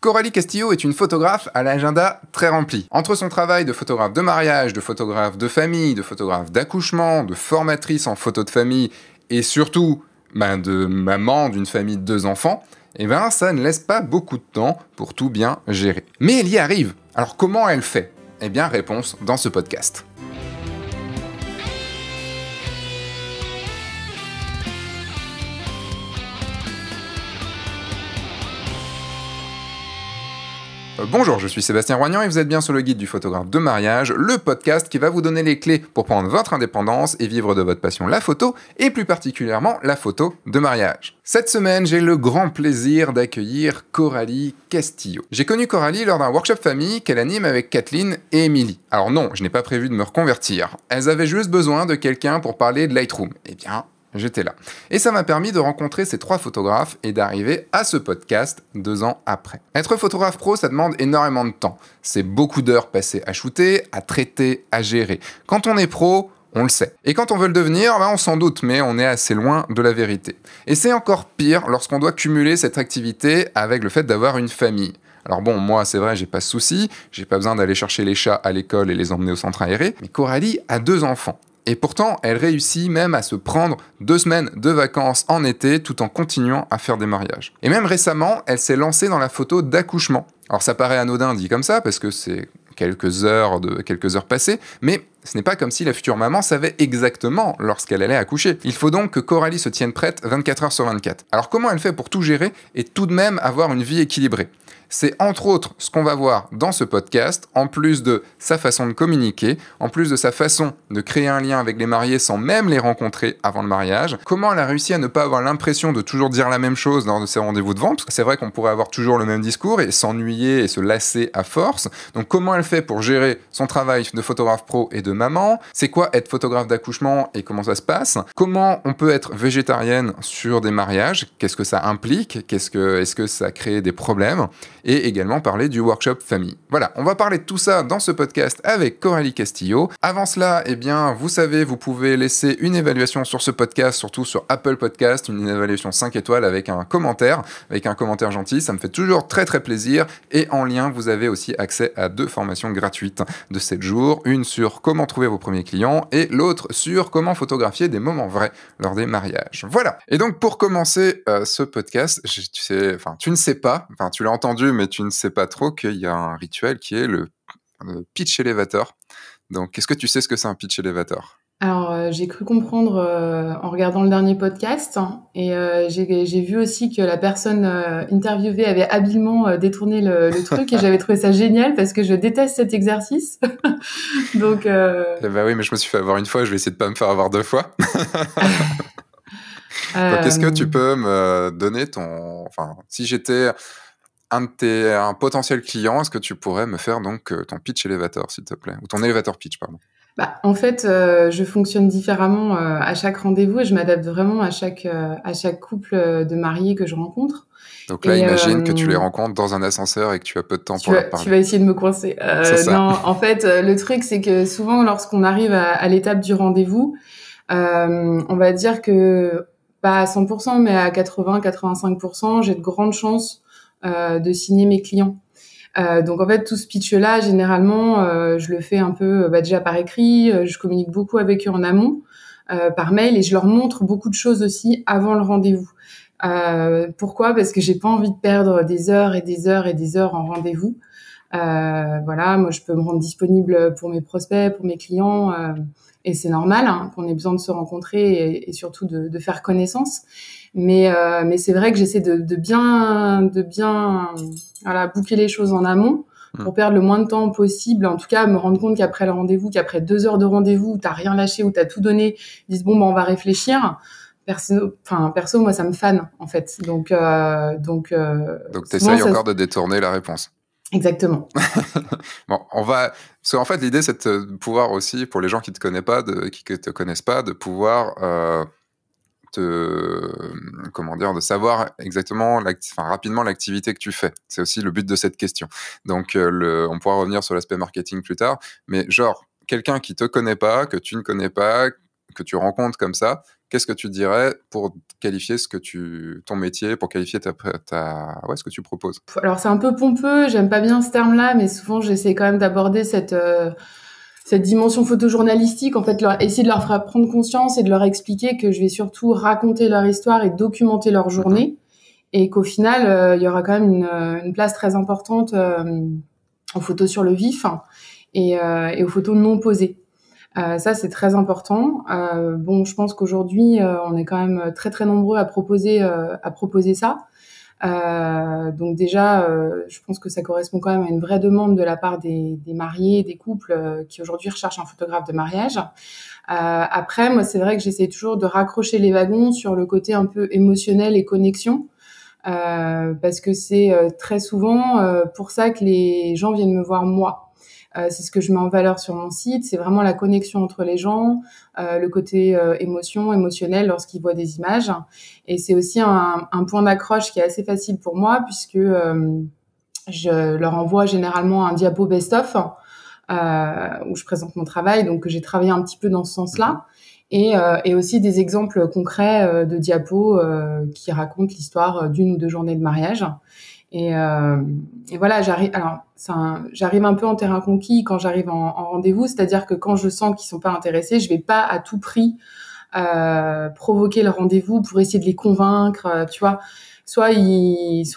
Coralie Castillo est une photographe à l'agenda très rempli. Entre son travail de photographe de mariage, de photographe de famille, de photographe d'accouchement, de formatrice en photo de famille et surtout de maman d'une famille de 2 enfants, ça ne laisse pas beaucoup de temps pour tout bien gérer. Mais elle y arrive. Alors comment elle fait? Réponse dans ce podcast. Bonjour, je suis Sébastien Roignant et vous êtes bien sur le guide du photographe de mariage, le podcast qui va vous donner les clés pour prendre votre indépendance et vivre de votre passion la photo, et plus particulièrement la photo de mariage. Cette semaine, j'ai le grand plaisir d'accueillir Coralie Castillo. J'ai connu Coralie lors d'un workshop famille qu'elle anime avec Kathleen et Émilie. Alors non, je n'ai pas prévu de me reconvertir. Elles avaient juste besoin de quelqu'un pour parler de Lightroom. J'étais là. Et ça m'a permis de rencontrer ces 3 photographes et d'arriver à ce podcast 2 ans après. Être photographe pro, ça demande énormément de temps. C'est beaucoup d'heures passées à shooter, à traiter, à gérer. Quand on est pro, on le sait. Et quand on veut le devenir, on s'en doute, mais on est assez loin de la vérité. Et c'est encore pire lorsqu'on doit cumuler cette activité avec le fait d'avoir une famille. Alors bon, moi, c'est vrai, j'ai pas ce souci. J'ai pas besoin d'aller chercher les chats à l'école et les emmener au centre aéré. Mais Coralie a 2 enfants. Et pourtant, elle réussit même à se prendre 2 semaines de vacances en été tout en continuant à faire des mariages. Et même récemment, elle s'est lancée dans la photo d'accouchement. Alors ça paraît anodin dit comme ça, parce que c'est quelques heures passées, mais ce n'est pas comme si la future maman savait exactement lorsqu'elle allait accoucher. Il faut donc que Coralie se tienne prête 24 heures sur 24. Alors comment elle fait pour tout gérer et tout de même avoir une vie équilibrée? C'est entre autres ce qu'on va voir dans ce podcast, en plus de sa façon de communiquer, en plus de sa façon de créer un lien avec les mariés sans même les rencontrer avant le mariage, comment elle a réussi à ne pas avoir l'impression de toujours dire la même chose lors de ses rendez-vous de vente, parce que c'est vrai qu'on pourrait avoir toujours le même discours et s'ennuyer et se lasser à force. Donc comment elle fait pour gérer son travail de photographe pro et de maman, c'est quoi être photographe d'accouchement et comment ça se passe, comment on peut être végétarienne sur des mariages, qu'est-ce que ça implique, est-ce que ça crée des problèmes, et également parler du workshop famille. Voilà, on va parler de tout ça dans ce podcast avec Coralie Castillo. Avant cela, vous savez, vous pouvez laisser une évaluation sur ce podcast, surtout sur Apple Podcast, une évaluation 5 étoiles avec un commentaire gentil, ça me fait toujours très très plaisir, et en lien, vous avez aussi accès à 2 formations gratuites de 7 jours, une sur comment trouver vos premiers clients et l'autre sur comment photographier des moments vrais lors des mariages. Voilà. Et donc, pour commencer ce podcast, tu l'as entendu, mais tu ne sais pas trop qu'il y a un rituel qui est le pitch elevator. Donc, est-ce que tu sais ce que c'est un pitch elevator? Alors, j'ai cru comprendre en regardant le dernier podcast, j'ai vu aussi que la personne interviewée avait habilement détourné le truc, et j'avais trouvé ça génial parce que je déteste cet exercice. Donc. Oui, mais je me suis fait avoir une fois, je vais essayer de pas me faire avoir 2 fois. Donc, est-ce que tu peux me donner si j'étais un potentiel client, est-ce que tu pourrais me faire donc ton pitch elevator, s'il te plaît, ou ton elevator pitch, pardon? En fait, je fonctionne différemment à chaque rendez-vous, et je m'adapte vraiment à chaque couple de mariés que je rencontre. Donc là, imagine que tu les rencontres dans un ascenseur et que tu as peu de temps pour leur parler. Tu vas essayer de me coincer. Non, en fait, le truc, c'est que souvent, lorsqu'on arrive à l'étape du rendez-vous, on va dire que, pas à 100%, mais à 80-85%, j'ai de grandes chances de signer mes clients. Donc en fait, tout ce pitch-là, généralement, je le fais un peu déjà par écrit, je communique beaucoup avec eux en amont, par mail, et je leur montre beaucoup de choses aussi avant le rendez-vous. Pourquoi? Parce que j'ai pas envie de perdre des heures et des heures et des heures en rendez-vous. Voilà, moi je peux me rendre disponible pour mes prospects, pour mes clients, et c'est normal qu'on ait besoin de se rencontrer et surtout de faire connaissance. Mais c'est vrai que j'essaie de bien voilà, boucler les choses en amont pour perdre le moins de temps possible. En tout cas, me rendre compte qu'après le rendez-vous, qu'après 2 heures de rendez-vous où t'as rien lâché, où t'as tout donné, ils disent bon on va réfléchir. Perso, moi ça me fan en fait. Donc t'essayes encore de détourner la réponse. Exactement. Parce qu'en fait, l'idée, c'est de pouvoir aussi, pour les gens qui te connaissent pas, de pouvoir de savoir exactement, rapidement l'activité que tu fais. C'est aussi le but de cette question. Donc, on pourra revenir sur l'aspect marketing plus tard. Mais quelqu'un qui te connaît pas, que tu ne connais pas, que tu rencontres comme ça, qu'est-ce que tu dirais pour qualifier ce que tu, ton métier, pour qualifier ce que tu proposes? Alors, c'est un peu pompeux, j'aime pas bien ce terme-là, mais souvent, j'essaie quand même d'aborder cette, cette dimension photojournalistique, en fait, essayer de leur faire prendre conscience et de leur expliquer que je vais surtout raconter leur histoire et documenter leur journée, et qu'au final, il y aura quand même une place très importante aux photos sur le vif, hein, et aux photos non posées. Ça, c'est très important. Bon, je pense qu'aujourd'hui, on est quand même très, très nombreux à proposer ça. Donc déjà, je pense que ça correspond quand même à une vraie demande de la part des mariés, des couples qui aujourd'hui recherchent un photographe de mariage. Après, moi, c'est vrai que j'essaie toujours de raccrocher les wagons sur le côté un peu émotionnel et connexion. Parce que c'est très souvent pour ça que les gens viennent me voir moi. C'est ce que je mets en valeur sur mon site, c'est vraiment la connexion entre les gens, le côté émotionnel lorsqu'ils voient des images. Et c'est aussi un point d'accroche qui est assez facile pour moi, puisque je leur envoie généralement un diapo best-of où je présente mon travail, donc j'ai travaillé un petit peu dans ce sens-là. Et aussi des exemples concrets de diapos qui racontent l'histoire d'une ou deux journées de mariage. Et voilà, j'arrive un peu en terrain conquis quand j'arrive en rendez-vous, c'est-à-dire que quand je sens qu'ils sont pas intéressés, je vais pas à tout prix provoquer le rendez-vous pour essayer de les convaincre, tu vois. Soit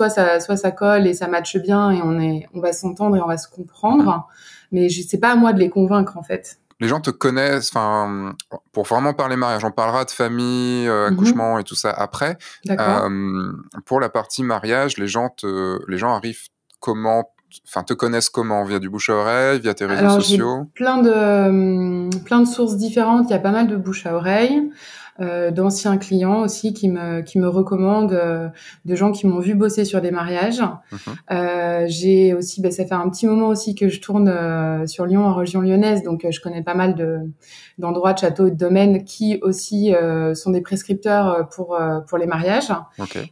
ça colle et ça matche bien et on va s'entendre et on va se comprendre, mais c'est pas à moi de les convaincre en fait. Les gens te connaissent, enfin, pour vraiment parler mariage, on parlera de famille, accouchement et tout ça après. Pour la partie mariage, les gens arrivent comment, enfin, te connaissent comment? Via du bouche à oreille, via tes réseaux sociaux? Plein de sources différentes, il y a pas mal de bouche à oreille, d'anciens clients aussi qui me recommandent, de gens qui m'ont vu bosser sur des mariages. J'ai aussi, ça fait un petit moment aussi que je tourne sur Lyon, en région lyonnaise, donc je connais pas mal d'endroits, de châteaux et de domaines qui aussi sont des prescripteurs pour les mariages.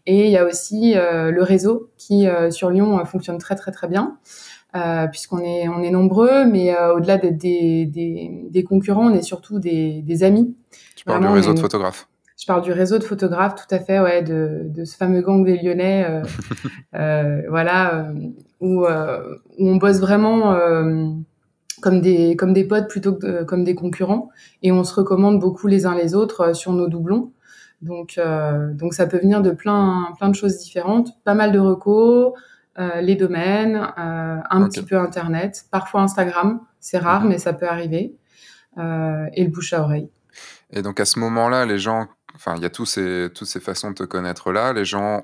Et il y a aussi le réseau qui sur Lyon fonctionne très très très bien. Puisqu'on est nombreux, mais au-delà d'être des concurrents, on est surtout des amis. Tu parles du réseau de photographes? Je parle du réseau de photographes, tout à fait, ouais, de ce fameux gang des Lyonnais, voilà, où on bosse vraiment comme des potes plutôt que comme des concurrents, et on se recommande beaucoup les uns les autres sur nos doublons. Donc ça peut venir de plein de choses différentes, pas mal de recos. Les domaines, un petit peu Internet, parfois Instagram, c'est rare, mais ça peut arriver, et le bouche à oreille. Et donc à ce moment-là, les gens, enfin, il y a toutes ces façons de te connaître là, les gens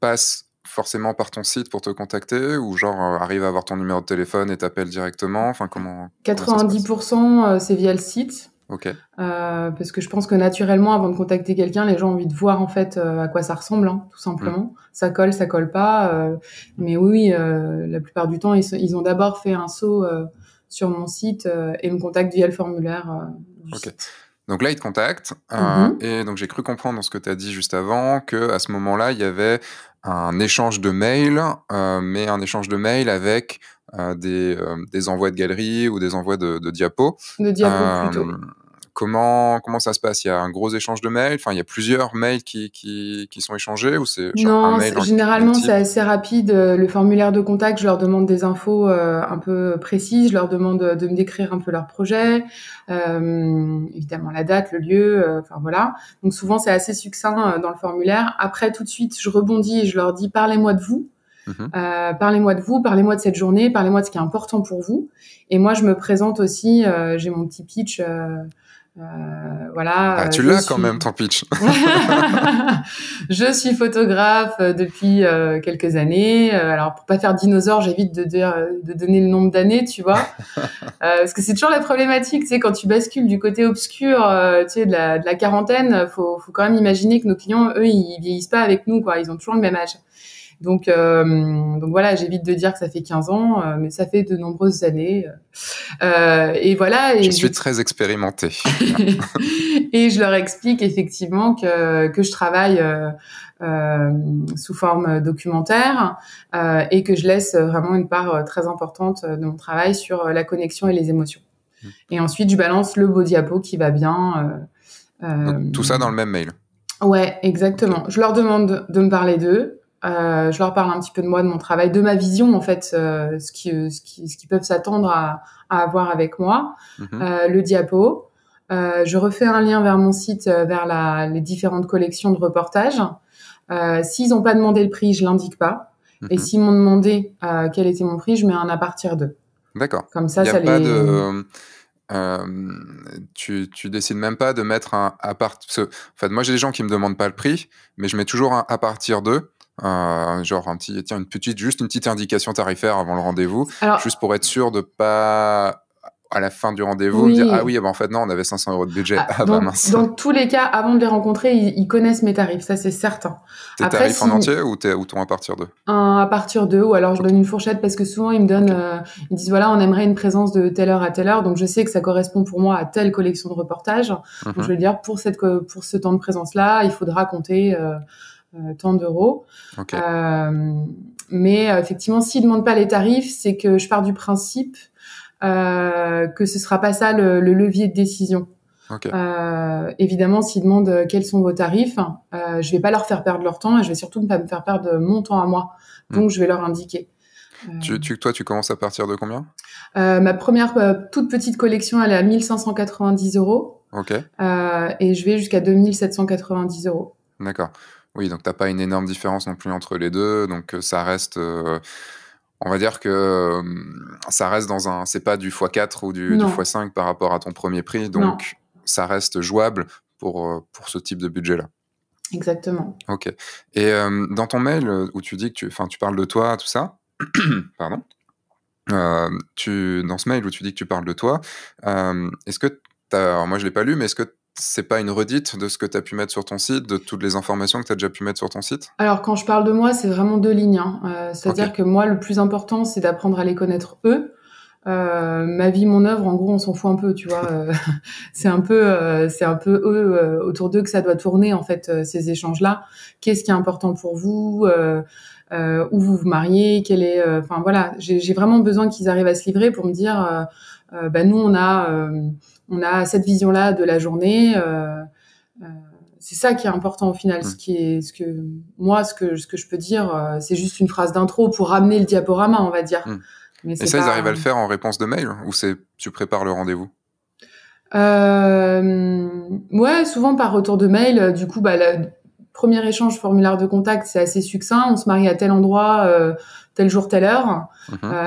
passent forcément par ton site pour te contacter, ou genre arrivent à avoir ton numéro de téléphone et t'appellent directement, enfin comment... 90% c'est via le site. Parce que je pense que naturellement, avant de contacter quelqu'un, les gens ont envie de voir en fait à quoi ça ressemble, hein, tout simplement. Ça colle pas. Mais oui, la plupart du temps, ils ont d'abord fait un saut sur mon site et me contactent via le formulaire du site. Donc là, ils te contactent. Et donc j'ai cru comprendre dans ce que tu as dit juste avant qu'à ce moment-là, il y avait un échange de mails, mais un échange de mails avec... des envois de galeries ou des envois de diapos. De diapos plutôt. Comment ça se passe? Il y a un gros échange de mails, enfin il y a plusieurs mails qui sont échangés, ou c'est genre un mail? Non, généralement c'est assez rapide. Le formulaire de contact, je leur demande des infos un peu précises, je leur demande de me décrire un peu leur projet, évidemment la date, le lieu, enfin voilà. Donc souvent c'est assez succinct dans le formulaire. Après tout de suite je rebondis et je leur dis parlez-moi de vous. Parlez-moi de cette journée, parlez-moi de ce qui est important pour vous. Et moi, je me présente aussi, j'ai mon petit pitch. Voilà. Ah, tu l'as quand même, ton pitch. Je suis photographe depuis quelques années. Alors, pour pas faire dinosaure, j'évite de donner le nombre d'années, tu vois. Parce que c'est toujours la problématique, tu sais, quand tu bascules du côté obscur, tu sais, de la quarantaine, faut quand même imaginer que nos clients, eux, ils vieillissent pas avec nous, quoi. Ils ont toujours le même âge. Donc voilà, j'évite de dire que ça fait 15 ans, mais ça fait de nombreuses années. Et voilà. Et je suis très expérimentée. Et je leur explique effectivement que je travaille sous forme documentaire et que je laisse vraiment une part très importante de mon travail sur la connexion et les émotions. Et ensuite, je balance le beau diapo qui va bien Donc, tout ça dans le même mail. Ouais, exactement. Je leur demande de me parler d'eux. Je leur parle un petit peu de moi, de mon travail, de ma vision en fait, ce qu'ils peuvent s'attendre à avoir avec moi, le diapo. Je refais un lien vers mon site, vers les différentes collections de reportages. S'ils n'ont pas demandé le prix, je l'indique pas. Et s'ils m'ont demandé quel était mon prix, je mets un à partir d'eux. D'accord. Comme ça, ça les... Tu décides même pas de mettre un à partir... En fait, moi, j'ai des gens qui me demandent pas le prix, mais je mets toujours un à partir d'eux. Genre un petit, tiens, juste une petite indication tarifaire avant le rendez-vous, juste pour être sûr de pas... à la fin du rendez-vous, oui, dire « Ah oui, bah en fait, non, on avait 500 € de budget. Ah, bah mince. » Dans tous les cas, avant de les rencontrer, ils connaissent mes tarifs, ça c'est certain. Tes tarifs en entier ou ton à partir d'eux ? Un à partir d'eux, ou alors je donne une fourchette, parce que souvent ils me donnent, ils disent « Voilà, on aimerait une présence de telle heure à telle heure, donc je sais que ça correspond pour moi à telle collection de reportages. Donc je vais dire, pour ce temps de présence-là, il faudra compter tant d'euros. Okay. » Mais effectivement, s'ils ne demandent pas les tarifs, c'est que je pars du principe que ce sera pas ça le levier de décision. Okay. Évidemment, s'ils demandent quels sont vos tarifs, je vais pas leur faire perdre leur temps et je vais surtout pas me faire perdre mon temps à moi. Donc, je vais leur indiquer. Toi, tu commences à partir de combien ? Ma première toute petite collection, elle est à 1590 €. Okay. Et je vais jusqu'à 2790 €. D'accord. Oui, donc t'as pas une énorme différence non plus entre les deux. Donc, ça reste... on va dire que ça reste dans un... C'est pas du x4 ou du x5 par rapport à ton premier prix. Donc, ça reste jouable pour ce type de budget-là. Exactement. OK. Et dans ton mail où tu dis que tu parles de toi, tout ça... Pardon. Dans ce mail où tu dis que tu parles de toi, est-ce que... Alors, moi, je ne l'ai pas lu, mais est-ce que... C'est pas une redite de ce que tu as pu mettre sur ton site, de toutes les informations que tu as déjà pu mettre sur ton site? Alors, quand je parle de moi, c'est vraiment deux lignes. Hein. C'est-à-dire que moi, le plus important, c'est d'apprendre à les connaître eux. Ma vie, mon œuvre, en gros, on s'en fout un peu, tu vois. C'est un peu eux, autour d'eux que ça doit tourner, en fait, ces échanges-là. Qu'est-ce qui est important pour vous? Où vous vous mariez? Quel est... Enfin, voilà, j'ai vraiment besoin qu'ils arrivent à se livrer pour me dire... nous, on a cette vision-là de la journée. C'est ça qui est important au final. Ce que je peux dire, c'est juste une phrase d'intro pour ramener le diaporama, on va dire. Mais et ça, ils arrivent à le faire en réponse de mail ou tu prépares le rendez-vous? Ouais, souvent par retour de mail. Du coup, le premier échange formulaire de contact, c'est assez succinct. On se marie à tel endroit... tel jour, telle heure.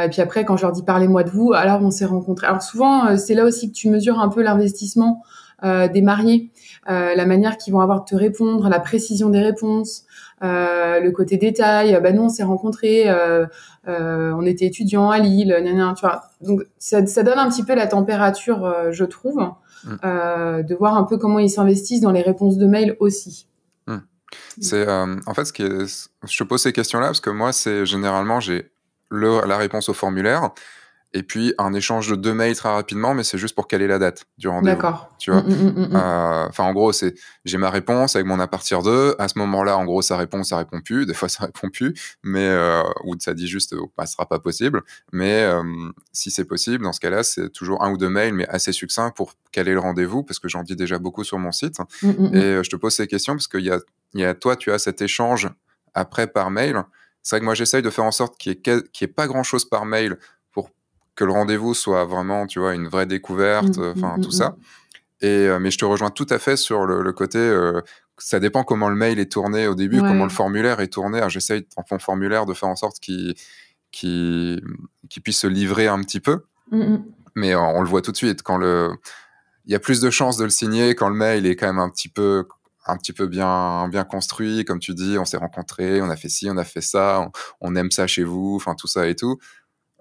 Et puis après, quand je leur dis « Parlez-moi de vous », alors on s'est rencontrés. Alors souvent, c'est là aussi que tu mesures un peu l'investissement des mariés, la manière qu'ils vont avoir de te répondre, la précision des réponses, le côté détail. Nous, on s'est rencontrés, on était étudiants à Lille, tu vois. Donc, ça donne un petit peu la température, je trouve, de voir un peu comment ils s'investissent dans les réponses de mail aussi. C'est en fait je pose ces questions-là parce que moi c'est généralement j'ai la réponse au formulaire et puis un échange de deux mails très rapidement, mais c'est juste pour caler la date du rendez-vous. D'accord. Tu vois. En gros c'est j'ai ma réponse avec mon à partir d'eux. À ce moment-là en gros ça répond plus. Des fois ça répond plus, mais ou ça dit juste ça sera pas possible. Mais si c'est possible dans ce cas-là c'est toujours un ou deux mails mais assez succinct pour caler le rendez-vous parce que j'en dis déjà beaucoup sur mon site. Et je te pose ces questions parce qu'il y a toi, tu as cet échange après par mail. C'est vrai que moi, j'essaye de faire en sorte qu'il n'y ait pas grand-chose par mail pour que le rendez-vous soit vraiment, tu vois, une vraie découverte, tout ça. Mais je te rejoins tout à fait sur le côté... ça dépend comment le mail est tourné au début, comment le formulaire est tourné. J'essaye, en fond formulaire, de faire en sorte qu'il puisse se livrer un petit peu. Mais on le voit tout de suite. Il y a plus de chances de le signer quand le mail est quand même un petit peu bien construit, comme tu dis, on s'est rencontrés, on a fait ci, on a fait ça, on aime ça chez vous, enfin tout ça et tout.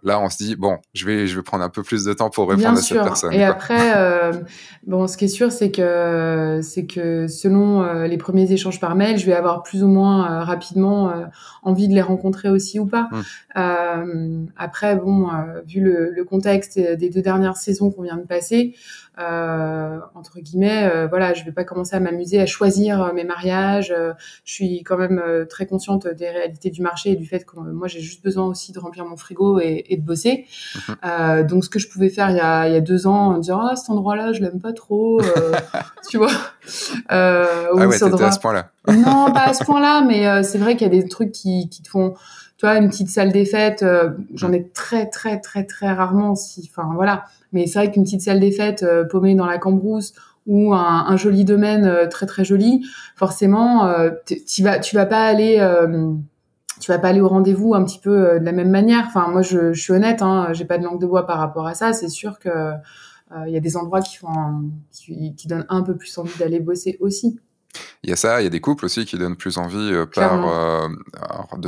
Là, on se dit, bon, je vais prendre un peu plus de temps pour répondre à cette personne. Et après, ce qui est sûr, c'est que selon les premiers échanges par mail, je vais avoir plus ou moins rapidement envie de les rencontrer aussi ou pas. Après, vu le contexte des deux dernières saisons qu'on vient de passer, entre guillemets, je vais pas commencer à m'amuser à choisir mes mariages. Je suis quand même très consciente des réalités du marché et du fait que moi, j'ai juste besoin aussi de remplir mon frigo et et de bosser. Donc, ce que je pouvais faire il y a 2 ans, dire « Ah, cet endroit-là, je l'aime pas trop. Tu vois ?» Ah ouais, t'étais à ce point-là. Non, pas à ce point-là, mais c'est vrai qu'il y a des trucs qui te font... Tu vois, une petite salle des fêtes, j'en ai très rarement. Voilà. Mais c'est vrai qu'une petite salle des fêtes paumée dans la cambrousse, ou un joli domaine très joli, forcément tu vas pas aller au rendez-vous un petit peu de la même manière. Enfin, moi je suis honnête, hein, j'ai pas de langue de bois par rapport à ça. C'est sûr que y a des endroits qui donnent un peu plus envie d'aller bosser aussi. Il y a ça, il y a des couples aussi qui donnent plus envie de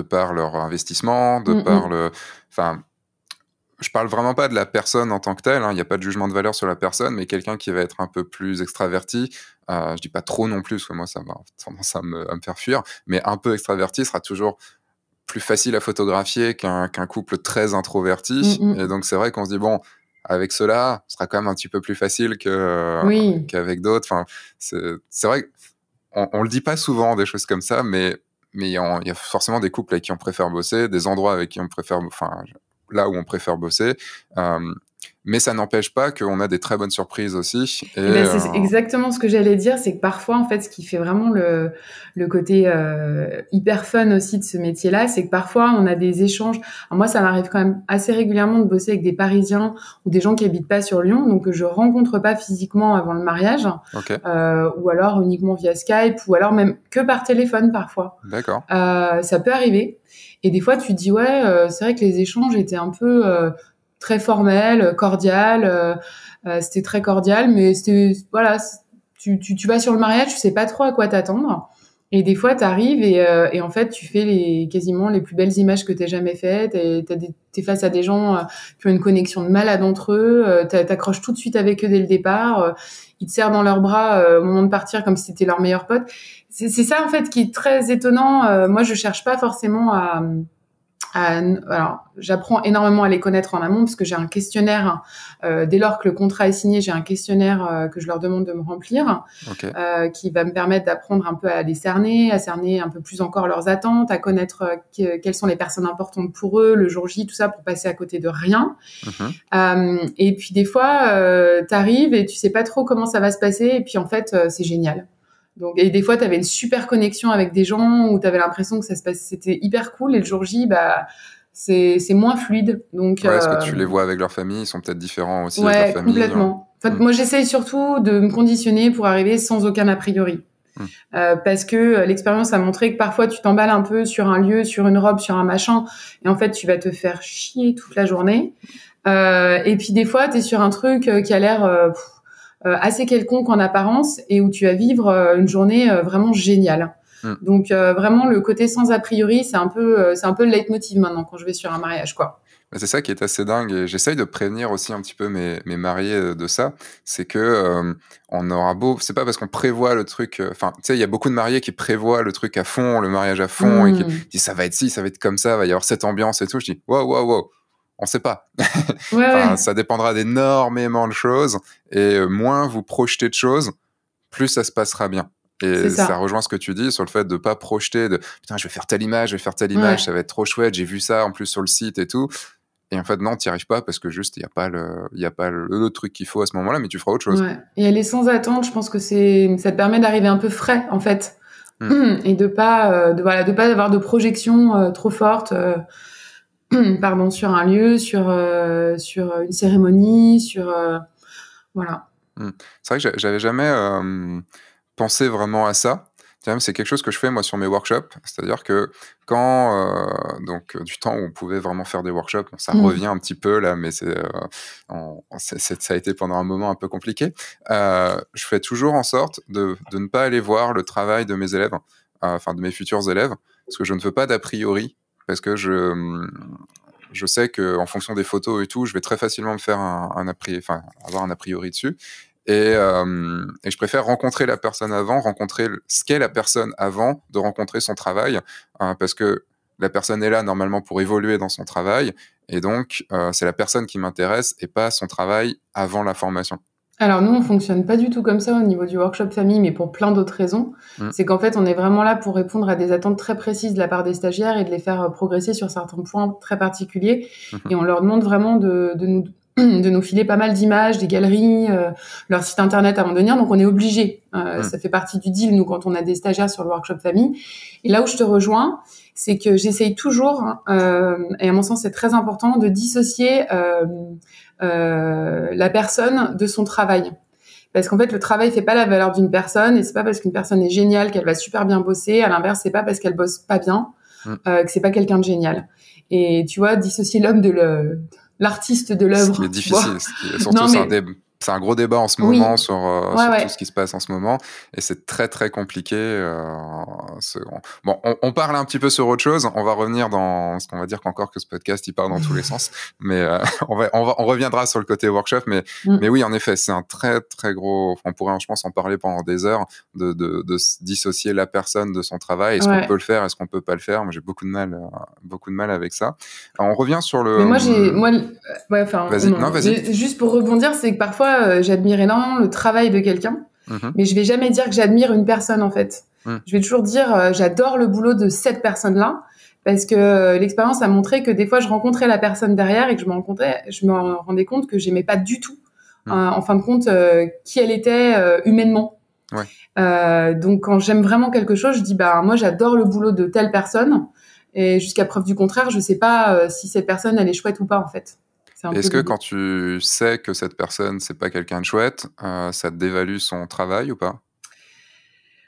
par leur investissement, de par le, enfin. Je parle vraiment pas de la personne en tant que telle, hein. Il n'y a pas de jugement de valeur sur la personne, mais quelqu'un qui va être un peu plus extraverti, je dis pas trop non plus, parce que moi ça m'a tendance à me faire fuir, mais un peu extraverti sera toujours plus facile à photographier qu'un couple très introverti. Et donc c'est vrai qu'on se dit, bon, avec ceux-là, ce sera quand même un petit peu plus facile qu'avec d'autres. Enfin, c'est vrai qu'on le dit pas souvent, des choses comme ça, mais il y a forcément des couples avec qui on préfère bosser, des endroits avec qui on préfère... là où on préfère bosser, mais ça n'empêche pas qu'on a des très bonnes surprises aussi. C'est exactement ce que j'allais dire, c'est que parfois, en fait, ce qui fait vraiment le côté hyper fun aussi de ce métier-là, c'est que parfois, on a des échanges. Alors moi, ça m'arrive quand même assez régulièrement de bosser avec des Parisiens ou des gens qui habitent pas sur Lyon, donc que je rencontre pas physiquement avant le mariage, ou alors uniquement via Skype, ou alors même que par téléphone parfois. D'accord. Ça peut arriver. Et des fois, tu te dis, ouais, c'est vrai que les échanges étaient un peu... très formel, cordial, c'était très cordial, mais c'était, voilà, tu vas sur le mariage, tu sais pas trop à quoi t'attendre, et des fois t'arrives et en fait tu fais quasiment les plus belles images que t'aies jamais faites, et t'es face à des gens qui ont une connexion de malade entre eux, t'accroches tout de suite avec eux dès le départ, ils te serrent dans leurs bras au moment de partir comme si t'étais leur meilleur pote. C'est ça en fait qui est très étonnant. Moi je cherche pas forcément alors, j'apprends énormément à les connaître en amont parce que j'ai un questionnaire. Dès lors que le contrat est signé, j'ai un questionnaire que je leur demande de me remplir, qui va me permettre d'apprendre un peu à les cerner, un peu plus encore leurs attentes, à connaître quelles sont les personnes importantes pour eux, le jour J, tout ça, pour passer à côté de rien. Et puis des fois, t'arrives et tu sais pas trop comment ça va se passer. Et puis en fait, c'est génial. Donc, et des fois, t'avais une super connexion avec des gens où t'avais l'impression que ça se passait, c'était hyper cool. Et le jour J, bah, c'est moins fluide. Donc, est-ce que tu les vois avec leur famille? Ils sont peut-être différents aussi avec leur famille. Complètement. Hein. Moi, j'essaye surtout de me conditionner pour arriver sans aucun a priori. Parce que l'expérience a montré que parfois tu t'emballes un peu sur un lieu, sur une robe, sur un machin, et en fait tu vas te faire chier toute la journée. Et puis des fois t'es sur un truc qui a l'air assez quelconque en apparence et où tu vas vivre une journée vraiment géniale. Donc vraiment le côté sans a priori, c'est un peu le leitmotiv maintenant quand je vais sur un mariage, quoi. C'est ça qui est assez dingue, et j'essaye de prévenir aussi un petit peu mes mariés de ça, c'est que on aura beau, c'est pas parce qu'on prévoit le truc, enfin tu sais, il y a beaucoup de mariés qui prévoient le truc à fond, le mariage à fond, et qui disent ça va être ci, ça va être comme ça, il va y avoir cette ambiance et tout. Je dis wow. On ne sait pas. Ça dépendra d'énormément de choses, et moins vous projetez de choses, plus ça se passera bien. Et ça rejoint ce que tu dis sur le fait de ne pas projeter de « putain, je vais faire telle image, ça va être trop chouette, j'ai vu ça en plus sur le site et tout ». Et en fait, non, tu n'y arrives pas parce que juste, il n'y a pas le truc qu'il faut à ce moment-là, mais tu feras autre chose. Et aller sans attendre, je pense que ça te permet d'arriver un peu frais, en fait, et de ne pas, pas avoir de projection trop forte, sur un lieu, sur une cérémonie, voilà. C'est vrai que j'avais jamais pensé vraiment à ça. C'est quelque chose que je fais moi sur mes workshops, c'est-à-dire que quand du temps où on pouvait vraiment faire des workshops, ça revient un petit peu là, mais ça a été pendant un moment un peu compliqué. Je fais toujours en sorte de ne pas aller voir le travail de mes élèves, de mes futurs élèves, parce que je ne veux pas d'a priori. Parce que je sais qu'en fonction des photos et tout, je vais très facilement me faire avoir un a priori dessus. Et je préfère rencontrer la personne avant, rencontrer ce qu'est la personne avant de rencontrer son travail, parce que la personne est là normalement pour évoluer dans son travail, et donc c'est la personne qui m'intéresse et pas son travail avant la formation. Alors nous, on fonctionne pas du tout comme ça au niveau du workshop famille, mais pour plein d'autres raisons. C'est qu'en fait, on est vraiment là pour répondre à des attentes très précises de la part des stagiaires et de les faire progresser sur certains points très particuliers. Et on leur demande vraiment de nous filer pas mal d'images, des galeries, leur site internet avant de venir. Donc on est obligé. Ça fait partie du deal, nous, quand on a des stagiaires sur le workshop famille. Et là où je te rejoins, c'est que j'essaye toujours, et à mon sens c'est très important, de dissocier la personne de son travail. Parce qu'en fait, le travail fait pas la valeur d'une personne, et c'est pas parce qu'une personne est géniale qu'elle va super bien bosser. À l'inverse, c'est pas parce qu'elle bosse pas bien que c'est pas quelqu'un de génial. Et tu vois, dissocier l'homme de l'artiste de l'œuvre. C'est difficile. Surtout, c'est un gros débat en ce moment sur tout ce qui se passe en ce moment, et c'est très très compliqué. Bon, on parle un petit peu sur autre chose. On va revenir dans ce qu'on va dire qu'encore que ce podcast il part dans tous les sens, mais on reviendra sur le côté workshop. Mais oui, en effet, c'est un très très gros. On pourrait, je pense, en parler pendant des heures de dissocier la personne de son travail. Est-ce qu'on peut le faire, est-ce qu'on peut pas le faire? Moi, j'ai beaucoup de mal avec ça. Alors, on revient sur le. Mais moi, vas-y. Juste pour rebondir, c'est que parfois. J'admire énormément le travail de quelqu'un, mais je vais jamais dire que j'admire une personne en fait. Je vais toujours dire j'adore le boulot de cette personne-là, parce que l'expérience a montré que des fois je rencontrais la personne derrière et que je me rendais compte que j'aimais pas du tout, en fin de compte, qui elle était humainement. Ouais. Donc quand j'aime vraiment quelque chose, je dis bah moi j'adore le boulot de telle personne, et jusqu'à preuve du contraire, je sais pas si cette personne elle est chouette ou pas en fait. Est-ce que quand tu sais que cette personne, c'est pas quelqu'un de chouette, ça te dévalue son travail ou pas?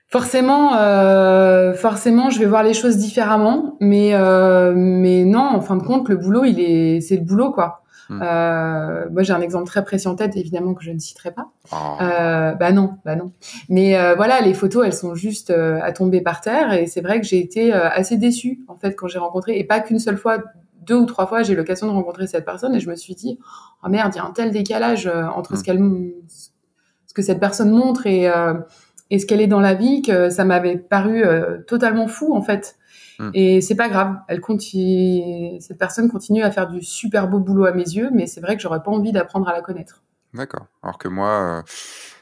Forcément, je vais voir les choses différemment, mais non, en fin de compte, le boulot, c'est le boulot, quoi. Moi, j'ai un exemple très précis en tête, évidemment, que je ne citerai pas. Bah non. Mais voilà, les photos, elles sont juste à tomber par terre, et c'est vrai que j'ai été assez déçue, en fait, quand j'ai rencontré, et pas qu'une seule fois. 2 ou 3 fois, j'ai eu l'occasion de rencontrer cette personne et je me suis dit « Oh merde, il y a un tel décalage entre ce que cette personne montre et ce qu'elle est dans la vie que ça m'avait paru totalement fou, en fait. » Et c'est pas grave. Cette personne continue à faire du super beau boulot à mes yeux, mais c'est vrai que j'aurais pas envie d'apprendre à la connaître. D'accord. Alors que moi...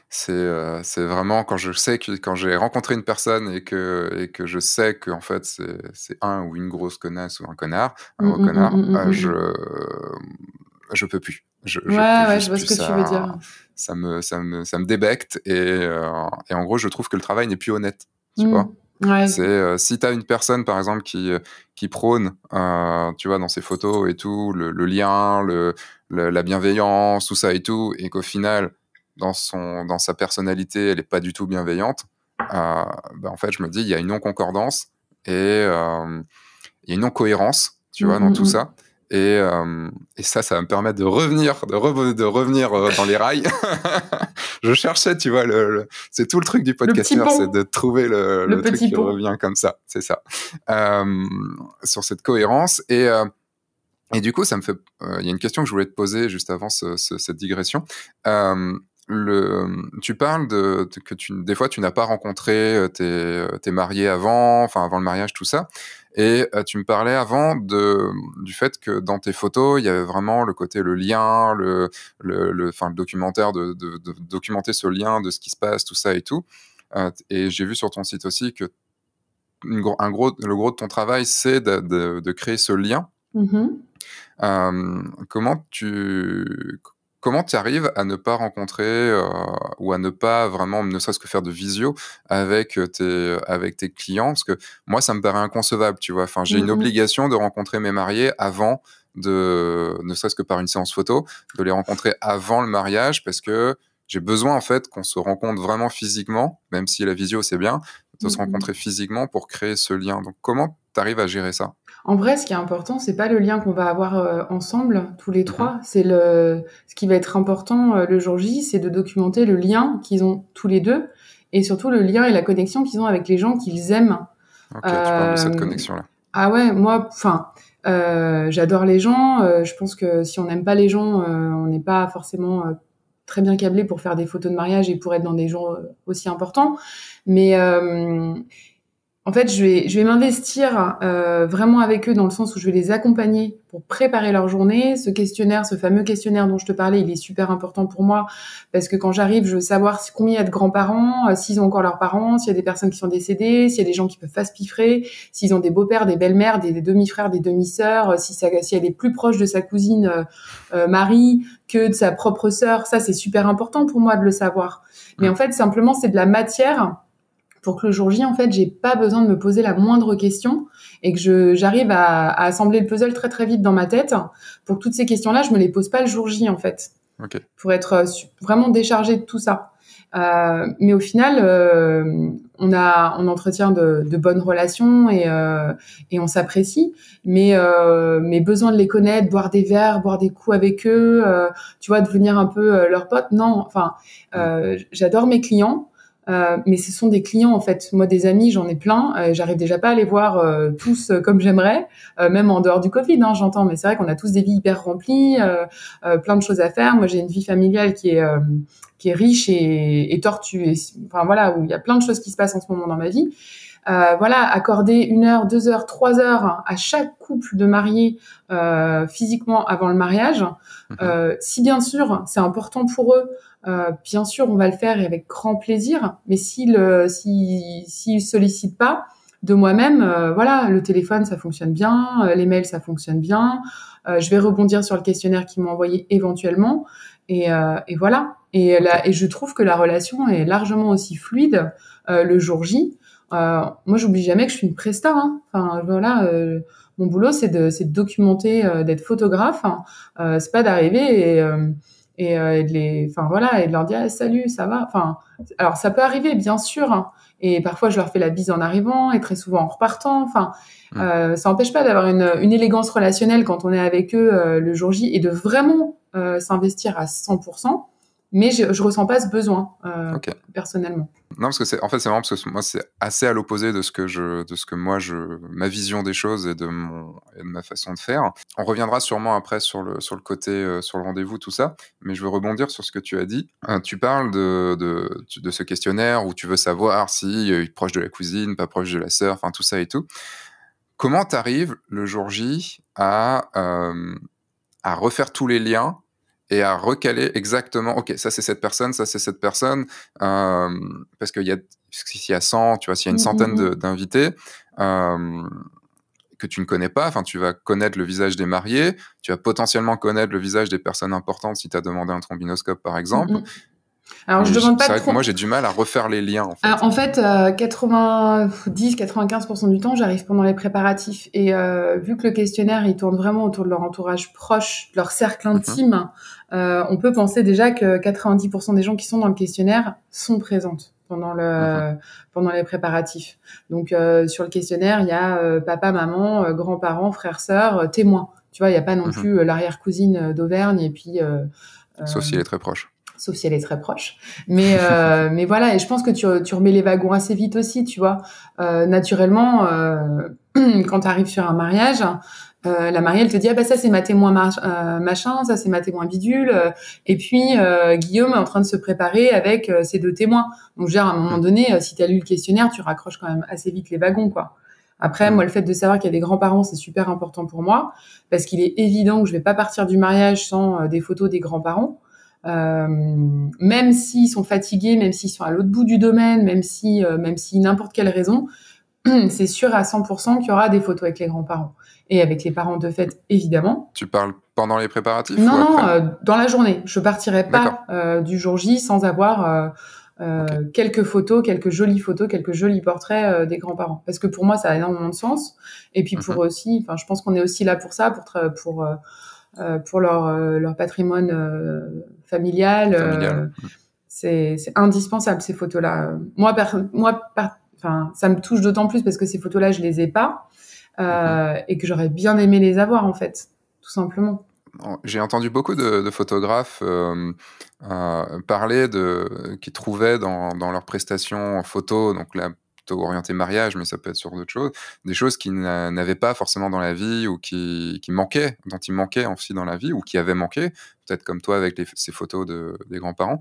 C'est vraiment quand je sais que quand j'ai rencontré une personne et que je sais que en fait c'est un ou une grosse connasse ou un connard, je peux plus. Je vois ce que tu veux dire. Ça me débecte et en gros je trouve que le travail n'est plus honnête, tu vois. Ouais. C'est si t'as une personne par exemple qui prône, tu vois, dans ses photos et tout le lien, la bienveillance, tout ça et tout, et qu'au final dans sa personnalité, elle n'est pas du tout bienveillante, ben en fait, je me dis, il y a une non-concordance et il y a une non-cohérence, tu vois, dans tout ça. Et ça va me permettre de revenir, dans les rails. Je cherchais, tu vois, c'est tout le truc du podcasteur, c'est de trouver le truc qui revient comme ça, c'est ça, sur cette cohérence. Et du coup, ça me fait... Il y a une question que je voulais te poser juste avant cette digression. Tu parles que des fois, tu n'as pas rencontré tes mariés avant le mariage, tout ça. Et tu me parlais avant du fait que dans tes photos, il y avait vraiment le côté, le lien, le documentaire, de documenter ce lien de ce qui se passe, tout ça et tout. Et j'ai vu sur ton site aussi que le gros de ton travail, c'est de créer ce lien. Comment tu arrives à ne pas rencontrer ou à ne pas vraiment, ne serait-ce que faire de visio avec tes clients, parce que moi ça me paraît inconcevable, tu vois. Enfin, j'ai une obligation de rencontrer mes mariés avant ne serait-ce que par une séance photo, de les rencontrer avant le mariage, parce que j'ai besoin en fait qu'on se rencontre vraiment physiquement, même si la visio c'est bien, de se rencontrer physiquement pour créer ce lien. Donc comment t'arrives à gérer ça? En vrai, ce qui est important, c'est pas le lien qu'on va avoir ensemble tous les trois. C'est ce qui va être important le jour J, c'est de documenter le lien qu'ils ont tous les deux, et surtout le lien et la connexion qu'ils ont avec les gens qu'ils aiment. Ok, tu parles de cette connexion-là. Ah ouais, moi, j'adore les gens. Je pense que si on n'aime pas les gens, on n'est pas forcément très bien câblé pour faire des photos de mariage et pour être dans des gens aussi importants. Mais En fait, je vais m'investir vraiment avec eux dans le sens où je vais les accompagner pour préparer leur journée. Ce questionnaire, ce fameux questionnaire dont je te parlais, il est super important pour moi parce que quand j'arrive, je veux savoir combien il y a de grands-parents, s'ils ont encore leurs parents, s'il y a des personnes qui sont décédées, s'il y a des gens qui peuvent pas se piffrer, s'ils ont des beaux-pères, des belles-mères, des demi-frères, des demi-sœurs, si elle est plus proche de sa cousine Marie que de sa propre sœur. Ça, c'est super important pour moi de le savoir. Mais en fait, simplement, c'est de la matière pour que le jour J, en fait, j'ai pas besoin de me poser la moindre question et que j'arrive à assembler le puzzle très vite dans ma tête. Pour que toutes ces questions-là, je me les pose pas le jour J, en fait, okay. Pour être vraiment déchargée de tout ça. Mais au final, on entretient de bonnes relations et on s'apprécie. Mais besoin de les connaître, boire des verres, boire des coups avec eux, tu vois, devenir un peu leur pote. Non, enfin, j'adore mes clients. Mais ce sont des clients en fait. Moi, des amis, j'en ai plein. J'arrive déjà pas à les voir tous comme j'aimerais, même en dehors du Covid. Hein, j'entends, mais c'est vrai qu'on a tous des vies hyper remplies, plein de choses à faire. Moi, j'ai une vie familiale qui est riche et tortueux. Enfin voilà, où il y a plein de choses qui se passent en ce moment dans ma vie. Voilà, accorder 1 heure, 2 heures, 3 heures à chaque couple de mariés physiquement avant le mariage. Si bien sûr, c'est important pour eux. Bien sûr, on va le faire et avec grand plaisir, mais s'ils sollicitent pas de moi-même, voilà, le téléphone ça fonctionne bien, les mails ça fonctionne bien, je vais rebondir sur le questionnaire qu'ils m'ont envoyé éventuellement et voilà. Et je trouve que la relation est largement aussi fluide le jour J. Moi, j'oublie jamais que je suis une presta. Hein. Enfin, voilà, mon boulot c'est de documenter, d'être photographe. Hein. C'est pas d'arriver et de leur dire ah, salut, ça va. Enfin, alors ça peut arriver bien sûr. Hein, et parfois je leur fais la bise en arrivant et très souvent en repartant. Enfin, ça n'empêche pas d'avoir une élégance relationnelle quand on est avec eux le jour J et de vraiment s'investir à 100%. Mais je ressens pas ce besoin okay. Personnellement. Non, parce que c'est marrant parce que moi c'est assez à l'opposé de ma vision des choses et de ma façon de faire. On reviendra sûrement après sur le côté sur le rendez-vous tout ça, mais je veux rebondir sur ce que tu as dit. Tu parles de ce questionnaire où tu veux savoir si il est proche de la cousine, pas proche de la sœur, enfin tout ça et tout. Comment t'arrives le jour J à refaire tous les liens? Et à recaler exactement, ok, ça c'est cette personne, parce que s'il y a 100, tu vois, s'il y a une centaine d'invités que tu ne connais pas, enfin, tu vas connaître le visage des mariés, tu vas potentiellement connaître le visage des personnes importantes si tu as demandé un trombinoscope par exemple. Alors, je demande pas trop. Moi, j'ai du mal à refaire les liens. En fait, 90-95% du temps, j'arrive pendant les préparatifs. Et vu que le questionnaire, il tourne vraiment autour de leur entourage proche, de leur cercle intime, on peut penser déjà que 90% des gens qui sont dans le questionnaire sont présentes pendant les préparatifs. Donc, sur le questionnaire, il y a papa, maman, grands-parents, frères, sœurs, témoins. Tu vois, il n'y a pas non plus l'arrière-cousine d'Auvergne et puis... Sauf si elle est très proche. Sauf si elle est très proche. Mais voilà, et je pense que tu remets les wagons assez vite aussi, tu vois. Naturellement, quand tu arrives sur un mariage, la mariée, elle te dit « Ah bah ça, c'est ma témoin machin, ça, c'est ma témoin bidule. » Et puis, Guillaume est en train de se préparer avec ses 2 témoins. Donc, genre, à un moment donné, si tu as lu le questionnaire, tu raccroches quand même assez vite les wagons, quoi. Après, moi, le fait de savoir qu'il y a des grands-parents, c'est super important pour moi parce qu'il est évident que je vais pas partir du mariage sans des photos des grands-parents. Même s'ils sont fatigués, même s'ils sont à l'autre bout du domaine, même si n'importe quelle raison, c'est sûr à 100% qu'il y aura des photos avec les grands-parents et avec les parents de fête, évidemment. Tu parles pendant les préparatifs? Non, dans la journée. Je partirai pas du jour J sans avoir quelques jolies portraits des grands-parents. Parce que pour moi, ça a énormément de sens. Et puis pour eux aussi, enfin, je pense qu'on est aussi là pour ça, pour leur patrimoine familial. C'est indispensable ces photos-là. Moi, ça me touche d'autant plus parce que ces photos-là, je les ai pas et que j'aurais bien aimé les avoir en fait, tout simplement. J'ai entendu beaucoup de photographes parler qui trouvaient dans leurs prestations en photo, donc là plutôt orienté mariage, mais ça peut être sur d'autres choses, des choses qu'ils n'avaient pas forcément dans la vie ou qui manquaient, dont ils manquaient aussi dans la vie ou qui avaient manqué. peut-être comme toi avec ces photos des grands-parents.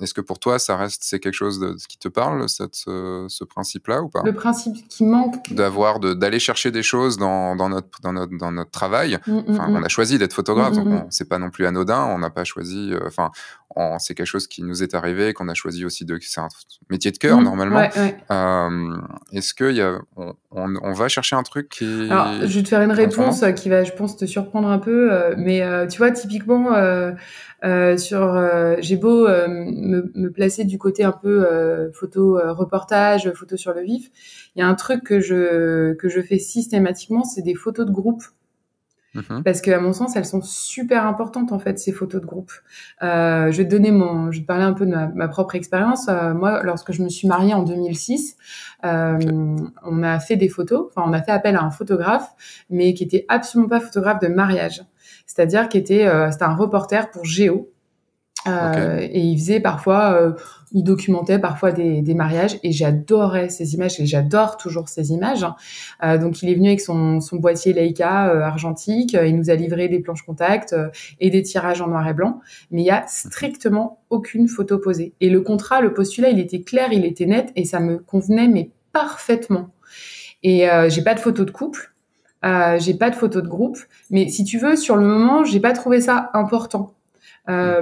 Est-ce que pour toi, ça reste, c'est quelque chose qui te parle, ce principe-là, ou pas? Le principe qui manque. D'aller chercher des choses dans notre travail. On a choisi d'être photographe, donc c'est pas non plus anodin. On n'a pas choisi. C'est quelque chose qui nous est arrivé, qu'on a choisi aussi de. C'est un métier de cœur normalement. Est-ce que on va chercher un truc qui. Alors, je vais te faire une réponse qui va, je pense, te surprendre un peu, mais tu vois, typiquement, j'ai beau me placer du côté un peu photo reportage, photo sur le vif, il y a un truc que je fais systématiquement, c'est des photos de groupe. Parce que, à mon sens, elles sont super importantes en fait, ces photos de groupe. Je vais te parler un peu de ma propre expérience. Moi, lorsque je me suis mariée en 2006, on a fait des photos. Enfin, on a fait appel à un photographe, mais qui était absolument pas photographe de mariage. C'est-à-dire qu'il était, c'était un reporter pour Géo. Et il faisait parfois, il documentait parfois des mariages, et j'adorais ces images, et j'adore toujours ces images. Donc il est venu avec son boîtier Leica argentique, il nous a livré des planches contact et des tirages en noir et blanc, mais il y a strictement aucune photo posée. Et le contrat, le postulat, il était clair, il était net, et ça me convenait mais parfaitement. Et j'ai pas de photo de couple. J'ai pas de photo de groupe, mais si tu veux, sur le moment, j'ai pas trouvé ça important.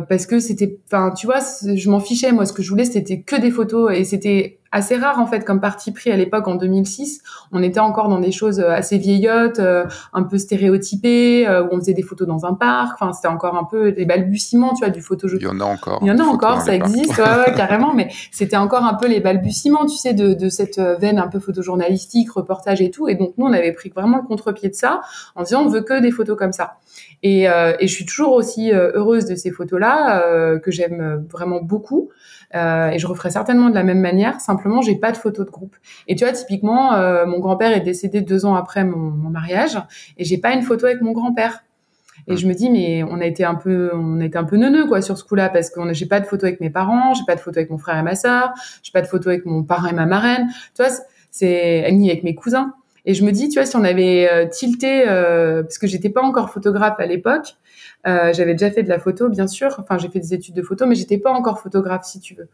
Parce que c'était, enfin, tu vois, je m'en fichais. Moi, ce que je voulais, c'était que des photos, et c'était assez rare en fait comme parti pris à l'époque. En 2006, on était encore dans des choses assez vieillottes, un peu stéréotypées, où on faisait des photos dans un parc. Enfin, c'était encore un peu les balbutiements, tu vois, du photojournal. Il y en a encore. Il y en a encore, ça existe, ouais, carrément. Mais c'était encore un peu les balbutiements, tu sais, de cette veine un peu photojournalistique, reportage et tout. Et donc nous, on avait pris vraiment le contre-pied de ça, en disant on veut que des photos comme ça. Et je suis toujours aussi heureuse de ces photos-là, que j'aime vraiment beaucoup, et je referai certainement de la même manière. Simplement, j'ai pas de photos de groupe. Et tu vois, typiquement, mon grand-père est décédé 2 ans après mon mariage, et j'ai pas une photo avec mon grand-père. Et je me dis, mais on a été un peu neuneux, quoi, sur ce coup-là, parce que j'ai pas de photo avec mes parents, j'ai pas de photo avec mon frère et ma sœur, j'ai pas de photo avec mon parrain et ma marraine. Tu vois, ni avec mes cousins. Et je me dis, tu vois, si on avait tilté, parce que j'étais pas encore photographe à l'époque, j'avais déjà fait de la photo, bien sûr. Enfin, j'ai fait des études de photo, mais j'étais pas encore photographe, si tu veux.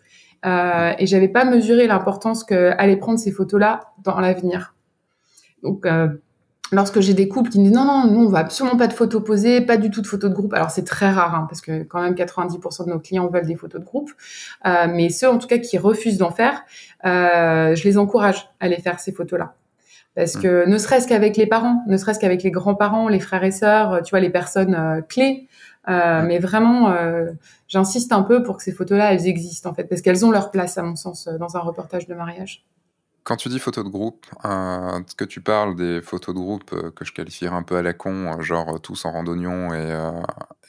Et j'avais pas mesuré l'importance qu'allaient prendre ces photos-là dans l'avenir. Donc, lorsque j'ai des couples qui me disent non, nous on veut absolument pas de photos posées, pas du tout de photos de groupe. Alors c'est très rare, hein, parce que quand même 90% de nos clients veulent des photos de groupe, mais ceux en tout cas qui refusent d'en faire, je les encourage à aller faire ces photos-là. Parce que ne serait-ce qu'avec les parents, ne serait-ce qu'avec les grands-parents, les frères et sœurs, tu vois, les personnes clés. Mais vraiment, j'insiste un peu pour que ces photos-là, elles existent en fait, parce qu'elles ont leur place, à mon sens, dans un reportage de mariage. Quand tu dis photos de groupe, est-ce que tu parles des photos de groupe que je qualifierais un peu à la con, genre tous en randonnion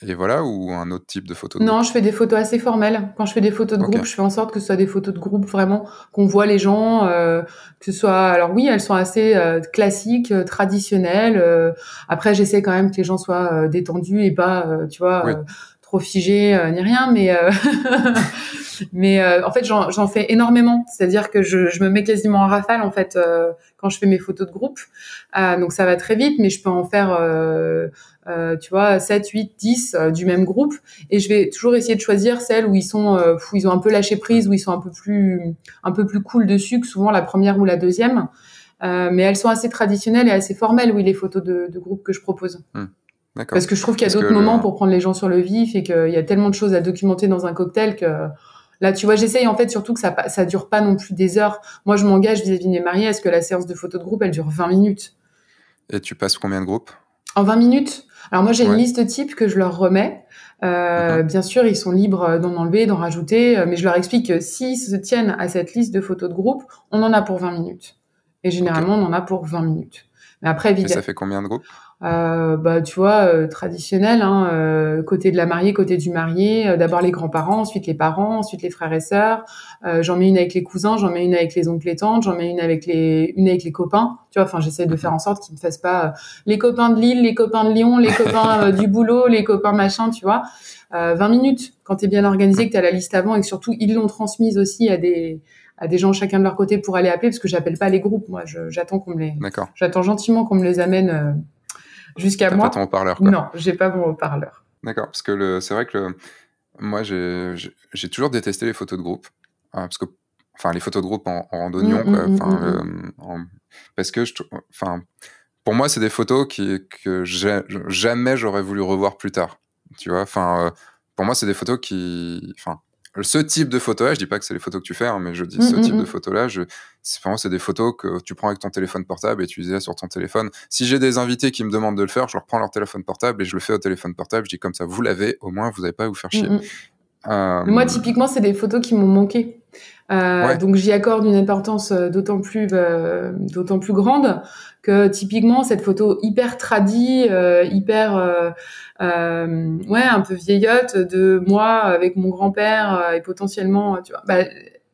et voilà, ou un autre type de photos de groupe? Non, je fais des photos assez formelles. Quand je fais des photos de groupe, je fais en sorte que ce soit des photos de groupe vraiment, qu'on voit les gens, que ce soit... Alors oui, elles sont assez classiques, traditionnelles. Après, j'essaie quand même que les gens soient détendus et pas, tu vois... trop figé ni rien, mais en fait j'en fais énormément, c'est-à-dire que je me mets quasiment en rafale en fait quand je fais mes photos de groupe, donc ça va très vite, mais je peux en faire tu vois 7, 8, 10 du même groupe, et je vais toujours essayer de choisir celles où ils ont un peu lâché prise, où ils sont un peu plus cool dessus que souvent la première ou la deuxième, mais elles sont assez traditionnelles et assez formelles, oui, les photos de groupe que je propose. Parce que je trouve qu'il y a d'autres moments pour prendre les gens sur le vif, et qu'il y a tellement de choses à documenter dans un cocktail que... Là, tu vois, j'essaye en fait surtout que ça dure pas non plus des heures. Moi, je m'engage vis-à-vis des mariés à ce que la séance de photos de groupe, elle dure 20 minutes. Et tu passes combien de groupes? En 20 minutes. Alors moi, j'ai une liste type que je leur remets. Bien sûr, ils sont libres d'en enlever, d'en rajouter, mais je leur explique que s'ils se tiennent à cette liste de photos de groupe, on en a pour 20 minutes. Et généralement, on en a pour 20 minutes. Mais après, évidemment... Et ça fait combien de groupes? Bah tu vois, traditionnel, hein, côté de la mariée, côté du marié, d'abord les grands-parents, ensuite les parents, ensuite les frères et sœurs, j'en mets une avec les cousins, j'en mets une avec les oncles et tantes, j'en mets une avec les copains, tu vois, enfin j'essaie de faire en sorte qu'ils ne fassent pas les copains de Lille, les copains de Lyon, les copains du boulot, les copains machin, tu vois, 20 minutes quand t'es bien organisé, que t'as la liste avant, et que surtout ils l'ont transmise aussi à des gens chacun de leur côté pour aller appeler, parce que j'appelle pas les groupes, moi j'attends gentiment qu'on me les amène jusqu'à moi. Pas ton haut-parleur, quoi. Non, j'ai pas mon haut-parleur. D'accord, parce que c'est vrai que moi, j'ai toujours détesté les photos de groupe. Parce que, enfin, les photos de groupe en randonnion, parce que, pour moi, c'est des photos que jamais j'aurais voulu revoir plus tard. Tu vois, pour moi, c'est des photos qui... ce type de photo-là, je dis pas que c'est les photos que tu fais, hein, mais je dis ce type de photo-là, c'est des photos que tu prends avec ton téléphone portable et tu les as sur ton téléphone. Si j'ai des invités qui me demandent de le faire, je leur prends leur téléphone portable et je le fais au téléphone portable. Je dis comme ça, vous l'avez, au moins vous n'avez pas à vous faire chier. Moi, typiquement, c'est des photos qui m'ont manqué. Donc, j'y accorde une importance d'autant plus grande que typiquement, cette photo hyper tradie, un peu vieillotte de moi avec mon grand-père et potentiellement, tu vois,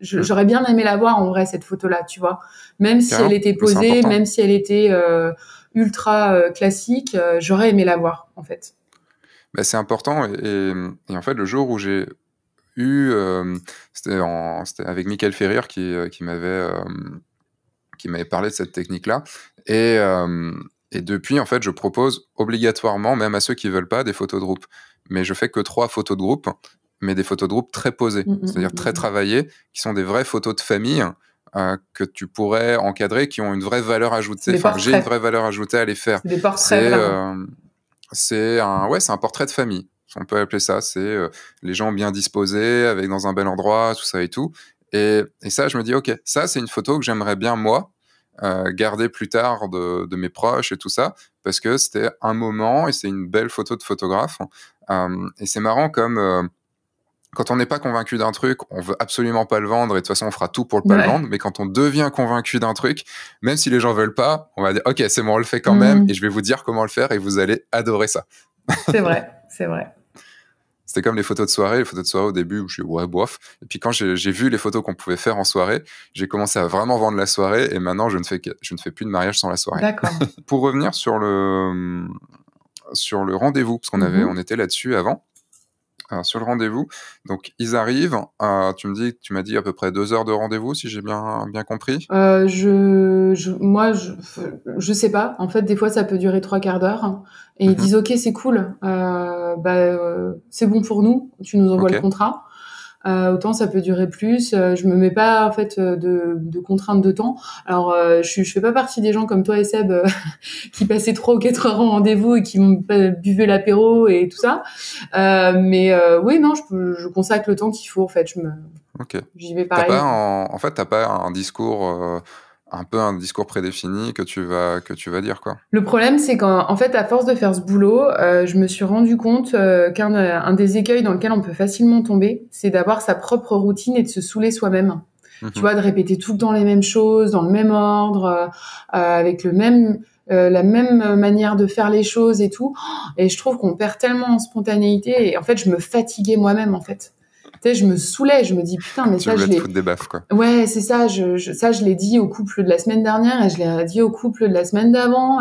j'aurais bien aimé la voir en vrai, cette photo-là, tu vois. Même si elle était posée, même si elle était ultra classique, j'aurais aimé la voir, en fait. Ben, c'est important et en fait, le jour où j'ai eu... c'était avec Michel Ferrier qui m'avait parlé de cette technique-là. Et depuis, en fait, je propose obligatoirement, même à ceux qui ne veulent pas, des photos de groupe. Mais je ne fais que 3 photos de groupe, mais des photos de groupe très posées, c'est-à-dire très travaillées, qui sont des vraies photos de famille que tu pourrais encadrer, qui ont une vraie valeur ajoutée. Enfin, j'ai une vraie valeur ajoutée à les faire. Des portraits, c'est un portrait de famille, on peut appeler ça. C'est les gens bien disposés, avec dans un bel endroit, tout ça et tout. Et ça, je me dis, ok, ça, c'est une photo que j'aimerais bien, moi, garder plus tard de mes proches et tout ça, parce que c'était un moment et c'est une belle photo de photographe. Et c'est marrant comme... quand on n'est pas convaincu d'un truc, on veut absolument pas le vendre et de toute façon, on fera tout pour ne pas le vendre. Mais quand on devient convaincu d'un truc, même si les gens veulent pas, on va dire « Ok, c'est bon, on le fait quand même et je vais vous dire comment le faire et vous allez adorer ça. » C'est vrai, c'est vrai. C'était comme les photos de soirée. Les photos de soirée au début, où je suis ouais, bof. Et puis quand j'ai vu les photos qu'on pouvait faire en soirée, j'ai commencé à vraiment vendre la soirée et maintenant, je ne fais plus de mariage sans la soirée. D'accord. Pour revenir sur le rendez-vous, parce qu'on on était là-dessus avant. Sur le rendez-vous, donc ils arrivent. Tu m'as dit à peu près 2 heures de rendez-vous, si j'ai bien compris. Moi, je sais pas. En fait, des fois, ça peut durer 3 quarts d'heure. Hein, et ils disent ok, c'est cool. C'est bon pour nous. Tu nous envoies le contrat. Autant ça peut durer plus. Je me mets pas en fait de contraintes de temps. Alors je fais pas partie des gens comme toi et Seb qui passaient 3 ou 4 heures en rendez-vous et qui buvaient l'apéro et tout ça. Je consacre le temps qu'il faut en fait. J'y vais pareil. T'as pas un discours. Un peu un discours prédéfini que tu vas dire quoi. Le problème c'est qu'en fait à force de faire ce boulot, je me suis rendu compte qu'un des écueils dans lequel on peut facilement tomber, c'est d'avoir sa propre routine et de se saouler soi-même. Tu vois, de répéter tout le temps les mêmes choses, dans le même ordre, avec la même manière de faire les choses et tout. Et je trouve qu'on perd tellement en spontanéité et en fait je me fatiguais moi-même en fait. Tu sais, je me saoulais, je me dis putain, mais ça, je l'ai. Tu voulais te foutre des baffes, quoi. Ouais, c'est ça. Je l'ai dit au couple de la semaine dernière et je l'ai dit au couple de la semaine d'avant.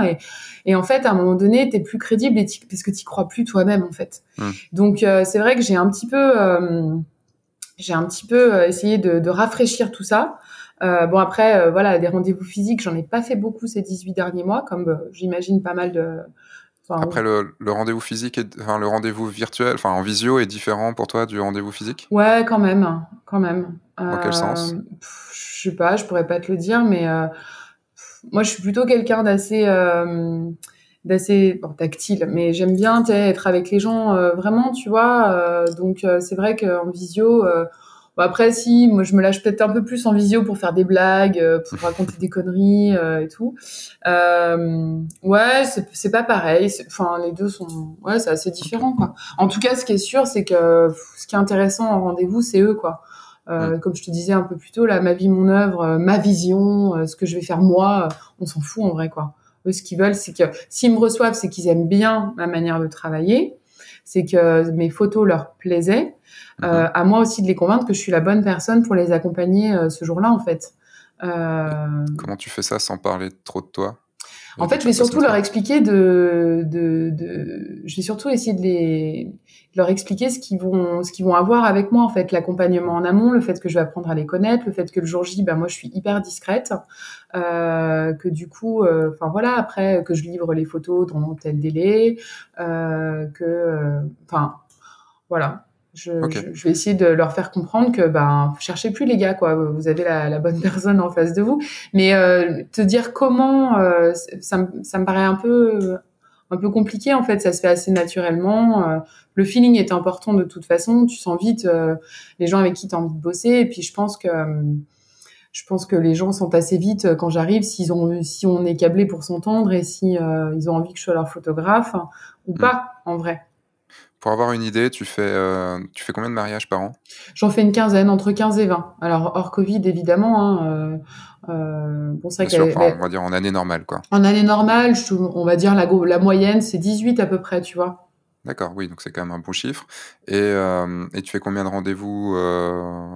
Et en fait, à un moment donné, t'es plus crédible parce que t'y crois plus toi-même, en fait. Donc, c'est vrai que j'ai un petit peu essayé de rafraîchir tout ça. Des rendez-vous physiques, j'en ai pas fait beaucoup ces 18 derniers mois, comme j'imagine pas mal de. Après, le rendez-vous physique, le rendez-vous virtuel, en visio, est différent pour toi du rendez-vous physique ? Ouais, quand même. Dans quel sens ? Je sais pas, je pourrais pas te le dire, mais moi, je suis plutôt quelqu'un d'assez tactile, mais j'aime bien être avec les gens, vraiment, tu vois. Donc, c'est vrai qu'en visio... après, si, moi, je me lâche peut-être un peu plus en visio pour faire des blagues, pour raconter des conneries et tout. C'est pas pareil. Les deux sont... Ouais, c'est assez différent, quoi. En tout cas, ce qui est sûr, c'est que ce qui est intéressant en rendez-vous, c'est eux, quoi. Comme je te disais un peu plus tôt, là, ma vie, mon œuvre, ma vision, ce que je vais faire moi, on s'en fout, en vrai, quoi. Eux, ce qu'ils veulent, c'est que... S'ils me reçoivent, c'est qu'ils aiment bien ma manière de travailler. C'est que mes photos leur plaisaient. À moi aussi de les convaincre que je suis la bonne personne pour les accompagner ce jour-là, en fait. Comment tu fais ça sans parler trop de toi ? En fait, je vais surtout leur expliquer je vais surtout essayer de leur expliquer ce qu'ils vont avoir avec moi, en fait, l'accompagnement en amont, le fait que je vais apprendre à les connaître, le fait que le jour J, ben moi je suis hyper discrète, que du coup, enfin voilà, après que je livre les photos dans tel délai, voilà. Je vais essayer de leur faire comprendre que cherchez plus les gars, quoi, vous avez la bonne personne en face de vous. Mais te dire comment, ça me paraît un peu compliqué, en fait. Ça se fait assez naturellement, le feeling est important de toute façon, tu sens vite les gens avec qui tu as envie de bosser. Et puis je pense que les gens sont assez vite quand j'arrive, si on est câblé pour s'entendre et si ils ont envie que je sois leur photographe ou pas, en vrai. Pour avoir une idée, tu fais combien de mariages par an ? J'en fais une quinzaine, entre 15 et 20. Alors, hors Covid, évidemment. On va dire en année normale, quoi. En année normale, on va dire la moyenne, c'est 18 à peu près, tu vois. D'accord, oui, donc c'est quand même un bon chiffre. Et tu fais combien de rendez-vous ?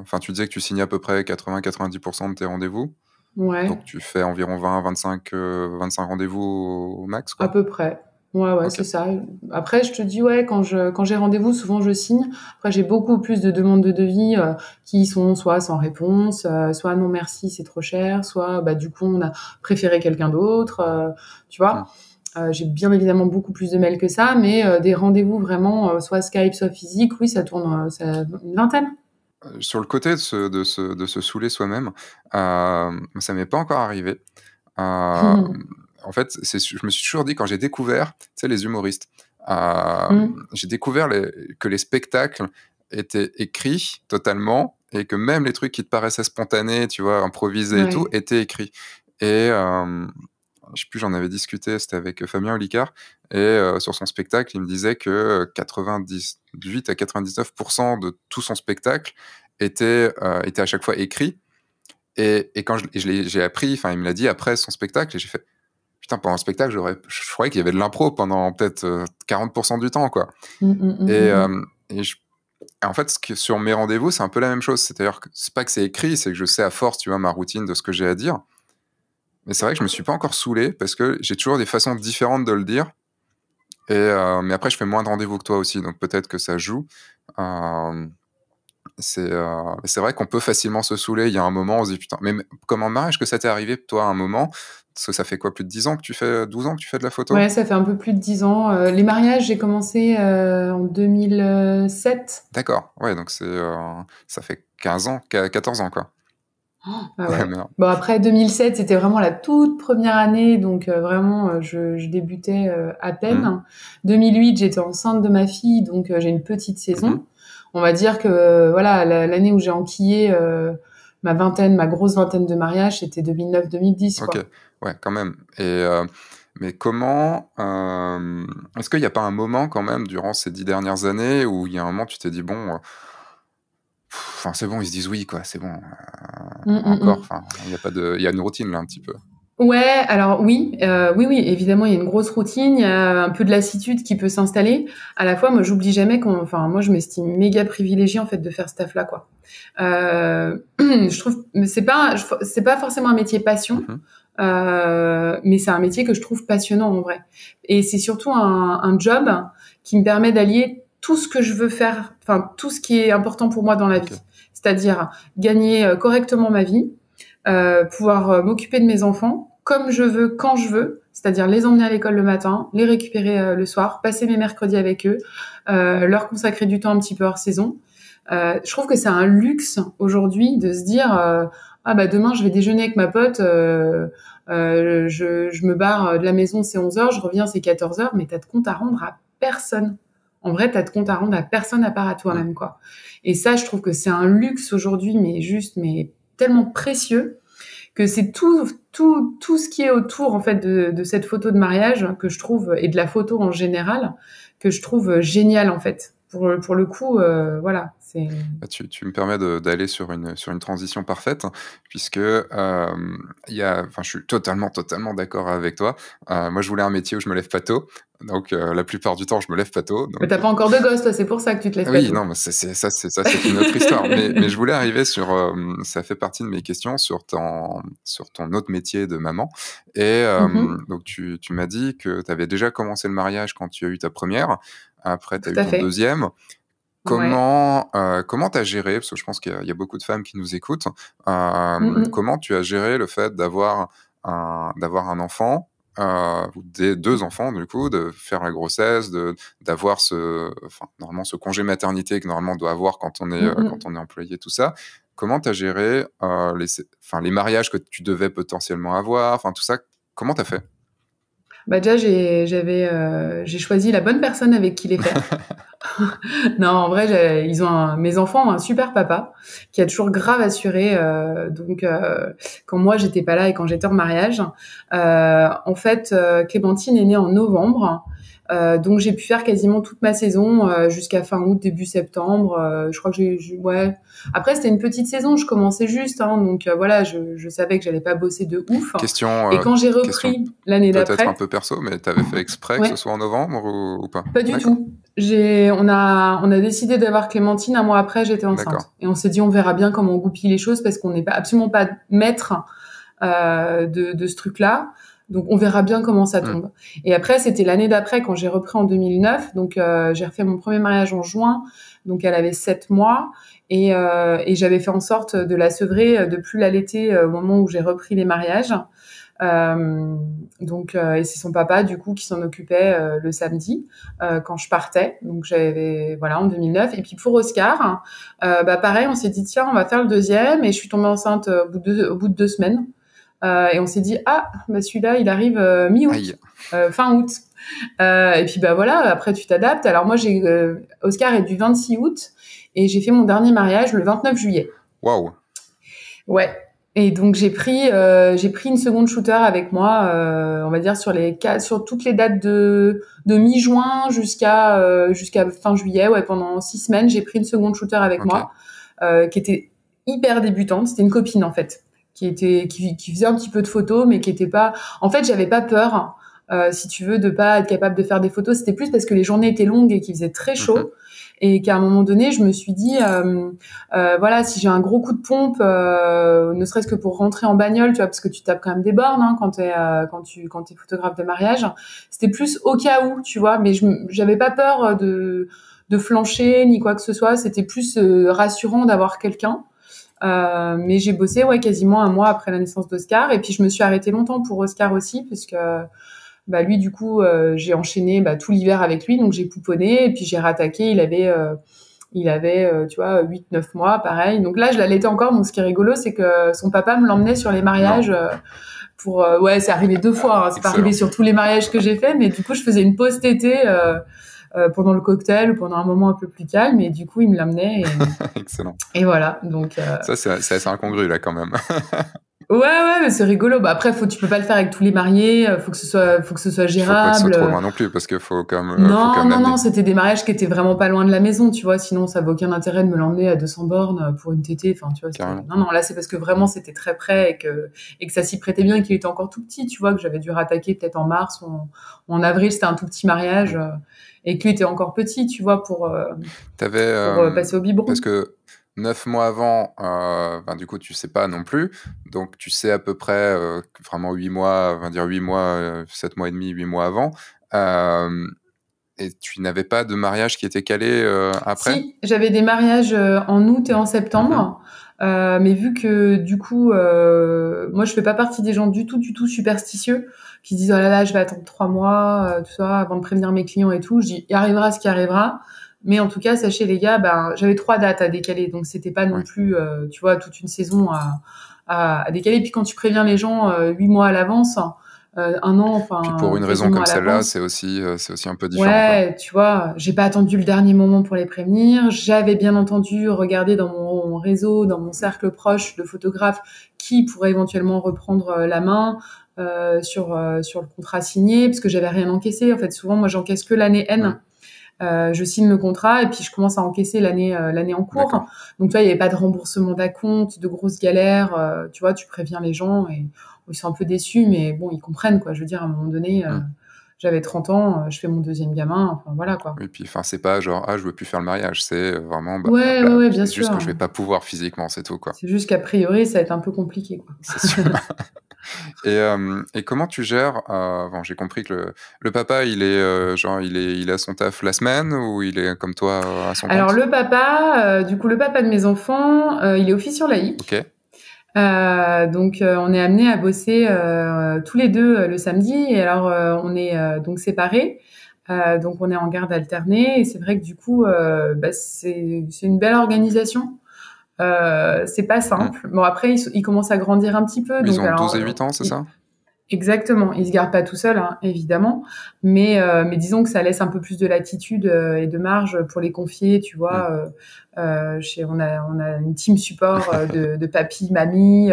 Enfin, tu disais que tu signes à peu près 80-90% de tes rendez-vous. Ouais. Donc, tu fais environ 20-25 rendez-vous au max, quoi. À peu près. Ouais, okay. C'est ça. Après, je te dis, ouais, quand j'ai rendez-vous, souvent je signe. Après, j'ai beaucoup plus de demandes de devis qui sont soit sans réponse, soit non merci, c'est trop cher, soit du coup on a préféré quelqu'un d'autre, tu vois. J'ai bien évidemment beaucoup plus de mails que ça, mais des rendez-vous vraiment soit Skype, soit physique, oui, ça tourne une vingtaine. Sur le côté de se saouler soi-même, ça m'est pas encore arrivé. En fait, je me suis toujours dit, quand j'ai découvert, tu sais, les humoristes, j'ai découvert que les spectacles étaient écrits totalement, et que même les trucs qui te paraissaient spontanés, tu vois, improvisés, ouais, et tout, étaient écrits. Et je sais plus, j'en avais discuté, c'était avec Fabien Olicard, et sur son spectacle, il me disait que 98 à 99% de tout son spectacle était à chaque fois écrit. Et quand j'ai appris, enfin, il me l'a dit après son spectacle, et j'ai fait... Putain, pendant le spectacle, je croyais qu'il y avait de l'impro pendant peut-être 40% du temps, quoi. Et en fait, sur mes rendez-vous, c'est un peu la même chose. C'est-à-dire que c'est pas que c'est écrit, c'est que je sais à force, tu vois, ma routine de ce que j'ai à dire. Mais c'est vrai que je me suis pas encore saoulé parce que j'ai toujours des façons différentes de le dire. Mais après, je fais moins de rendez-vous que toi aussi, donc peut-être que ça joue. C'est vrai qu'on peut facilement se saouler. Il y a un moment, on se dit putain, mais comment en mariage que ça t'est arrivé, toi, à un moment? Parce que ça fait quoi, plus de 10 ans que tu fais, 12 ans que tu fais de la photo? Ouais, ça fait un peu plus de 10 ans. Les mariages, j'ai commencé en 2007. D'accord, ouais, donc ça fait 15 ans, 14 ans, quoi. Ah ouais. Bon, après 2007, c'était vraiment la toute première année, donc vraiment je débutais à peine. 2008, j'étais enceinte de ma fille, donc j'ai une petite saison. On va dire que voilà, l'année où j'ai enquillé ma grosse vingtaine de mariages, c'était 2009-2010. Ok, quoi. Ouais, quand même. Mais comment... est-ce qu'il n'y a pas un moment, quand même, durant ces 10 dernières années, où il y a un moment, tu t'es dit, bon... Enfin, c'est bon, ils se disent oui, quoi, c'est bon. Encore, enfin, il y a une routine, là, un petit peu. Ouais, alors oui, évidemment, il y a une grosse routine, il y a un peu de lassitude qui peut s'installer. À la fois, moi, j'oublie jamais moi, je m'estime méga privilégiée, en fait, de faire ce taf-là, quoi. Je trouve, c'est pas forcément un métier passion, mais c'est un métier que je trouve passionnant, en vrai. Et c'est surtout un job qui me permet d'allier tout ce que je veux faire, enfin, tout ce qui est important pour moi dans la vie. C'est-à-dire gagner correctement ma vie, pouvoir m'occuper de mes enfants comme je veux, quand je veux, c'est-à-dire les emmener à l'école le matin, les récupérer le soir, passer mes mercredis avec eux, leur consacrer du temps un petit peu hors saison. Je trouve que c'est un luxe aujourd'hui de se dire demain je vais déjeuner avec ma pote, je me barre de la maison, c'est 11h, je reviens, c'est 14h, mais t'as de compte à rendre à personne. En vrai, t'as de compte à rendre à personne à part à toi-même, quoi. Et ça, je trouve que c'est un luxe aujourd'hui, mais tellement précieux, que c'est tout ce qui est autour, en fait, de cette photo de mariage, que je trouve, et de la photo en général, que je trouve génial, en fait. pour le coup, voilà. Tu me permets d'aller sur une transition parfaite, puisque je suis totalement d'accord avec toi. Moi, je voulais un métier où je me lève pas tôt. Donc, la plupart du temps, je me lève pas tôt. Donc... Mais t'as pas encore de gosse, toi, c'est pour ça que tu te lèves pas tôt. Oui, non, mais c'est une autre histoire. Mais je voulais arriver sur, ça fait partie de mes questions, sur ton autre métier de maman. Et donc, tu m'as dit que t'avais déjà commencé le mariage quand tu as eu ta première. Après, t'as eu ton deuxième. Comment t'as géré, parce que je pense qu'il y a beaucoup de femmes qui nous écoutent, comment tu as géré le fait d'avoir un enfant, des deux enfants, du coup, de faire la grossesse, d'avoir ce congé maternité que normalement on doit avoir quand on est, quand on est employé, tout ça. Comment tu as géré les mariages que tu devais potentiellement avoir, tout ça, comment tu as fait? Bah déjà, j'ai choisi la bonne personne avec qui les faire. Non, en vrai, mes enfants ont un super papa qui a toujours grave assuré. Donc, quand moi, j'étais pas là et quand j'étais en mariage, Clémentine est née en novembre. Donc, j'ai pu faire quasiment toute ma saison jusqu'à fin août, début septembre. Je crois que ouais. Après, c'était une petite saison. Je commençais juste. Donc, je savais que j'allais pas bosser de ouf. Question. Et quand j'ai repris l'année d'après. Peut-être un peu perso, mais t'avais fait exprès que ce soit en novembre ou pas? Pas du tout. On a décidé d'avoir Clémentine. Un mois après, j'étais enceinte. Et on s'est dit, on verra bien comment on goupille les choses parce qu'on n'est absolument pas maître de ce truc-là. Donc, on verra bien comment ça tombe. Et après, c'était l'année d'après quand j'ai repris en 2009. Donc, j'ai refait mon premier mariage en juin. Donc, elle avait 7 mois. Et j'avais fait en sorte de la sevrer, de plus l'allaiter au moment où j'ai repris les mariages. Et c'est son papa, du coup, qui s'en occupait le samedi quand je partais. Donc, j'avais, en 2009. Et puis, pour Oscar, pareil, on s'est dit, tiens, on va faire le deuxième. Et je suis tombée enceinte au bout de 2 semaines. Et on s'est dit, celui-là, il arrive mi-août, fin août. Et puis, après, tu t'adaptes. Alors, moi, Oscar est du 26 août et j'ai fait mon dernier mariage le 29 juillet. Waouh! Ouais. Et donc, j'ai pris une seconde shooter avec moi, on va dire, sur toutes les dates de mi-juin jusqu'à fin juillet. Ouais, pendant 6 semaines, j'ai pris une seconde shooter avec moi, qui était hyper débutante. C'était une copine, en fait. Qui faisait un petit peu de photos, mais qui était pas. En fait, j'avais pas peur, si tu veux, de pas être capable de faire des photos. C'était plus parce que les journées étaient longues et qu'il faisait très chaud, et qu'à un moment donné, je me suis dit, si j'ai un gros coup de pompe, ne serait-ce que pour rentrer en bagnole, tu vois, parce que tu tapes quand même des bornes quand t'es photographe de mariage. C'était plus au cas où, tu vois, mais j'avais pas peur de flancher ni quoi que ce soit. C'était plus rassurant d'avoir quelqu'un. Mais j'ai bossé quasiment un mois après la naissance d'Oscar, et puis je me suis arrêtée longtemps pour Oscar aussi parce que lui, du coup, j'ai enchaîné tout l'hiver avec lui, donc j'ai pouponné et puis j'ai rattaqué. Il avait tu vois, 8-9 mois, pareil. Donc là, je l'allaitais encore. Donc ce qui est rigolo, c'est que son papa me l'emmenait sur les mariages. C'est arrivé 2 fois, hein. C'est pas arrivé sur tous les mariages que j'ai fait, mais du coup je faisais une pause tétée pendant le cocktail ou pendant un moment un peu plus calme, et du coup il me l'amenait et... Excellent. Et voilà, donc ça c'est assez incongru là quand même. ouais, mais c'est rigolo. Après tu peux pas le faire avec tous les mariés, faut que ce soit gérable. Faut pas que ce soit trop loin non plus, parce que faut quand même non, c'était des mariages qui étaient vraiment pas loin de la maison, tu vois, sinon ça avait aucun intérêt de me l'emmener à 200 bornes pour une tétée, enfin tu vois. Non, là c'est parce que vraiment c'était très près et que ça s'y prêtait bien et qu'il était encore tout petit, tu vois, que j'avais dû rattaquer peut-être en mars ou en avril, c'était un tout petit mariage. Et que lui était encore petit, tu vois, pour passer au biberon. Parce que 9 mois avant, du coup, tu sais pas non plus. Donc, tu sais à peu près 7 mois et demi, 8 mois avant. Et tu n'avais pas de mariage qui était calé après? Si, j'avais des mariages en août et en septembre. Mais vu que, du coup, moi, je fais pas partie des gens du tout superstitieux qui disent « Oh là là, je vais attendre 3 mois, tout ça, avant de prévenir mes clients et tout. » Je dis « Il arrivera ce qui arrivera. » Mais en tout cas, sachez les gars, j'avais 3 dates à décaler. Donc, c'était pas non plus, tu vois, toute une saison à décaler. Puis quand tu préviens les gens 8 mois à l'avance... 1 an, enfin. Puis pour une raison comme celle-là, c'est aussi un peu différent. Ouais, quoi. Tu vois, j'ai pas attendu le dernier moment pour les prévenir. J'avais bien entendu regardé dans mon réseau, dans mon cercle proche de photographes, qui pourrait éventuellement reprendre la main sur le contrat signé, parce que j'avais rien encaissé. En fait, souvent, moi, j'encaisse que l'année N. je signe le contrat et puis je commence à encaisser l'année en cours. Donc tu vois, il n'y avait pas de remboursement d'acompte, de grosses galères. Tu vois, tu préviens les gens et ils sont un peu déçus, mais bon, ils comprennent, quoi. Je veux dire, à un moment donné, j'avais 30 ans, je fais mon deuxième gamin, enfin voilà, quoi. Et puis, enfin, c'est pas genre, ah, je veux plus faire le mariage, c'est vraiment, bah, ouais, là, ouais, bien sûr. Juste que je vais pas pouvoir physiquement, c'est tout, quoi. C'est juste qu'a priori, ça va être un peu compliqué, quoi. C'est sûr. Et comment tu gères bon, j'ai compris que le papa, il est genre, il a son taf la semaine ou il est comme toi à son Alors, compte? Le papa, du coup, le papa de mes enfants, il est officier laïque. Ok. Donc on est amenés à bosser tous les deux le samedi, et alors on est donc séparés, donc on est en garde alternée, et c'est vrai que du coup bah, c'est une belle organisation. C'est pas simple. Bon, après ils commencent à grandir un petit peu, donc, ils ont 12 et 8 ans, c'est ça? Exactement, ils se gardent pas tout seuls, hein, évidemment, mais disons que ça laisse un peu plus de latitude et de marge pour les confier, tu vois. On a une team support de papy, mamie,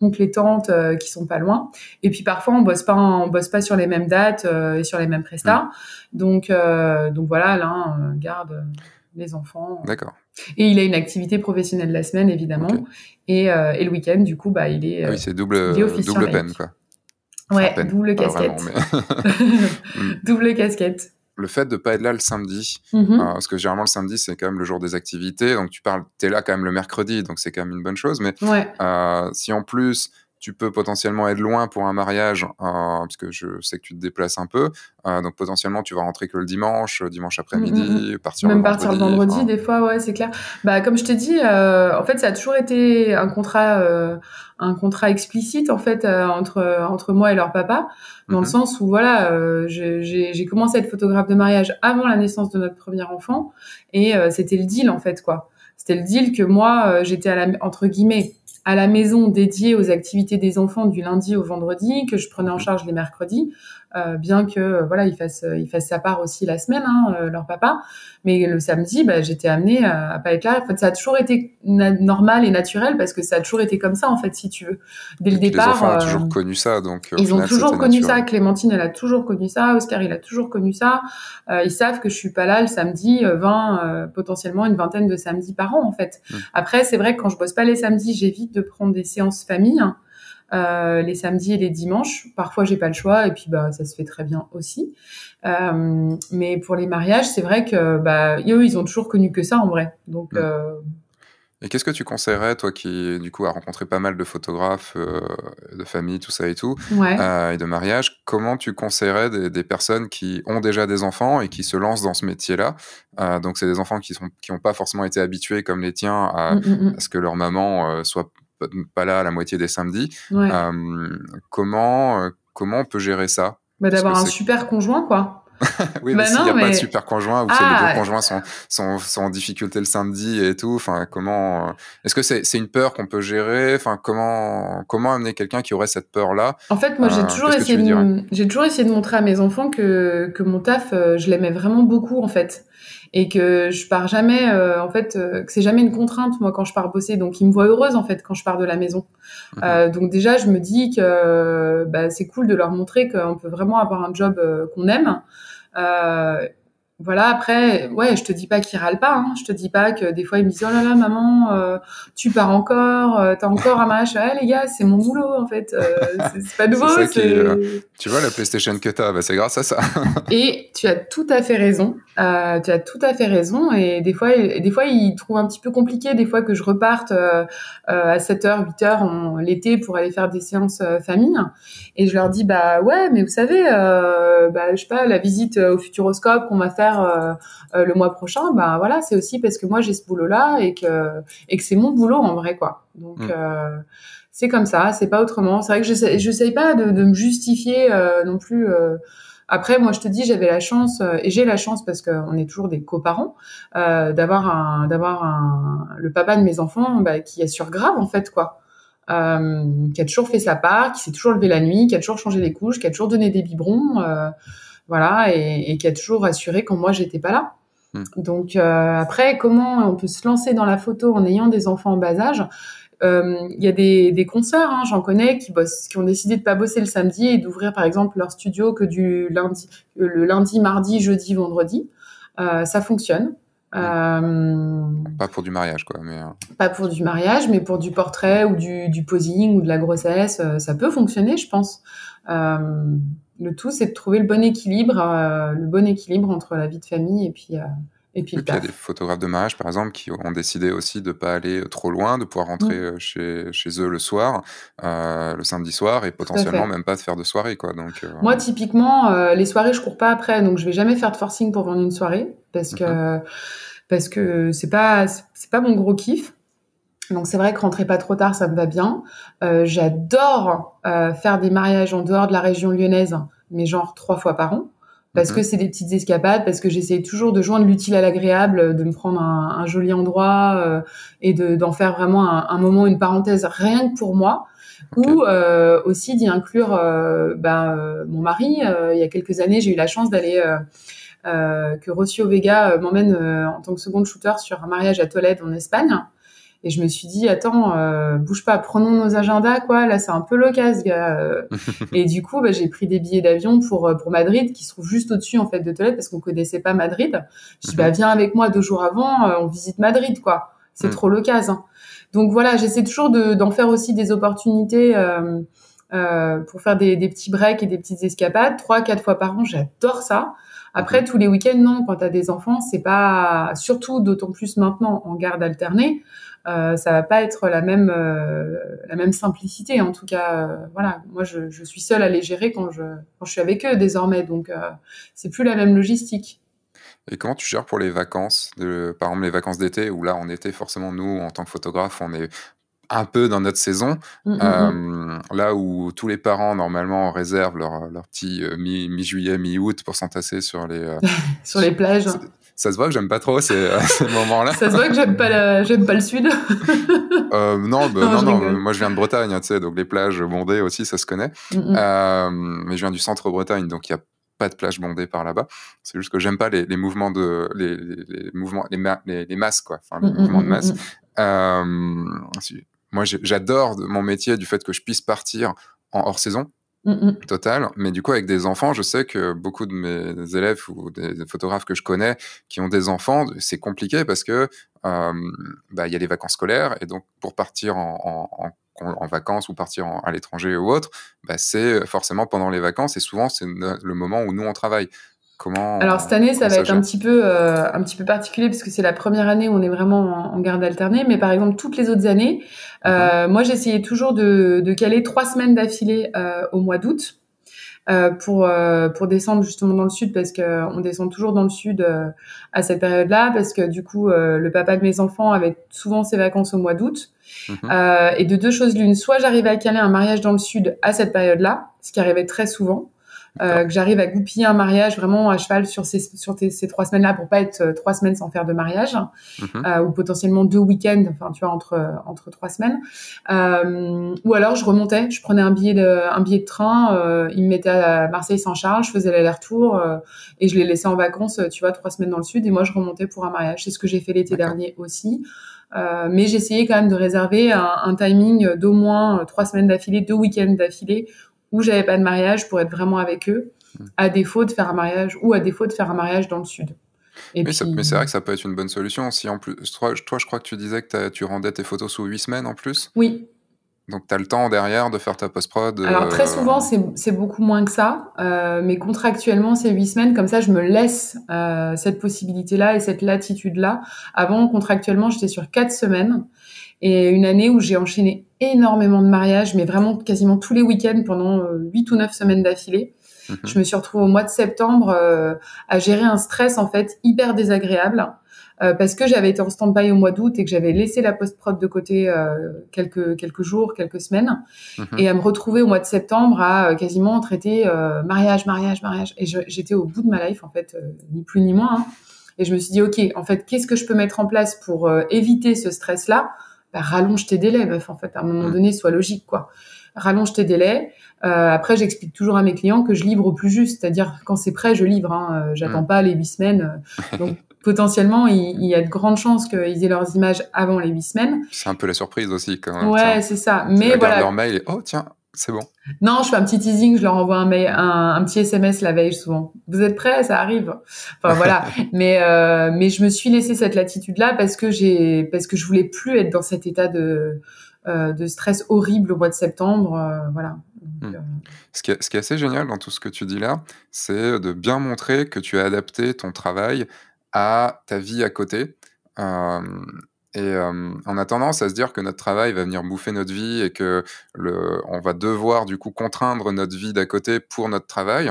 oncles et tantes qui sont pas loin. Et puis parfois on bosse pas sur les mêmes dates et sur les mêmes prestats. Donc voilà, l'un garde les enfants. D'accord. Et il a une activité professionnelle la semaine, évidemment, et le week-end, du coup, bah il est. Ah oui, c'est double peine, quoi. Ouais, peine, double casquette. Vraiment, mais... double casquette. Le fait de ne pas être là le samedi, parce que généralement le samedi, c'est quand même le jour des activités, donc tu es là quand même le mercredi, donc c'est quand même une bonne chose, mais si en plus tu peux potentiellement être loin pour un mariage, parce que je sais que tu te déplaces un peu, donc potentiellement tu vas rentrer que le dimanche après-midi, partir le vendredi, enfin... des fois, ouais, c'est clair. Bah, comme je te dis, en fait, ça a toujours été un contrat explicite, en fait, entre moi et leur papa, dans le sens où, voilà, j'ai commencé à être photographe de mariage avant la naissance de notre premier enfant, et c'était le deal, en fait, quoi. C'était le deal que moi, j'étais entre guillemets, à la maison dédiée aux activités des enfants du lundi au vendredi, que je prenais en charge les mercredis, bien que voilà, il fasse sa part aussi la semaine, hein, leur papa. Mais le samedi, bah, j'étais amenée à pas être là. En fait, ça a toujours été normal et naturel, parce que ça a toujours été comme ça, en fait, si tu veux. Dès le départ, les enfants ont toujours connu ça, donc ils ont toujours connu ça. Clémentine, elle a toujours connu ça. Oscar, il a toujours connu ça. Ils savent que je suis pas là le samedi, potentiellement une vingtaine de samedis par an, en fait. Après, c'est vrai que quand je bosse pas les samedis, j'évite de prendre des séances famille, hein. Les samedis et les dimanches. Parfois, j'ai pas le choix, et puis bah ça se fait très bien aussi. Mais pour les mariages, c'est vrai que bah eux, ils ont toujours connu que ça, en vrai. Donc. Et qu'est-ce que tu conseillerais, toi, qui du coup a rencontré pas mal de photographes de famille, tout ça et tout, et de mariage? Comment tu conseillerais des personnes qui ont déjà des enfants et qui se lancent dans ce métier-là? Donc c'est des enfants qui ont pas forcément été habitués comme les tiens à ce que leur maman soit pas là à la moitié des samedis. Comment on peut gérer ça? Bah, d'avoir un super conjoint, quoi. Oui, bah mais s'il n'y a pas de super conjoint, ou si les deux conjoints sont en difficulté le samedi et tout, enfin, comment... Est-ce que c'est une peur qu'on peut gérer? Enfin, comment amener quelqu'un qui aurait cette peur-là? En fait, moi, j'ai toujours essayé de montrer à mes enfants que mon taf, je l'aimais vraiment beaucoup, en fait. Et que je pars jamais, en fait, que c'est jamais une contrainte, moi, quand je pars bosser. Donc, ils me voient heureuse, en fait, quand je pars de la maison. Donc, déjà, je me dis que bah, c'est cool de leur montrer qu'on peut vraiment avoir un job qu'on aime. Voilà, après, ouais, je te dis pas qu'ils râlent pas, hein. Je te dis pas que des fois ils me disent, oh là là, maman, tu pars encore, t'as encore un match. Ah, les gars, c'est mon boulot, en fait. C'est pas nouveau. Tu vois, la PlayStation que t'as, bah, c'est grâce à ça. Et tu as tout à fait raison. Et des fois, ils trouvent un petit peu compliqué, des fois, que je reparte à 7h, 8h l'été pour aller faire des séances famille. Et je leur dis, bah ouais, mais vous savez, bah, je sais pas, la visite au Futuroscope qu'on va faire le mois prochain, bah voilà, c'est aussi parce que moi j'ai ce boulot là et que c'est mon boulot, en vrai, quoi. Donc c'est comme ça, c'est pas autrement. C'est vrai que j'essaye pas de me justifier non plus. Après, moi, je te dis, j'avais la chance, et j'ai la chance parce qu'on est toujours des coparents, d'avoir le papa de mes enfants, bah, qui assure grave, en fait, quoi. Qui a toujours fait sa part, qui s'est toujours levé la nuit, qui a toujours changé les couches, qui a toujours donné des biberons, voilà, et qui a toujours assuré quand moi j'étais pas là. Donc après, comment on peut se lancer dans la photo en ayant des enfants en bas âge? Il y a des consoeurs, hein, j'en connais, qui ont décidé de pas bosser le samedi et d'ouvrir par exemple leur studio que le lundi, mardi, jeudi, vendredi. ça fonctionne. Pas pour du mariage, quoi. Mais... Pas pour du mariage, mais pour du portrait ou du posing ou de la grossesse, ça peut fonctionner, je pense. Le tout, c'est de trouver le bon équilibre entre la vie de famille et puis le taf. Il y a des photographes de mariage, par exemple, qui ont décidé aussi de ne pas aller trop loin, de pouvoir rentrer chez eux le soir, le samedi soir, et potentiellement même pas de faire de soirée, quoi. Donc, moi, typiquement, les soirées, je ne cours pas après, donc je ne vais jamais faire de forcing pour vendre une soirée, parce que c'est pas mon gros kiff. Donc c'est vrai que rentrer pas trop tard, ça me va bien. J'adore faire des mariages en dehors de la région lyonnaise, mais genre 3 fois par an, parce que c'est des petites escapades, parce que j'essaie toujours de joindre l'utile à l'agréable, de me prendre un joli endroit et d'en faire vraiment un moment, une parenthèse rien que pour moi, ou aussi d'y inclure mon mari. Il y a quelques années, j'ai eu la chance d'aller... que Rocío Vega m'emmène en tant que second shooter sur un mariage à Tolède en Espagne. Et je me suis dit, attends, bouge pas, prenons nos agendas, quoi. Là, c'est un peu l'occasion, gars. Et du coup, j'ai pris des billets d'avion pour Madrid, qui se trouve juste au-dessus, en fait, de Tolède, parce qu'on connaissait pas Madrid. Je dis, viens avec moi 2 jours avant, on visite Madrid, quoi. C'est trop l'occasion. Hein. Donc voilà, j'essaie toujours d'en faire aussi des opportunités, pour faire des petits breaks et des petites escapades. 3-4 fois par an, j'adore ça. Après, tous les week-ends, non, quand tu as des enfants, c'est pas... Surtout, d'autant plus maintenant, en garde alternée, ça va pas être la même simplicité. En tout cas, voilà, moi, je suis seule à les gérer quand je suis avec eux désormais. Donc, c'est plus la même logistique. Et comment tu gères pour les vacances, par exemple les vacances d'été, où là, en été, forcément, nous, en tant que photographe, on est... un peu dans notre saison, là où tous les parents, normalement, réservent leur petit mi-juillet, mi-août pour s'entasser sur les plages. Ça se voit que j'aime pas trop ces moments-là. Ça se voit que j'aime pas le sud. Non, moi je viens de Bretagne, hein, tu sais, donc les plages bondées aussi, ça se connaît. Mais je viens du centre Bretagne, donc il y a pas de plage bondée par là-bas. C'est juste que j'aime pas les mouvements de... les masses, quoi. Enfin, les mouvements de masse. Moi, j'adore mon métier du fait que je puisse partir en hors-saison total, mais du coup, avec des enfants, je sais que beaucoup de mes élèves ou des photographes que je connais qui ont des enfants, c'est compliqué parce que y a les vacances scolaires et donc pour partir en vacances ou partir à l'étranger ou autre, c'est forcément pendant les vacances et souvent, c'est le moment où nous, on travaille. Alors cette année, ça va être un petit peu particulier parce que c'est la première année où on est vraiment en garde alternée. Mais par exemple, toutes les autres années, moi, j'essayais toujours de caler 3 semaines d'affilée au mois d'août pour descendre justement dans le sud parce que on descend toujours dans le sud à cette période-là parce que du coup, le papa de mes enfants avait souvent ses vacances au mois d'août. Et de 2 choses l'une, soit j'arrivais à caler un mariage dans le sud à cette période-là, ce qui arrivait très souvent. Que j'arrive à goupiller un mariage vraiment à cheval sur ces 3 semaines-là pour pas être 3 semaines sans faire de mariage, ou potentiellement 2 week-ends, enfin tu vois entre 3 semaines. Ou alors je remontais, je prenais un billet de train, ils me mettaient à Marseille sans charge, je faisais l'aller-retour et je les laissais en vacances, tu vois, 3 semaines dans le sud et moi je remontais pour un mariage. C'est ce que j'ai fait l'été dernier aussi. Mais j'essayais quand même de réserver un timing d'au moins 3 semaines d'affilée, 2 week-ends d'affilée où j'avais pas de mariage pour être vraiment avec eux, à défaut de faire un mariage ou à défaut de faire un mariage dans le sud. Mais c'est vrai que ça peut être une bonne solution. Si en plus, toi, je crois que tu disais que tu rendais tes photos sous 8 semaines en plus. Oui. Donc, tu as le temps derrière de faire ta post-prod. Alors, très souvent, c'est beaucoup moins que ça. Mais contractuellement, c'est 8 semaines. Comme ça, je me laisse cette possibilité-là et cette latitude-là. Avant, contractuellement, j'étais sur 4 semaines. Et une année où j'ai enchaîné énormément de mariages, mais vraiment quasiment tous les week-ends pendant 8 ou 9 semaines d'affilée. Je me suis retrouvée au mois de septembre à gérer un stress en fait hyper désagréable parce que j'avais été en stand-by au mois d'août et que j'avais laissé la post-prod de côté quelques jours, quelques semaines et à me retrouver au mois de septembre à quasiment traiter mariage. Et j'étais au bout de ma life en fait, ni plus ni moins. Hein. Et je me suis dit, ok, en fait, qu'est-ce que je peux mettre en place pour éviter ce stress-là? Rallonge tes délais, meuf, en fait, à un moment donné, sois logique, quoi. Rallonge tes délais. Après, j'explique toujours à mes clients que je livre au plus juste, c'est-à-dire quand c'est prêt, je livre. Hein. J'attends pas les 8 semaines. Donc, potentiellement, il y a de grandes chances qu'ils aient leurs images avant les 8 semaines. C'est un peu la surprise aussi, quand même. Ouais, c'est ça. Mais voilà. Leur mail, oh tiens. C'est bon. Non, je fais un petit teasing, je leur envoie un petit SMS la veille souvent. Vous êtes prêts? Ça arrive. Enfin voilà. mais je me suis laissé cette latitude-là parce que je voulais plus être dans cet état de stress horrible au mois de septembre. Voilà. Donc, Ce qui est assez génial dans tout ce que tu dis là, c'est de bien montrer que tu as adapté ton travail à ta vie à côté. Et on a tendance à se dire que notre travail va venir bouffer notre vie et que on va devoir du coup contraindre notre vie d'à côté pour notre travail.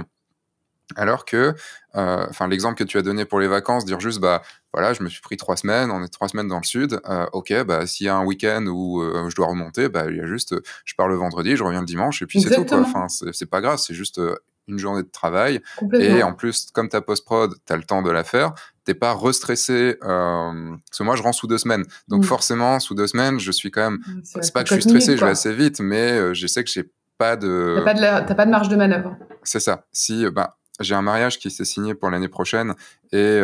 Alors que, l'exemple que tu as donné pour les vacances, dire juste, bah voilà, je me suis pris 3 semaines, on est 3 semaines dans le sud, ok, bah s'il y a un week-end où je dois remonter, bah il y a juste, je pars le vendredi, je reviens le dimanche et puis c'est tout quoi. Enfin, c'est pas grave, c'est juste une journée de travail. Et en plus, comme ta post-prod, t'as le temps de la faire. T'es pas restressé, parce que moi je rends sous 2 semaines, donc forcément sous 2 semaines je suis quand même, c'est pas que je suis stressé, je vais assez vite, mais je sais que j'ai pas de... T'as pas de marge de manœuvre. C'est ça, j'ai un mariage qui s'est signé pour l'année prochaine, et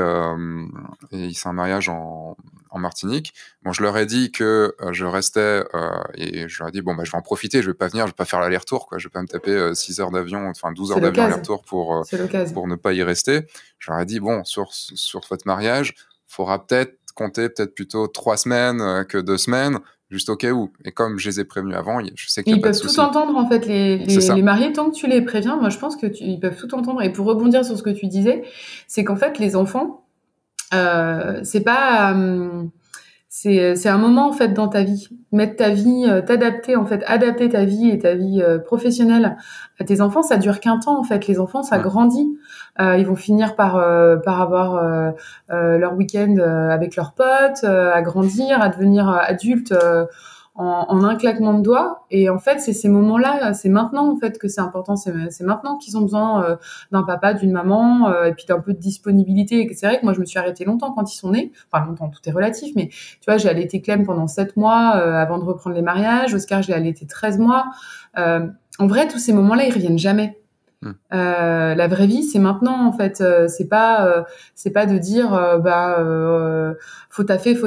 c'est un mariage en Martinique. Bon, je leur ai dit que je restais, et je leur ai dit, bon bah je vais en profiter, je vais pas venir, je vais pas faire l'aller-retour, quoi, je vais pas me taper 6 heures d'avion, enfin 12 heures d'avion aller-retour pour ne pas y rester. Je leur ai dit, bon, sur votre mariage, faudra peut-être compter plutôt 3 semaines que 2 semaines, juste au cas où. Et comme je les ai prévenus avant, je sais qu'ils peuvent pas de tout entendre en fait, les mariés, tant que tu les préviens. Moi, je pense que ils peuvent tout entendre. Et pour rebondir sur ce que tu disais, c'est qu'en fait, les enfants, c'est un moment en fait dans ta vie, mettre ta vie, t'adapter en fait, adapter ta vie et ta vie professionnelle à tes enfants, ça dure qu'un temps en fait. Les enfants, ça grandit. Ils vont finir par avoir leur week-end avec leurs potes, à grandir, à devenir adultes en un claquement de doigts. Et en fait, c'est ces moments-là, c'est maintenant en fait que c'est important. C'est maintenant qu'ils ont besoin d'un papa, d'une maman, et puis d'un peu de disponibilité. Et c'est vrai que moi, je me suis arrêtée longtemps quand ils sont nés. Enfin, longtemps, tout est relatif, mais tu vois, j'ai allaité Clem pendant 7 mois avant de reprendre les mariages. Oscar, je l'ai allaité 13 mois. En vrai, tous ces moments-là, ils reviennent jamais. La vraie vie, c'est maintenant en fait. C'est pas de dire faut taffer.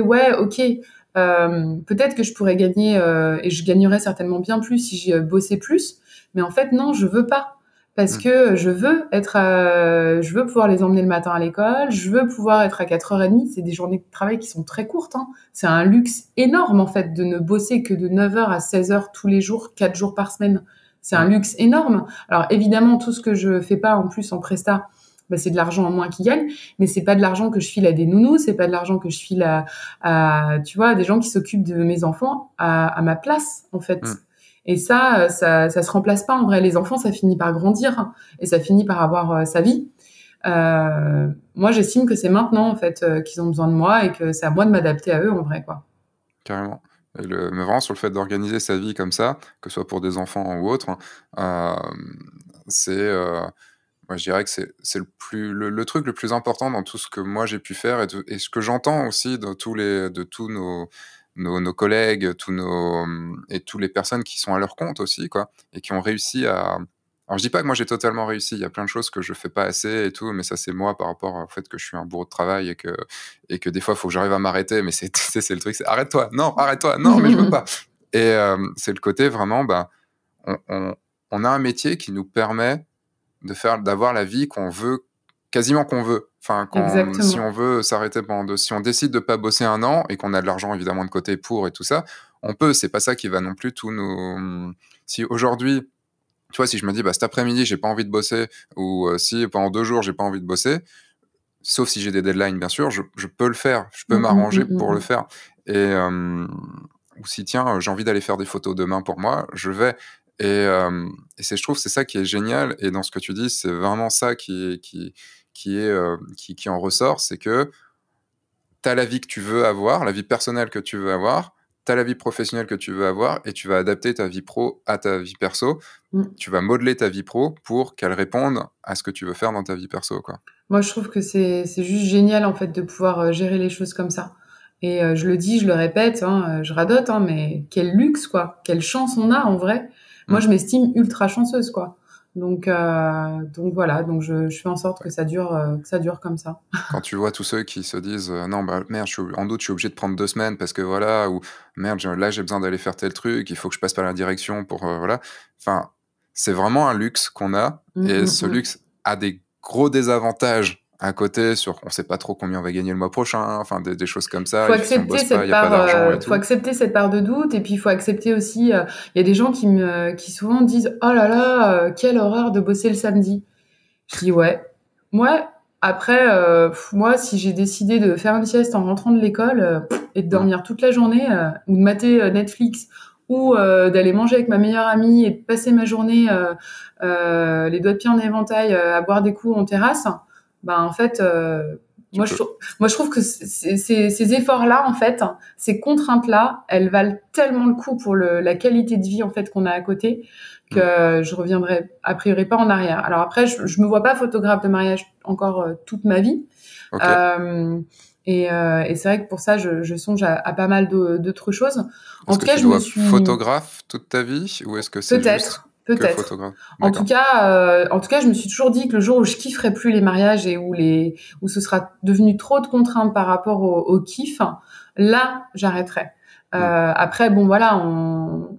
Ouais, ok. Peut-être que je pourrais gagner et je gagnerais certainement bien plus si j'y bossais plus. Mais en fait, non, je veux pas parce que je veux pouvoir les emmener le matin à l'école. Je veux pouvoir être à 4h30. C'est des journées de travail qui sont très courtes. Hein. C'est un luxe énorme en fait de ne bosser que de 9h à 16h tous les jours, 4 jours par semaine. C'est un luxe énorme. Alors évidemment, tout ce que je fais pas en plus en presta, bah, c'est de l'argent en moins qui gagne, mais c'est pas de l'argent que je file à des nounous, c'est pas de l'argent que je file à tu vois, à des gens qui s'occupent de mes enfants à ma place en fait. Et ça se remplace pas en vrai. Les enfants, ça finit par grandir hein, et ça finit par avoir sa vie. Moi, j'estime que c'est maintenant en fait qu'ils ont besoin de moi et que c'est à moi de m'adapter à eux en vrai quoi. Carrément. Mais vraiment, sur le fait d'organiser sa vie comme ça, que ce soit pour des enfants ou autres, moi, je dirais que c'est le truc le plus important dans tout ce que moi j'ai pu faire et ce que j'entends aussi de tous nos collègues, toutes les personnes qui sont à leur compte aussi, quoi, et qui ont réussi à... Alors, je dis pas que moi, j'ai totalement réussi. Il y a plein de choses que je fais pas assez et tout, mais ça, c'est moi par rapport au fait que je suis un bourreau de travail et que des fois, il faut que j'arrive à m'arrêter, mais c'est le truc, c'est arrête-toi, non, mais je veux pas. Et c'est le côté vraiment, on a un métier qui nous permet d'avoir la vie qu'on veut, quasiment qu'on veut. Enfin, si on veut s'arrêter si on décide de pas bosser 1 an et qu'on a de l'argent évidemment de côté pour et tout ça, on peut, c'est pas ça qui va non plus tout nous... Si aujourd'hui, tu vois, si je me dis, bah, cet après-midi, j'ai pas envie de bosser, ou si pendant 2 jours, j'ai pas envie de bosser, sauf si j'ai des deadlines, bien sûr, je peux le faire, je peux m'arranger pour le faire. Et ou si, tiens, j'ai envie d'aller faire des photos demain pour moi, je vais. Et je trouve que c'est ça qui est génial. Et dans ce que tu dis, c'est vraiment ça qui en ressort, c'est que tu as la vie que tu veux avoir, la vie personnelle que tu veux avoir, t'as la vie professionnelle que tu veux avoir et tu vas adapter ta vie pro à ta vie perso. Tu vas modeler ta vie pro pour qu'elle réponde à ce que tu veux faire dans ta vie perso, quoi. Moi, je trouve que c'est juste génial, en fait, de pouvoir gérer les choses comme ça. Et je le dis, je le répète, hein, je radote, hein, mais quel luxe, quoi. Quelle chance on a, en vrai. Moi, je m'estime ultra chanceuse, quoi. Donc voilà, donc je fais en sorte que ça dure comme ça. Quand tu vois tous ceux qui se disent non bah merde, en doute je suis obligé de prendre 2 semaines parce que voilà, ou merde là j'ai besoin d'aller faire tel truc, il faut que je passe par la direction pour voilà. Enfin, c'est vraiment un luxe qu'on a et ce luxe a des gros désavantages à côté sur on sait pas trop combien on va gagner le mois prochain, enfin des choses comme ça. Faut accepter cette part de doute et puis il faut accepter aussi il y a des gens qui souvent disent oh là là quelle horreur de bosser le samedi. Je dis ouais. Après moi si j'ai décidé de faire une sieste en rentrant de l'école et de dormir toute la journée ou de mater Netflix ou d'aller manger avec ma meilleure amie et de passer ma journée les doigts de pied en éventail à boire des coups en terrasse, ben en fait, moi je trouve que ces efforts-là, en fait, ces contraintes-là, elles valent tellement le coup pour la qualité de vie en fait qu'on a à côté que je reviendrai a priori pas en arrière. Alors après, je me vois pas photographe de mariage encore toute ma vie. Okay. Et c'est vrai que pour ça, je songe à pas mal d'autres choses. En tout cas, je me suis photographe toute ta vie ou est-ce que c'est peut-être peut-être. En tout cas, je me suis toujours dit que le jour où je kifferais plus les mariages et où ce sera devenu trop de contraintes par rapport au kiff, là, j'arrêterai. Après, bon, voilà,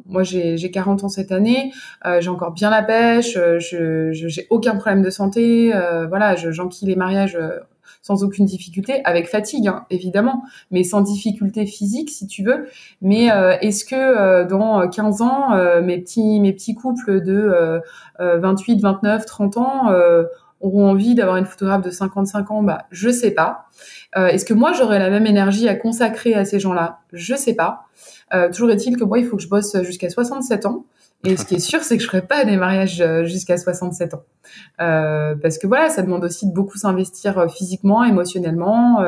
moi, j'ai 40 ans cette année, j'ai encore bien la pêche, j'ai aucun problème de santé, voilà, j'enquille les mariages sans aucune difficulté, avec fatigue, hein, évidemment, mais sans difficulté physique, si tu veux. Mais est-ce que dans 15 ans, mes petits couples de 28, 29, 30 ans auront envie d'avoir une photographe de 55 ans? Bah, je sais pas. Est-ce que moi, j'aurai la même énergie à consacrer à ces gens-là? Je sais pas. Toujours est-il que moi, il faut que je bosse jusqu'à 67 ans. Et ce qui est sûr, c'est que je ferai pas des mariages jusqu'à 67 ans. Parce que voilà, ça demande aussi de beaucoup s'investir physiquement, émotionnellement.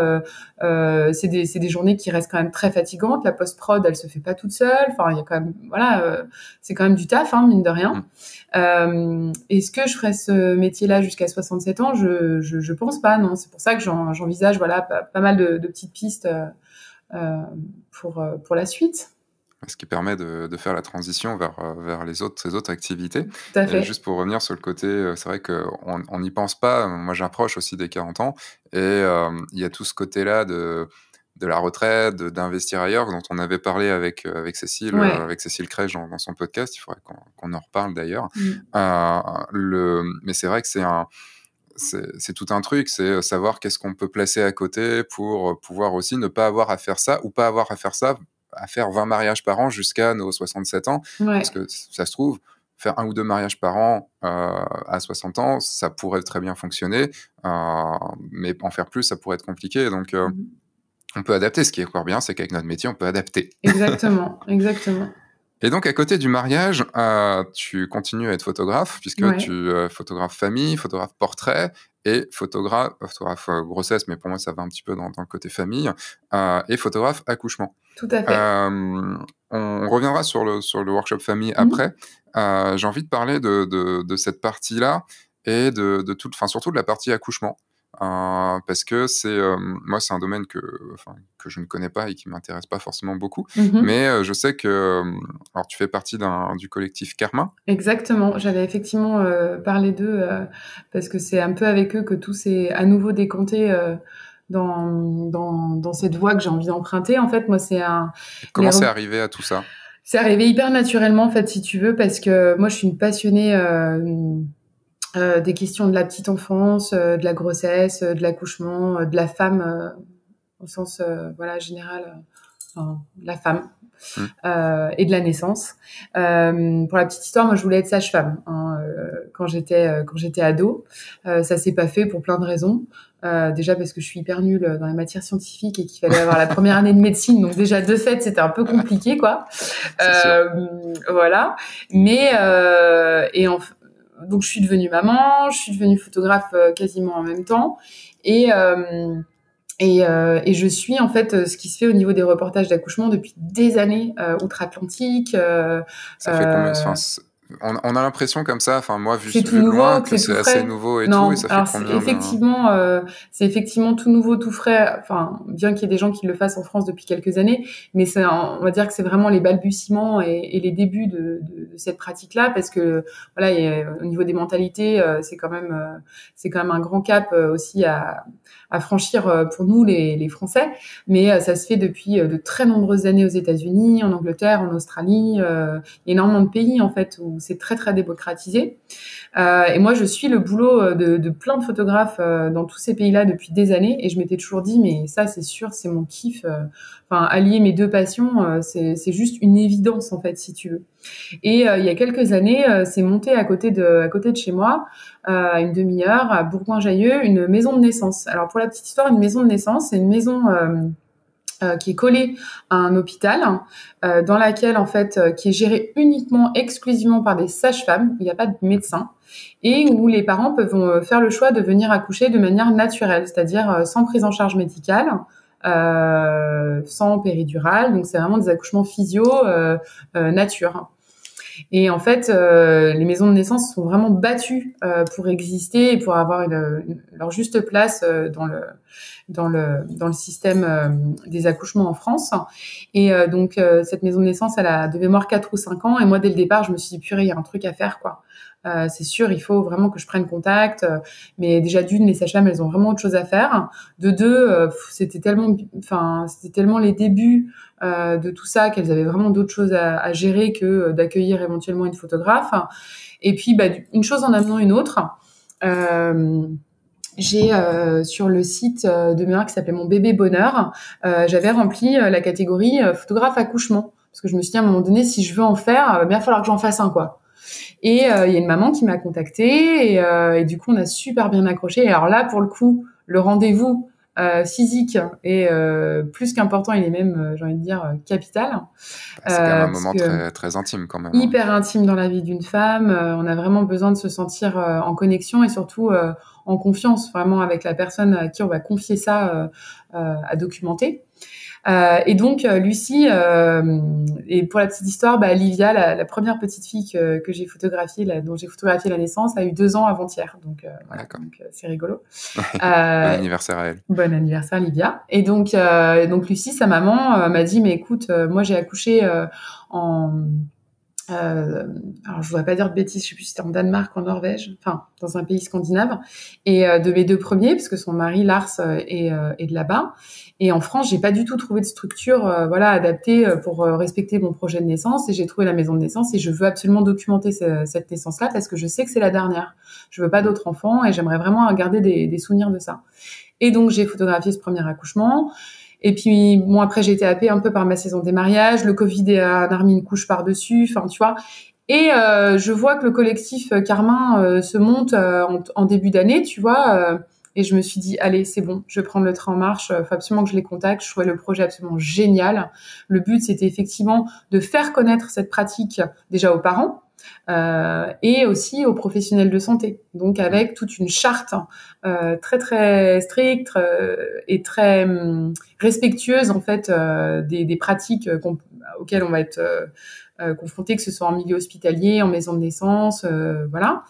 C'est des journées qui restent quand même très fatigantes. La post-prod, elle se fait pas toute seule. Enfin, il y a quand même, voilà, c'est quand même du taf, hein, mine de rien. Est-ce que je ferai ce métier-là jusqu'à 67 ans? Je pense pas, non. C'est pour ça que j'envisage, voilà, pas mal de petites pistes, pour la suite. Ce qui permet de faire la transition vers ces autres activités. Tout à fait. Et juste pour revenir sur le côté, c'est vrai qu'on n'y pense pas. Moi, j'approche aussi des 40 ans. Et il y a tout ce côté-là de la retraite, d'investir ailleurs, dont on avait parlé avec Cécile Crèche dans son podcast. Il faudrait qu'on en reparle d'ailleurs. Mais c'est vrai que c'est tout un truc, c'est savoir qu'est-ce qu'on peut placer à côté pour pouvoir aussi ne pas avoir à faire ça ou pas avoir à faire ça, à faire 20 mariages par an jusqu'à nos 67 ans. Ouais. Parce que ça se trouve, faire 1 ou 2 mariages par an à 60 ans, ça pourrait très bien fonctionner, mais en faire plus, ça pourrait être compliqué. Donc, on peut adapter. Ce qui est encore bien, c'est qu'avec notre métier, on peut adapter. Exactement, exactement. Et donc, à côté du mariage, tu continues à être photographe, puisque tu photographe famille, photographe portrait et photographe grossesse, mais pour moi, ça va un petit peu dans le côté famille, et photographe accouchement. Tout à fait. On reviendra sur le workshop famille après. J'ai envie de parler de cette partie-là et surtout de la partie accouchement. Parce que moi c'est un domaine que je ne connais pas et qui m'intéresse pas forcément beaucoup, mais je sais que alors tu fais partie du collectif Karma. Exactement, j'avais effectivement parlé d'eux parce que c'est un peu avec eux que tout s'est à nouveau décanté dans cette voie que j'ai envie d'emprunter. En fait, moi comment c'est arrivé à tout ça? C'est arrivé hyper naturellement, en fait, si tu veux, parce que moi je suis une passionnée des questions de la petite enfance, de la grossesse, de l'accouchement, de la femme au sens voilà général, la femme et de la naissance. Pour la petite histoire, moi je voulais être sage-femme hein, quand j'étais ado. Ça s'est pas fait pour plein de raisons. Déjà parce que je suis hyper nulle dans les matières scientifiques et qu'il fallait avoir la première année de médecine, donc déjà de fait c'était un peu compliqué quoi. Voilà. Mais donc, je suis devenue maman, je suis devenue photographe quasiment en même temps. Et je suis, en fait, ce qui se fait au niveau des reportages d'accouchement depuis des années outre-Atlantique. Ça fait combien On a l'impression comme ça, enfin moi vu de loin, que c'est assez nouveau et tout, et ça fait combien? Effectivement, c'est effectivement tout nouveau, tout frais, enfin bien qu'il y ait des gens qui le fassent en France depuis quelques années, mais on va dire que c'est vraiment les balbutiements et les débuts de cette pratique-là, parce que voilà, au niveau des mentalités, c'est quand même un grand cap aussi à franchir pour nous les Français, mais ça se fait depuis de très nombreuses années aux États-Unis, en Angleterre, en Australie, énormément de pays en fait où c'est très très démocratisé. Et moi je suis le boulot de plein de photographes dans tous ces pays-là depuis des années, et je m'étais toujours dit mais ça c'est sûr, c'est mon kiff, enfin allier mes deux passions, c'est juste une évidence en fait si tu veux. Et il y a quelques années, c'est monté à côté de chez moi, à une demi-heure, à Bourgoin-Jallieu, une maison de naissance. Alors pour la petite histoire, une maison de naissance, c'est une maison qui est collée à un hôpital, dans laquelle en fait, qui est gérée uniquement, exclusivement par des sages-femmes. Il n'y a pas de médecin, et où les parents peuvent faire le choix de venir accoucher de manière naturelle, c'est-à-dire sans prise en charge médicale. Sans péridurale, donc c'est vraiment des accouchements physio nature. Et en fait, les maisons de naissance sont vraiment battues pour exister et pour avoir leur juste place dans le système des accouchements en France. Et donc cette maison de naissance, elle a de mémoire 4 ou 5 ans. Et moi, dès le départ, je me suis dit purée, il y a un truc à faire, quoi. C'est sûr, il faut vraiment que je prenne contact. Mais déjà d'une, les sages-femmes, elles ont vraiment autre chose à faire. De deux, c'était tellement les débuts de tout ça qu'elles avaient vraiment d'autres choses à gérer que d'accueillir éventuellement une photographe. Et puis, bah, une chose en amenant une autre. J'ai sur le site de mémoire qui s'appelait Mon Bébé Bonheur, j'avais rempli la catégorie photographe accouchement, parce que je me suis dit à un moment donné, si je veux en faire, il va bien falloir que j'en fasse un, quoi. Et il y a une maman qui m'a contactée, et du coup on a super bien accroché. Et alors là, pour le coup, le rendez-vous physique est plus qu'important, il est même, j'ai envie de dire, capital. C'est quand même un moment très, très intime quand même. Hyper intime dans la vie d'une femme. On a vraiment besoin de se sentir en connexion, et surtout en confiance vraiment avec la personne à qui on va confier ça à documenter. Et donc Lucie, et pour la petite histoire, bah, Livia, la première petite fille que j'ai photographiée, dont j'ai photographié la naissance, a eu 2 ans avant-hier, donc voilà, donc c'est rigolo. Bon anniversaire à elle. Bon anniversaire Livia. Et donc Lucie, sa maman, m'a dit mais écoute, moi j'ai accouché alors je voudrais pas dire de bêtises, je sais plus si c'était en Danemark, en Norvège, enfin dans un pays scandinave, et de mes 2 premiers, parce que son mari Lars est de là-bas, et en France j'ai pas du tout trouvé de structure voilà adaptée pour respecter mon projet de naissance, et j'ai trouvé la maison de naissance, et je veux absolument documenter cette naissance-là parce que je sais que c'est la dernière, je veux pas d'autres enfants et j'aimerais vraiment garder des souvenirs de ça. Et donc j'ai photographié ce premier accouchement. Et puis, bon, après, j'ai été happée un peu par ma saison des mariages. Le Covid a remis une couche par-dessus, enfin, tu vois. Et je vois que le collectif Karma se monte en début d'année, tu vois. Et je me suis dit, allez, c'est bon, je vais prendre le train en marche. Il faut absolument que je les contacte. Je trouvais le projet absolument génial. Le but, c'était effectivement de faire connaître cette pratique déjà aux parents. Et aussi aux professionnels de santé, donc avec toute une charte très très stricte et très respectueuse en fait des pratiques auxquelles on va être confronté, que ce soit en milieu hospitalier, en maison de naissance, voilà.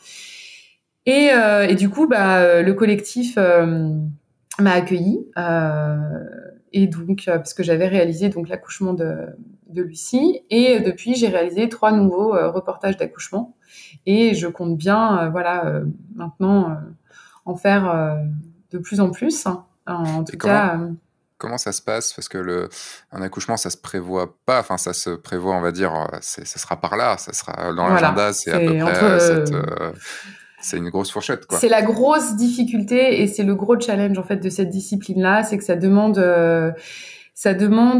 Et du coup, bah, le collectif m'a accueillie. Et donc, parce que j'avais réalisé donc l'accouchement de Lucie, et depuis j'ai réalisé 3 nouveaux reportages d'accouchement, et je compte bien voilà maintenant en faire de plus en plus, hein. En tout cas. Comment ça se passe? Parce que un accouchement, ça se prévoit pas. Enfin, ça se prévoit, on va dire, ça sera par là, ça sera dans l'agenda. Voilà, c'est à peu près c'est une grosse fourchette, quoi. C'est la grosse difficulté, et c'est le gros challenge en fait de cette discipline-là, c'est que ça demande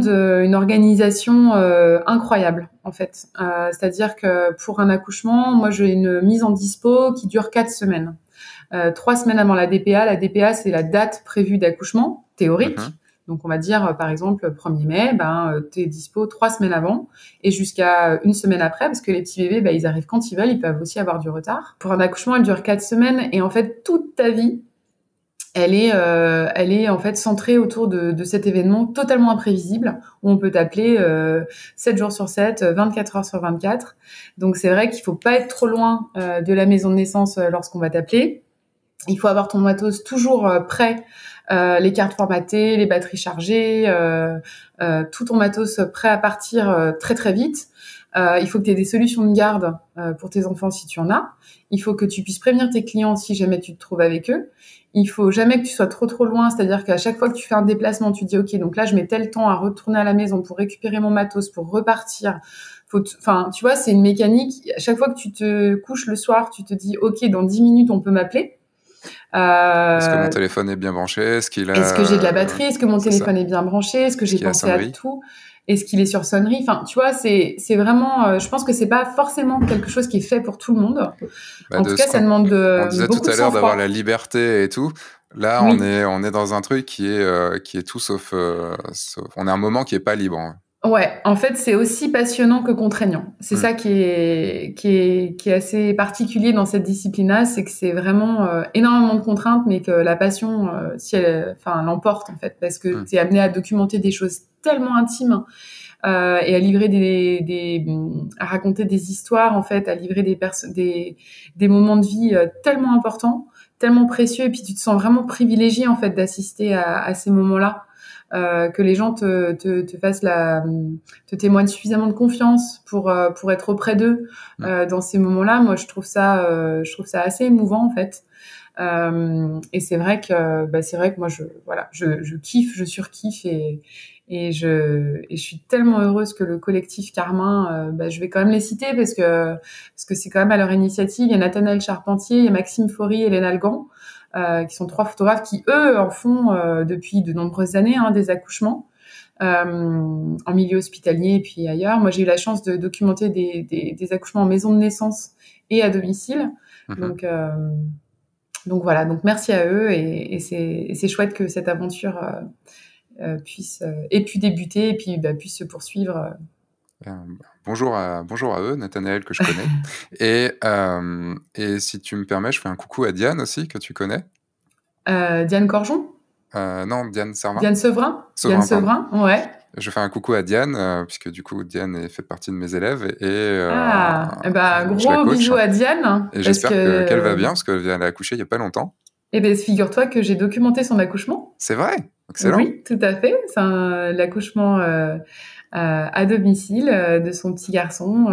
une organisation incroyable en fait. C'est-à-dire que pour un accouchement, moi j'ai une mise en dispo qui dure 4 semaines. 3 semaines avant la DPA. La DPA, c'est la date prévue d'accouchement théorique. Donc on va dire par exemple 1er mai, ben t'es dispo 3 semaines avant, et jusqu'à 1 semaine après, parce que les petits bébés, ben, ils arrivent quand ils veulent, ils peuvent aussi avoir du retard. Pour un accouchement, elle dure 4 semaines, et en fait toute ta vie Elle est en fait centrée autour de cet événement totalement imprévisible où on peut t'appeler 7 jours sur 7, 24 heures sur 24. Donc c'est vrai qu'il faut pas être trop loin de la maison de naissance lorsqu'on va t'appeler. Il faut avoir ton matos toujours prêt, les cartes formatées, les batteries chargées, tout ton matos prêt à partir très très vite. Il faut que tu aies des solutions de garde pour tes enfants si tu en as. Il faut que tu puisses prévenir tes clients si jamais tu te trouves avec eux. Il faut jamais que tu sois trop loin, c'est-à-dire qu'à chaque fois que tu fais un déplacement, tu te dis « Ok, donc là, je mets tel temps à retourner à la maison pour récupérer mon matos, pour repartir. » Enfin, tu vois, c'est une mécanique. À chaque fois que tu te couches le soir, tu te dis « Ok, dans 10 minutes, on peut m'appeler. » Est-ce que mon téléphone est bien branché? Est-ce que j'ai de la batterie? Est-ce que mon téléphone est bien branché? Est-ce que j'ai pensé à tout? Est-ce qu'il est sur sonnerie? Enfin, tu vois, c'est vraiment... je pense que c'est pas forcément quelque chose qui est fait pour tout le monde. Bah, en tout cas, ça demande de... On disait tout à l'heure d'avoir la liberté et tout. Là, oui. on est dans un truc qui est tout sauf... on a un moment qui est pas libre. Hein. Ouais, en fait, c'est aussi passionnant que contraignant. C'est ça qui est assez particulier dans cette discipline-là, c'est que c'est vraiment énormément de contraintes, mais que la passion, l'emporte en fait, parce que t'es amené à documenter des choses tellement intimes et à livrer à raconter des histoires en fait, à livrer des moments de vie tellement importants, tellement précieux, et puis tu te sens vraiment privilégié en fait d'assister à ces moments-là. Que les gens te témoignent suffisamment de confiance pour être auprès d'eux dans ces moments-là. Moi, je trouve ça assez émouvant en fait. Et c'est vrai que moi je kiffe, je surkiffe et je suis tellement heureuse que le collectif Karma, je vais quand même les citer parce que c'est quand même à leur initiative. Il y a Nathanaël Charpentier, il y a Maxime Fauré, Hélène Algan. Qui sont 3 photographes qui, eux, en font depuis de nombreuses années des accouchements en milieu hospitalier et puis ailleurs. Moi, j'ai eu la chance de documenter des accouchements en maison de naissance et à domicile. Donc voilà, donc merci à eux et c'est chouette que cette aventure puisse débuter et puis puisse se poursuivre. Bonjour à eux, Nathanaël que je connais. Et si tu me permets, je fais un coucou à Diane aussi, que tu connais. Diane Corjon Diane Sevrin. Diane Sevrin, ouais. Je fais un coucou à Diane, puisque du coup, Diane fait partie de mes élèves. Gros bisous à Diane. Et j'espère qu'elle va bien, parce qu'elle a accouché il n'y a pas longtemps. Eh bien, figure-toi que j'ai documenté son accouchement. C'est vrai? Excellent. Oui, tout à fait. C'est l'accouchement... à domicile de son petit garçon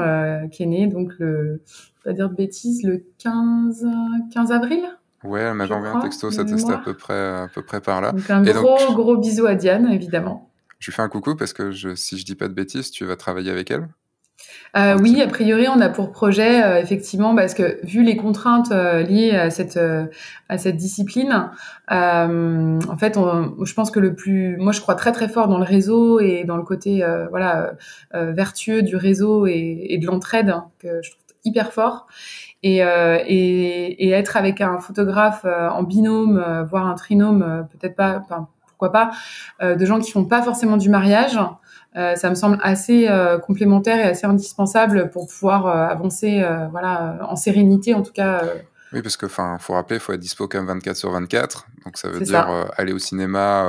qui est né donc le 15 avril. Ouais, elle m'avait envoyé un texto, c'était à peu près par là. Donc gros bisou à Diane évidemment. Je lui fais un coucou parce que si je dis pas de bêtises, tu vas travailler avec elle. Oui, a priori, on a pour projet effectivement, parce que vu les contraintes liées à cette discipline, en fait, je pense que moi je crois très très fort dans le réseau et dans le côté vertueux du réseau et de l'entraide que je trouve hyper fort. Et être avec un photographe en binôme, voire un trinôme, peut-être pas, enfin pourquoi pas, de gens qui font pas forcément du mariage. Ça me semble assez complémentaire et assez indispensable pour pouvoir avancer en sérénité en tout cas. Oui, parce que faut rappeler, faut être dispo quand même 24 sur 24. Donc ça veut dire aller au cinéma,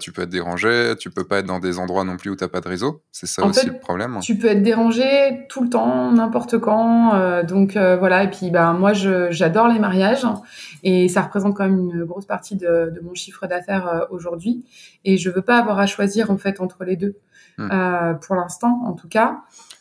tu peux être dérangé, tu peux pas être dans des endroits non plus où t'as pas de réseau. C'est ça aussi le problème. Tu peux être dérangé tout le temps, n'importe quand. Et puis moi j'adore les mariages et ça représente quand même une grosse partie de mon chiffre d'affaires aujourd'hui. Et je veux pas avoir à choisir en fait entre les deux. Pour l'instant en tout cas.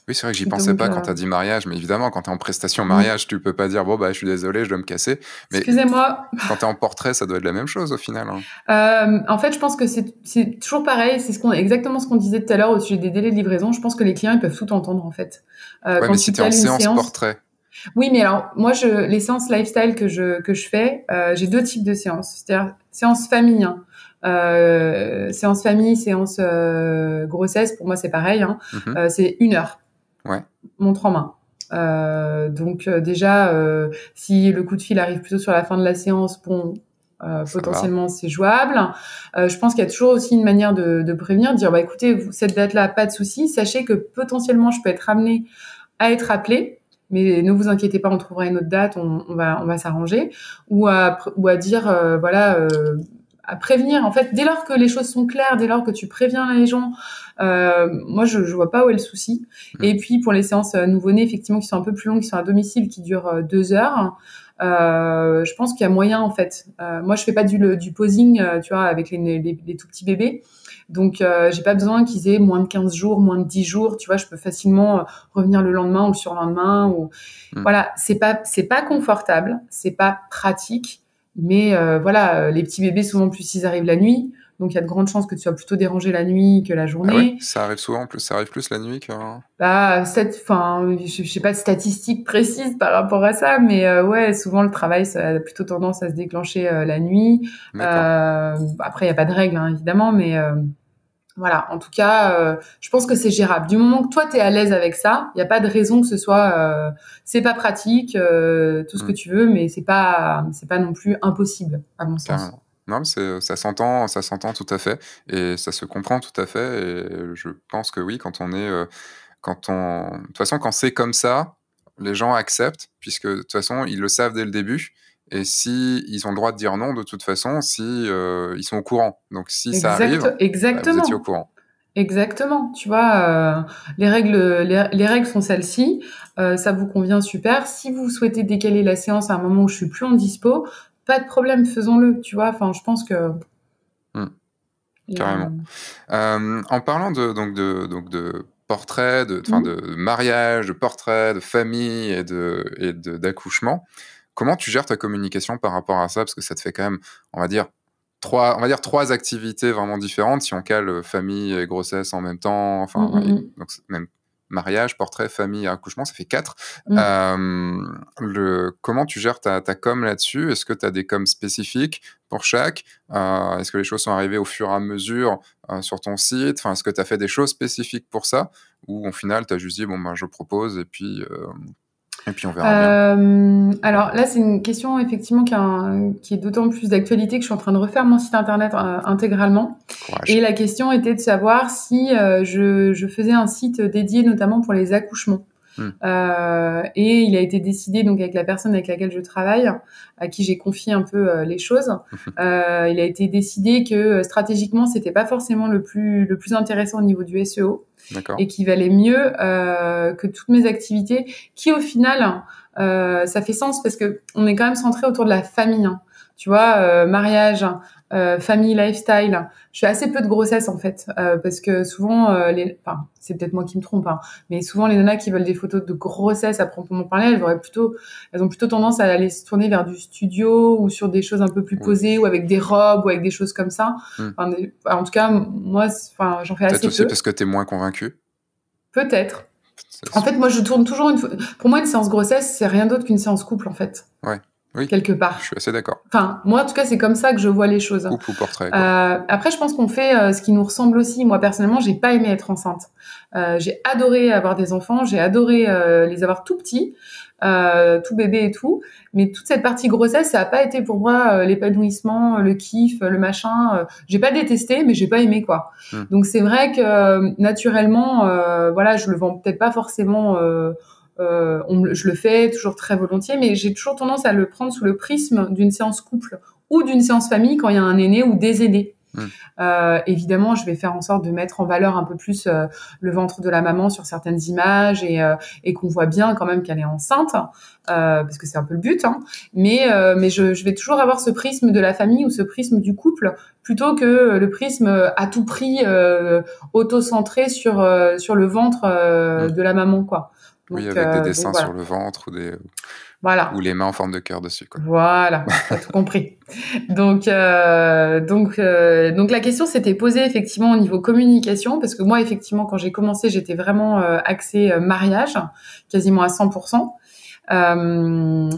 Oui, c'est vrai que j'y pensais pas quand t'as dit mariage, mais évidemment quand t'es en prestation mariage, tu peux pas dire je suis désolée, je dois me casser. Mais excusez-moi. Quand t'es en portrait, ça doit être la même chose au final. En fait, je pense que c'est toujours pareil, c'est exactement ce qu'on disait tout à l'heure au sujet des délais de livraison. Je pense que les clients ils peuvent tout entendre en fait. Mais si t'es en séance portrait. Oui, mais alors moi les séances lifestyle que je fais, j'ai 2 types de séances, c'est-à-dire séance famille. Séance famille, séance grossesse, pour moi c'est pareil. C'est 1 heure, montre en main. Donc déjà, si le coup de fil arrive plutôt sur la fin de la séance, potentiellement c'est jouable. Je pense qu'il y a toujours aussi une manière de prévenir, de dire écoutez, cette date-là, pas de souci. Sachez que potentiellement je peux être amenée à être appelée. mais ne vous inquiétez pas, on trouvera une autre date, on va s'arranger, ou à dire voilà, à prévenir. En fait, dès lors que les choses sont claires, dès lors que tu préviens les gens, moi je vois pas où est le souci. Et puis pour les séances nouveau-nés, effectivement, qui sont un peu plus longues, qui sont à domicile, qui durent 2 heures. Je pense qu'il y a moyen, en fait. Moi, je fais pas du posing, tu vois, avec les tout petits bébés. Donc, j'ai pas besoin qu'ils aient moins de 15 jours, moins de 10 jours. Tu vois, je peux facilement revenir le lendemain ou le surlendemain. Ou... Voilà, c'est pas confortable, c'est pas pratique. Mais voilà, les petits bébés, souvent, plus ils arrivent la nuit. Donc, il y a de grandes chances que tu sois plutôt dérangé la nuit que la journée. Ah ouais, ça arrive souvent, ça arrive plus la nuit que... Bah, je sais pas de statistiques précises par rapport à ça, mais ouais, souvent le travail, ça a plutôt tendance à se déclencher la nuit. Après, il n'y a pas de règle, hein, évidemment, mais voilà. En tout cas, je pense que c'est gérable. Du moment que toi, tu es à l'aise avec ça, il n'y a pas de raison que ce soit... c'est pas pratique, tout ce que tu veux, mais c'est pas non plus impossible, à mon sens. Carrément. Non, ça s'entend tout à fait et ça se comprend tout à fait. Et je pense que oui, de toute façon, quand c'est comme ça, les gens acceptent puisque de toute façon, ils le savent dès le début. Et si ils ont le droit de dire non, de toute façon, si ils sont au courant. Donc si ça arrive, exactement. Bah, vous étiez au courant. Exactement, tu vois, les règles sont celles-ci. Ça vous convient, super. Si vous souhaitez décaler la séance à un moment où je suis plus en dispo, pas de problème, faisons-le, tu vois. Enfin, je pense que... Carrément. En parlant de portraits, de mariage, de portraits, de famille et d'accouchement, comment tu gères ta communication par rapport à ça? Parce que ça te fait quand même, on va dire trois activités vraiment différentes si on cale famille et grossesse en même temps. Enfin, donc même mariage, portrait, famille, accouchement, ça fait 4. Comment tu gères ta com là-dessus? Est-ce que tu as des coms spécifiques pour chaque? Est-ce que les choses sont arrivées au fur et à mesure sur ton site? Enfin, est-ce que tu as fait des choses spécifiques pour ça? Ou au final, tu as juste dit, bon, ben, je propose et puis on verra bien. Alors là, c'est une question effectivement qui est d'autant plus d'actualité que je suis en train de refaire mon site internet intégralement. Courage. Et la question était de savoir si je faisais un site dédié notamment pour les accouchements. Et il a été décidé donc avec la personne avec laquelle je travaille, à qui j'ai confié un peu les choses. Il a été décidé que stratégiquement c'était pas forcément le plus intéressant au niveau du SEO et qu'il valait mieux que toutes mes activités, qui au final ça fait sens parce que on est quand même centré autour de la famille, hein. Tu vois, mariage, famille, lifestyle. Je fais assez peu de grossesse en fait, parce que souvent, enfin, c'est peut-être moi qui me trompe, hein, mais souvent les nanas qui veulent des photos de grossesse à proprement parler, elles ont plutôt tendance à aller se tourner vers du studio ou sur des choses un peu plus posées ou avec des robes ou avec des choses comme ça. Enfin, en tout cas, moi, enfin, j'en fais assez peu. Peut-être aussi parce que t'es moins convaincue. Peut-être. En fait, moi, je tourne toujours pour moi, une séance grossesse, c'est rien d'autre qu'une séance couple en fait. Ouais. Oui, quelque part. Je suis assez d'accord. Enfin, moi, en tout cas, c'est comme ça que je vois les choses. Couple ou portrait, quoi. Après, je pense qu'on fait ce qui nous ressemble aussi. Moi, personnellement, j'ai pas aimé être enceinte. J'ai adoré avoir des enfants. J'ai adoré les avoir tout petits, tout bébé et tout. Mais toute cette partie grossesse, ça a pas été pour moi l'épanouissement, le kiff, le machin. J'ai pas détesté, mais j'ai pas aimé, quoi. Donc, c'est vrai que naturellement, voilà, je le vends peut-être pas forcément... je le fais toujours très volontiers, mais j'ai toujours tendance à le prendre sous le prisme d'une séance couple ou d'une séance famille quand il y a un aîné ou des aînés. Évidemment, je vais faire en sorte de mettre en valeur un peu plus le ventre de la maman sur certaines images et qu'on voit bien quand même qu'elle est enceinte, parce que c'est un peu le but, hein. Mais je vais toujours avoir ce prisme de la famille ou ce prisme du couple plutôt que le prisme à tout prix auto-centré sur le ventre de la maman, quoi. Donc, oui, avec des dessins sur le ventre ou les mains en forme de cœur dessus, quoi. Voilà, t'as tout compris. Donc la question s'était posée effectivement au niveau communication, parce que moi effectivement quand j'ai commencé j'étais vraiment axée mariage, quasiment à 100%.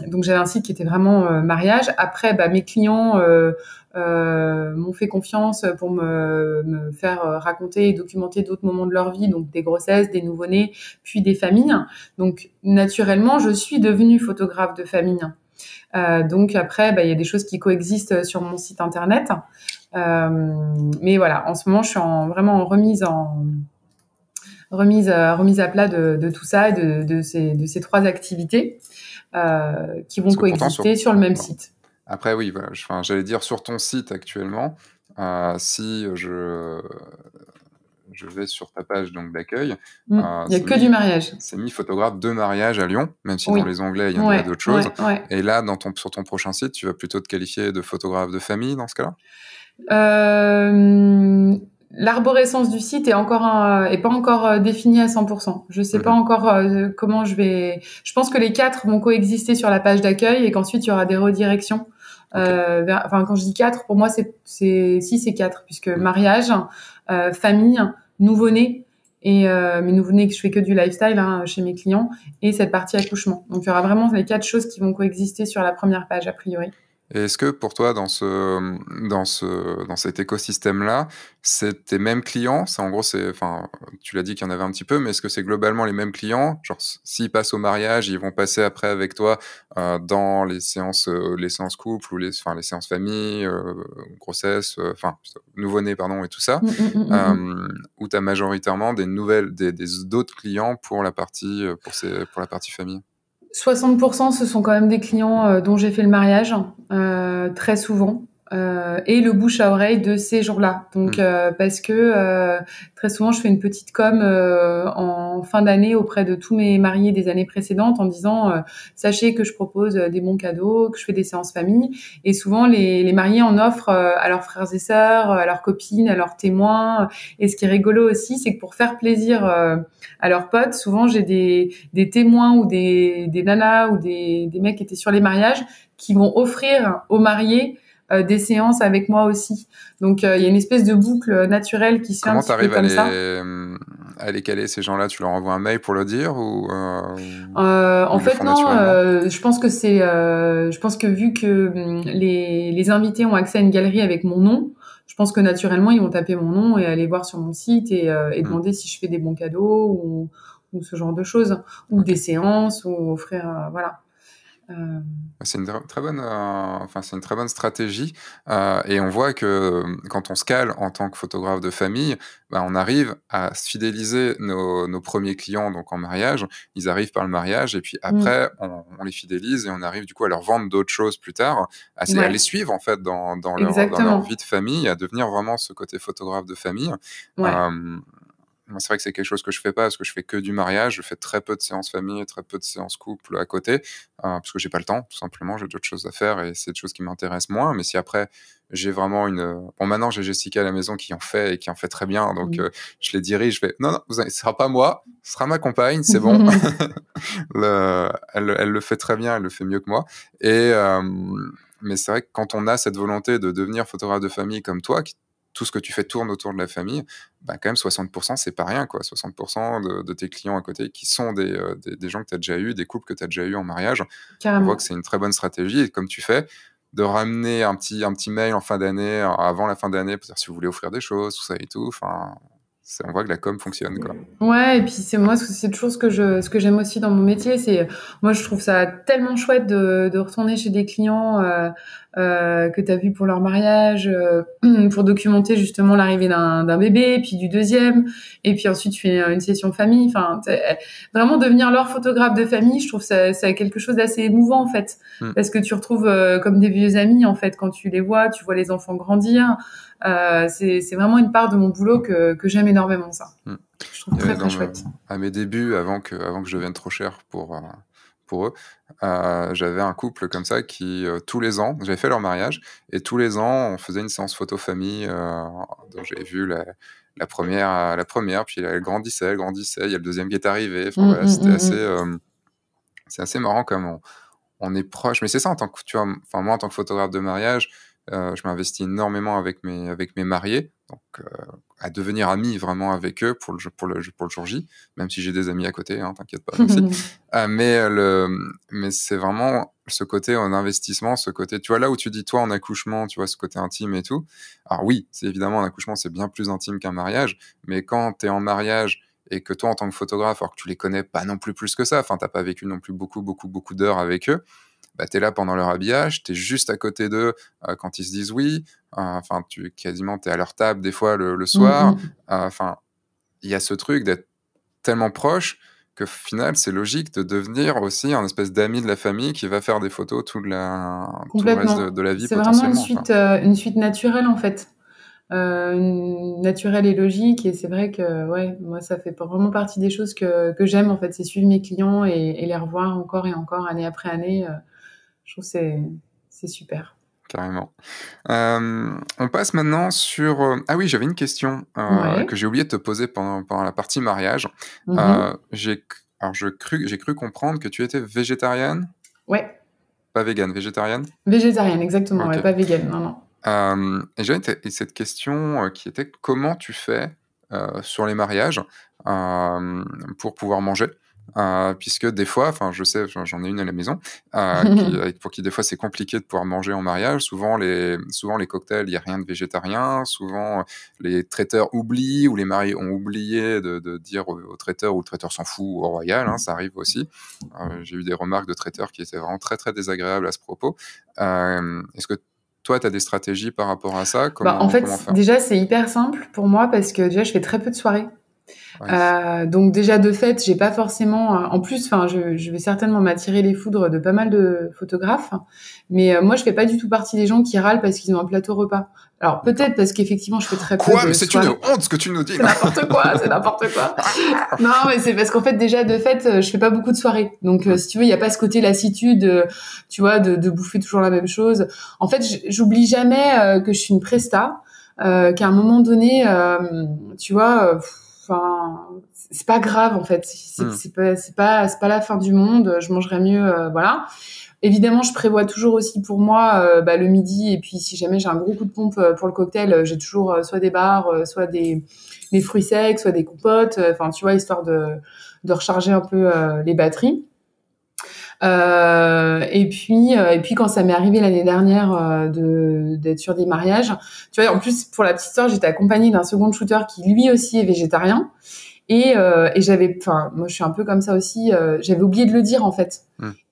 Donc j'avais un site qui était vraiment mariage. Après, bah, mes clients m'ont fait confiance pour me faire raconter et documenter d'autres moments de leur vie, donc des grossesses, des nouveau-nés, puis des familles. Donc naturellement, je suis devenue photographe de famille. Donc après, bah, y a des choses qui coexistent sur mon site internet. Mais voilà, en ce moment, je suis vraiment en remise en remise à plat de tout ça, de ces trois activités qui vont coexister sur le même site. Après, oui, voilà, j'allais dire sur ton site actuellement, si je vais sur ta page d'accueil. Il n'y a que du mariage. C'est mis photographe de mariage à Lyon, même si dans les onglets, il y en a d'autres choses. Et là, sur ton prochain site, tu vas plutôt te qualifier de photographe de famille dans ce cas-là? L'arborescence du site est pas encore définie à 100%. Je sais pas encore comment je vais... Je pense que les quatre vont coexister sur la page d'accueil et qu'ensuite, il y aura des redirections. Enfin, quand je dis quatre, pour moi, c'est quatre, puisque mariage, famille, nouveau-né, mais nouveau-né, je fais que du lifestyle chez mes clients, et cette partie accouchement. Donc, il y aura vraiment les quatre choses qui vont coexister sur la première page, a priori. Est-ce que pour toi, dans cet écosystème-là, c'est tes mêmes clients? En gros, tu l'as dit qu'il y en avait un petit peu, mais est-ce que c'est globalement les mêmes clients? Genre, s'ils passent au mariage, ils vont passer après avec toi dans les séances couple ou les séances famille, grossesse, nouveau-né, pardon, et tout ça, où tu as majoritairement d'autres clients pour la partie famille? 60%, ce sont quand même des clients dont j'ai fait le mariage, très souvent, et le bouche à oreille de ces jours-là. Donc, parce que très souvent, je fais une petite com en fin d'année auprès de tous mes mariés des années précédentes en disant « Sachez que je propose des bons cadeaux, que je fais des séances famille. » Et souvent, les mariés en offrent à leurs frères et sœurs, à leurs copines, à leurs témoins. Et ce qui est rigolo aussi, c'est que pour faire plaisir à leurs potes, souvent, j'ai des témoins ou des nanas ou des mecs qui étaient sur les mariages qui vont offrir aux mariés des séances avec moi aussi. Donc, il y a une espèce de boucle naturelle qui se fait un petit peu comme ça. Comment t'arrives à les caler, ces gens-là? Tu leur envoies un mail pour le dire ou en fait, non. Je pense que vu que les invités ont accès à une galerie avec mon nom, je pense que naturellement, ils vont taper mon nom et aller voir sur mon site et demander si je fais des bons cadeaux ou ce genre de choses. Ou des séances, ou offrir... voilà. C'est une très bonne, c'est une très bonne stratégie, et on voit que quand on se cale en tant que photographe de famille, on arrive à fidéliser nos premiers clients. Donc en mariage, ils arrivent par le mariage, et puis après on les fidélise et on arrive du coup à leur vendre d'autres choses plus tard, à les suivre en fait dans leur vie de famille, à devenir vraiment ce côté photographe de famille. C'est vrai que c'est quelque chose que je fais pas, parce que je fais que du mariage. Je fais très peu de séances famille, très peu de séances couple à côté, parce que j'ai pas le temps, tout simplement. J'ai d'autres choses à faire et c'est des choses qui m'intéressent moins. Mais si après j'ai vraiment bon, maintenant j'ai Jessica à la maison qui en fait et qui en fait très bien, donc je les dirige. Je fais non, ce sera pas moi, ce sera ma compagne, c'est bon. Elle le fait très bien, elle le fait mieux que moi. Mais c'est vrai que quand on a cette volonté de devenir photographe de famille comme toi, tout ce que tu fais tourne autour de la famille, quand même 60%, c'est pas rien, quoi. 60% de tes clients à côté qui sont des gens que tu as déjà eu, des couples que tu as déjà eu en mariage. Carrément. On voit que c'est une très bonne stratégie. Et comme tu fais, de ramener un petit mail en fin d'année, avant la fin d'année, pour dire si vous voulez offrir des choses, tout ça et tout. On voit que la com fonctionne, quoi. Ouais, et puis c'est toujours ce que j'aime aussi dans mon métier. Moi, je trouve ça tellement chouette de retourner chez des clients que t'as vu pour leur mariage, pour documenter justement l'arrivée d'un bébé, puis du deuxième, et puis ensuite tu fais une session famille. Enfin, vraiment devenir leur photographe de famille, je trouve ça quelque chose d'assez émouvant en fait, parce que tu retrouves comme des vieux amis en fait quand tu les vois, tu vois les enfants grandir. C'est vraiment une part de mon boulot que j'aime énormément, ça. Je trouve très chouette. À mes débuts, avant que je devienne trop cher pour eux, j'avais un couple comme ça qui, tous les ans, j'avais fait leur mariage, et tous les ans, on faisait une séance photo famille. Donc j'avais vu la première, puis elle grandissait, il y a le deuxième qui est arrivé. Voilà, c'était assez marrant comme on est proche. Mais c'est ça, moi, en tant que photographe de mariage, je m'investis énormément avec mes mariés, donc à devenir ami vraiment avec eux pour le jour J, même si j'ai des amis à côté, t'inquiète pas. Mais c'est vraiment ce côté en investissement, ce côté, tu vois, là où tu dis toi en accouchement, tu vois, ce côté intime et tout. Alors oui, c'est évidemment un accouchement, c'est bien plus intime qu'un mariage, mais quand t'es en mariage et que toi en tant que photographe, alors que tu les connais pas non plus que ça, t'as pas vécu non plus beaucoup d'heures avec eux. T'es là pendant leur habillage, t'es juste à côté d'eux quand ils se disent oui, quasiment t'es à leur table des fois le soir. Il y a ce truc d'être tellement proches que, au final, c'est logique de devenir aussi un espèce d'ami de la famille qui va faire des photos tout le reste de la vie. C'est vraiment une suite naturelle, en fait. Naturelle et logique. Et c'est vrai que, ouais, moi, ça fait vraiment partie des choses que j'aime, en fait. C'est suivre mes clients et les revoir encore et encore, année après année. Je trouve que c'est super. Carrément. On passe maintenant sur... Ah oui, j'avais une question que j'ai oublié de te poser pendant la partie mariage. Mm-hmm. J'ai cru comprendre que tu étais végétarienne. Ouais. Pas végane, végétarienne. Végétarienne, exactement. Okay. Ouais, pas végane, non, non. Et j'avais cette question qui était comment tu fais sur les mariages pour pouvoir manger? Puisque des fois, enfin, je sais, j'en ai une à la maison, pour qui des fois c'est compliqué de pouvoir manger en mariage. Souvent les cocktails, il n'y a rien de végétarien. Souvent, les traiteurs oublient ou les mariés ont oublié de dire au traiteur, ou le traiteur s'en fout au royal, hein, ça arrive aussi. J'ai eu des remarques de traiteurs qui étaient vraiment très, très désagréables à ce propos. Est-ce que toi, tu as des stratégies par rapport à ça? En fait, déjà, c'est hyper simple pour moi parce que déjà, je fais très peu de soirées. Ouais. Donc déjà de fait, j'ai pas forcément. En plus, enfin, je vais certainement m'attirer les foudres de pas mal de photographes, mais moi, je fais pas du tout partie des gens qui râlent parce qu'ils ont un plateau repas. Alors peut-être parce qu'effectivement, je fais très peu. Mais c'est une honte ce que tu nous dis. C'est n'importe quoi, c'est n'importe quoi. Non, mais c'est parce qu'en fait déjà de fait, je fais pas beaucoup de soirées. Donc si tu veux, il y a pas ce côté lassitude, tu vois, de bouffer toujours la même chose. En fait, j'oublie jamais que je suis une presta, qu'à un moment donné, tu vois. Enfin, c'est pas grave en fait. C'est pas la fin du monde. Je mangerai mieux, voilà. Évidemment, je prévois toujours aussi pour moi le midi. Et puis, si jamais j'ai un gros coup de pompe pour le cocktail, j'ai toujours soit des bars, soit des fruits secs, soit des compotes. Enfin, tu vois, histoire de recharger un peu les batteries. Et puis quand ça m'est arrivé l'année dernière d'être sur des mariages, tu vois, en plus pour la petite histoire, j'étais accompagnée d'un second shooter qui lui aussi est végétarien et j'avais, enfin moi je suis un peu comme ça aussi, j'avais oublié de le dire en fait.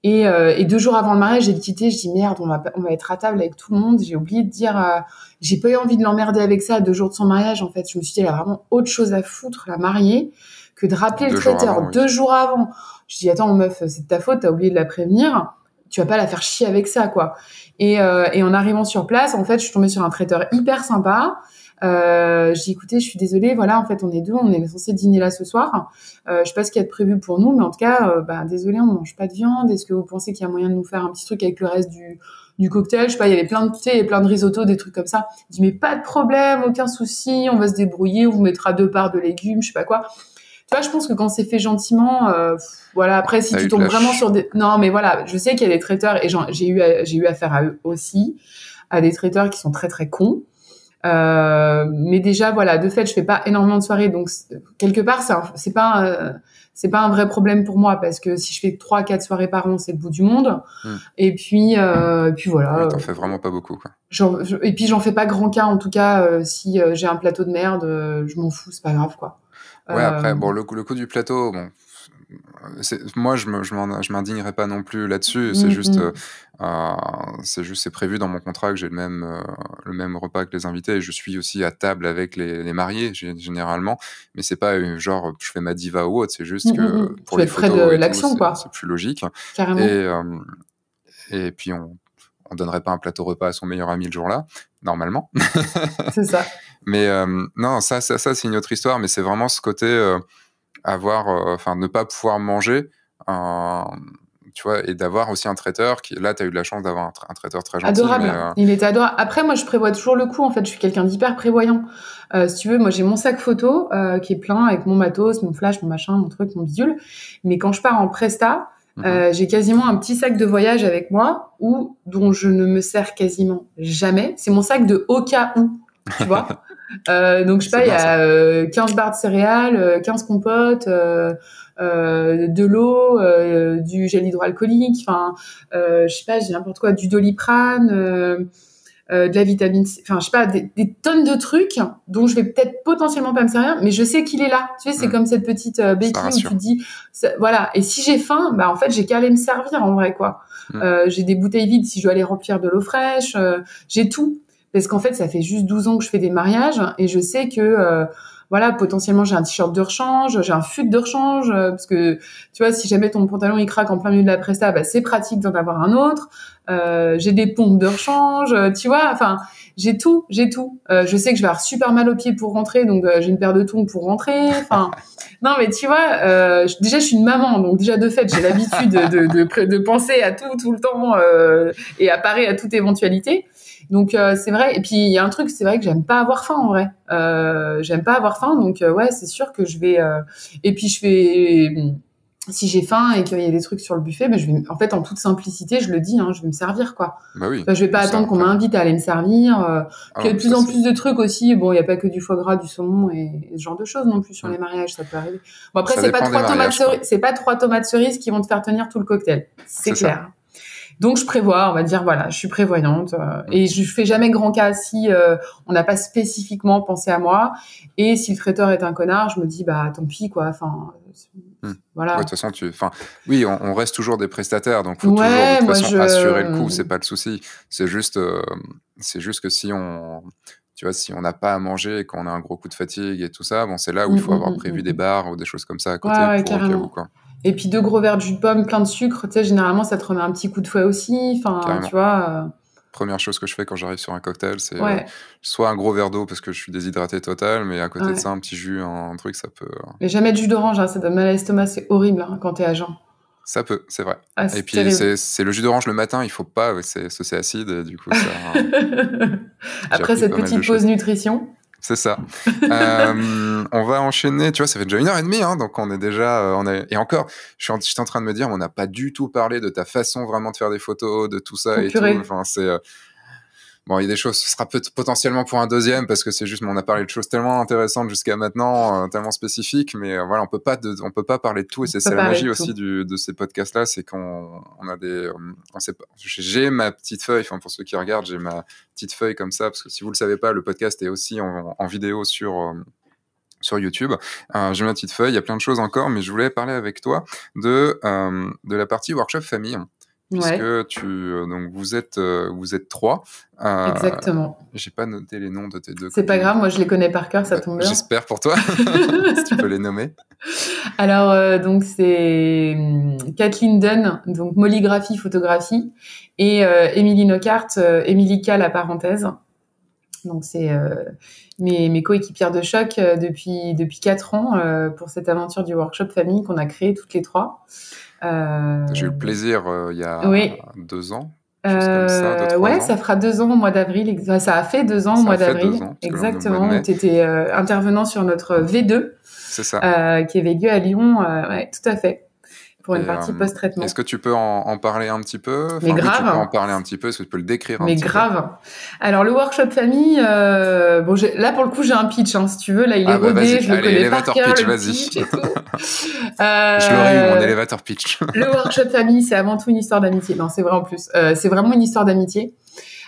Et 2 jours avant le mariage, j'ai tilté, je dis merde, on va être à table avec tout le monde, j'ai oublié de dire, j'ai pas eu envie de l'emmerder avec ça 2 jours de son mariage en fait. Je me suis dit elle a vraiment autre chose à foutre la mariée que de rappeler le traiteur 2 jours avant. Je dis attends meuf, c'est de ta faute, t'as oublié de la prévenir, tu vas pas la faire chier avec ça quoi. Et en arrivant sur place, en fait, je suis tombée sur un traiteur hyper sympa. Je dis écoutez, je suis désolée, voilà, en fait, on est 2, on est censé dîner là ce soir. Je sais pas ce qu'il y a de prévu pour nous, mais en tout cas, désolée, on mange pas de viande. Est-ce que vous pensez qu'il y a moyen de nous faire un petit truc avec le reste du cocktail? Je sais pas, il y avait plein de thé, plein de risotto, des trucs comme ça. Je dis mais pas de problème, aucun souci, on va se débrouiller, on vous mettra 2 parts de légumes, je sais pas quoi. Tu vois, je pense que quand c'est fait gentiment, voilà. Après, si tu tombes vraiment sur des, non, mais voilà, je sais qu'il y a des traiteurs et j'ai eu affaire à eux aussi, à des traiteurs qui sont très très cons. Mais déjà, voilà, de fait, je fais pas énormément de soirées, donc quelque part, c'est pas un vrai problème pour moi parce que si je fais 3-4 soirées par an, c'est le bout du monde. Et puis voilà. T'en fais vraiment pas beaucoup, quoi. Et puis j'en fais pas grand cas en tout cas. Si j'ai un plateau de merde, je m'en fous, c'est pas grave, quoi. Ouais, après, bon, le coup du plateau, bon, moi, je m'indignerai pas non plus là-dessus. C'est juste, c'est prévu dans mon contrat que j'ai le même repas que les invités. Et je suis aussi à table avec les mariés généralement, mais c'est pas genre je fais ma diva ou autre. C'est juste que pour les photos, de l'action, quoi. C'est plus logique. Carrément. Et puis on donnerait pas un plateau repas à son meilleur ami le jour-là, normalement. C'est ça. Mais non, ça c'est une autre histoire, mais c'est vraiment ce côté ne pas pouvoir manger, tu vois, et d'avoir aussi un traiteur qui, là, tu as eu de la chance d'avoir un traiteur très gentil. Adorable, il était adorable. Après, moi, je prévois toujours le coup, en fait, je suis quelqu'un d'hyper prévoyant. Si tu veux, moi, j'ai mon sac photo qui est plein avec mon matos, mon flash, mon machin, mon truc, mon bidule, mais quand je pars en presta, j'ai quasiment un petit sac de voyage avec moi dont je ne me sers quasiment jamais. C'est mon sac de au cas où, tu vois. Donc je sais pas, il y a 15 barres de céréales, 15 compotes, de l'eau, du gel hydroalcoolique, enfin je sais pas, j'ai n'importe quoi, du Doliprane, de la vitamine C, enfin je sais pas, des tonnes de trucs dont je vais peut-être potentiellement pas me servir, mais je sais qu'il est là, tu sais, c'est comme cette petite béquille où tu dis voilà, et si j'ai faim, en fait j'ai qu'à aller me servir en vrai, quoi. J'ai des bouteilles vides si je dois aller remplir de l'eau fraîche, j'ai tout, parce qu'en fait ça fait juste 12 ans que je fais des mariages et je sais que voilà, potentiellement j'ai un t-shirt de rechange, j'ai un fut de rechange, parce que tu vois, si jamais ton pantalon il craque en plein milieu de la presta, bah, c'est pratique d'en avoir un autre. J'ai des pompes de rechange, tu vois, enfin j'ai tout. Je sais que je vais avoir super mal aux pieds pour rentrer, donc j'ai une paire de tongs pour rentrer. Enfin, non mais tu vois, déjà je suis une maman, donc déjà de fait j'ai l'habitude de penser à tout le temps et à parer à toute éventualité. Donc c'est vrai. Et puis il y a un truc, c'est vrai que j'aime pas avoir faim en vrai. J'aime pas avoir faim, donc ouais, c'est sûr que je vais. Et puis je fais. Si j'ai faim et qu'il y a des trucs sur le buffet, ben je vais, en fait, en toute simplicité, je le dis, hein, je vais me servir, quoi. Bah oui. Enfin, je vais pas attendre qu'on m'invite à aller me servir. Puis il y a de plus en plus de trucs aussi. Bon, il y a pas que du foie gras, du saumon et ce genre de choses non plus sur les mariages, ça peut arriver. Bon après, c'est pas trois tomates cerises qui vont te faire tenir tout le cocktail. C'est clair. Ça. Donc je prévois, on va dire voilà, je suis prévoyante et je fais jamais grand cas si on n'a pas spécifiquement pensé à moi, et si le traiteur est un connard, je me dis bah tant pis quoi, enfin voilà. Ouais, de toute façon on reste toujours des prestataires, donc faut toujours de toute façon assurer le coup, c'est pas le souci, c'est juste que si on n'a pas à manger et qu'on a un gros coup de fatigue et tout ça, bon c'est là où il faut avoir prévu des bars ou des choses comme ça à côté pour au cas où quoi. Et puis 2 gros verres de jus de pomme, plein de sucre, tu sais, généralement, ça te remet un petit coup de fouet aussi, enfin, tu vois. Première chose que je fais quand j'arrive sur un cocktail, c'est soit un gros verre d'eau parce que je suis déshydraté total, mais à côté de ça, un petit jus, un truc, ça peut... Mais jamais de jus d'orange, hein, ça donne mal à l'estomac, c'est horrible hein, quand t'es à jeun. Ça peut, c'est vrai. Ah, et puis, c'est le jus d'orange le matin, il faut pas, c'est acide, et du coup, ça... Après cette petite pause nutrition... C'est ça. On va enchaîner. Tu vois, ça fait déjà 1h30, hein, donc on est déjà... Et encore, j'étais en train de me dire, on n'a pas du tout parlé de ta façon vraiment de faire des photos, de tout ça tout. Enfin, c'est... Bon, il y a des choses, ce sera potentiellement pour un deuxième, parce que c'est juste, on a parlé de choses tellement intéressantes jusqu'à maintenant, tellement spécifiques, mais voilà, on peut pas parler de tout, et c'est la magie aussi de ces podcasts-là, c'est qu'on a des, on sait pas, j'ai ma petite feuille, enfin, pour ceux qui regardent, j'ai ma petite feuille comme ça, parce que si vous le savez pas, le podcast est aussi en vidéo sur YouTube. J'ai ma petite feuille, il y a plein de choses encore, mais je voulais parler avec toi de la partie workshop famille. Puisque donc vous êtes 3. Exactement. J'ai pas noté les noms de tes 2. C'est pas grave, moi je les connais par cœur, ça tombe bien. J'espère pour toi, si tu peux les nommer. Alors donc c'est Kathleen Dunn, donc Molligraphie, photographie, et Émilie Nocart, Emilyka la parenthèse. Donc c'est mes coéquipières de choc depuis 4 ans pour cette aventure du workshop famille qu'on a créé toutes les 3. J'ai eu le plaisir il y a 2 ans. Ça fera 2 ans au mois d'avril. Ça a fait 2 ans au mois d'avril. Exactement. Tu étais intervenant sur notre V2. C'est ça. Qui est vécu à Lyon. Ouais, tout à fait. Pour une partie post-traitement. Est-ce que tu peux en parler un petit peu? Mais grave. Tu peux en parler un petit peu, est-ce que tu peux le décrire un petit peu? Mais grave. Alors, le workshop famille, bon, là, pour le coup, j'ai un pitch, hein, si tu veux. Là, il est rodé, je le connais par cœur, le pitch et tout. Je l'aurais eu, mon élévateur pitch. Le workshop famille, c'est avant tout une histoire d'amitié. Non, c'est vrai en plus. C'est vraiment une histoire d'amitié.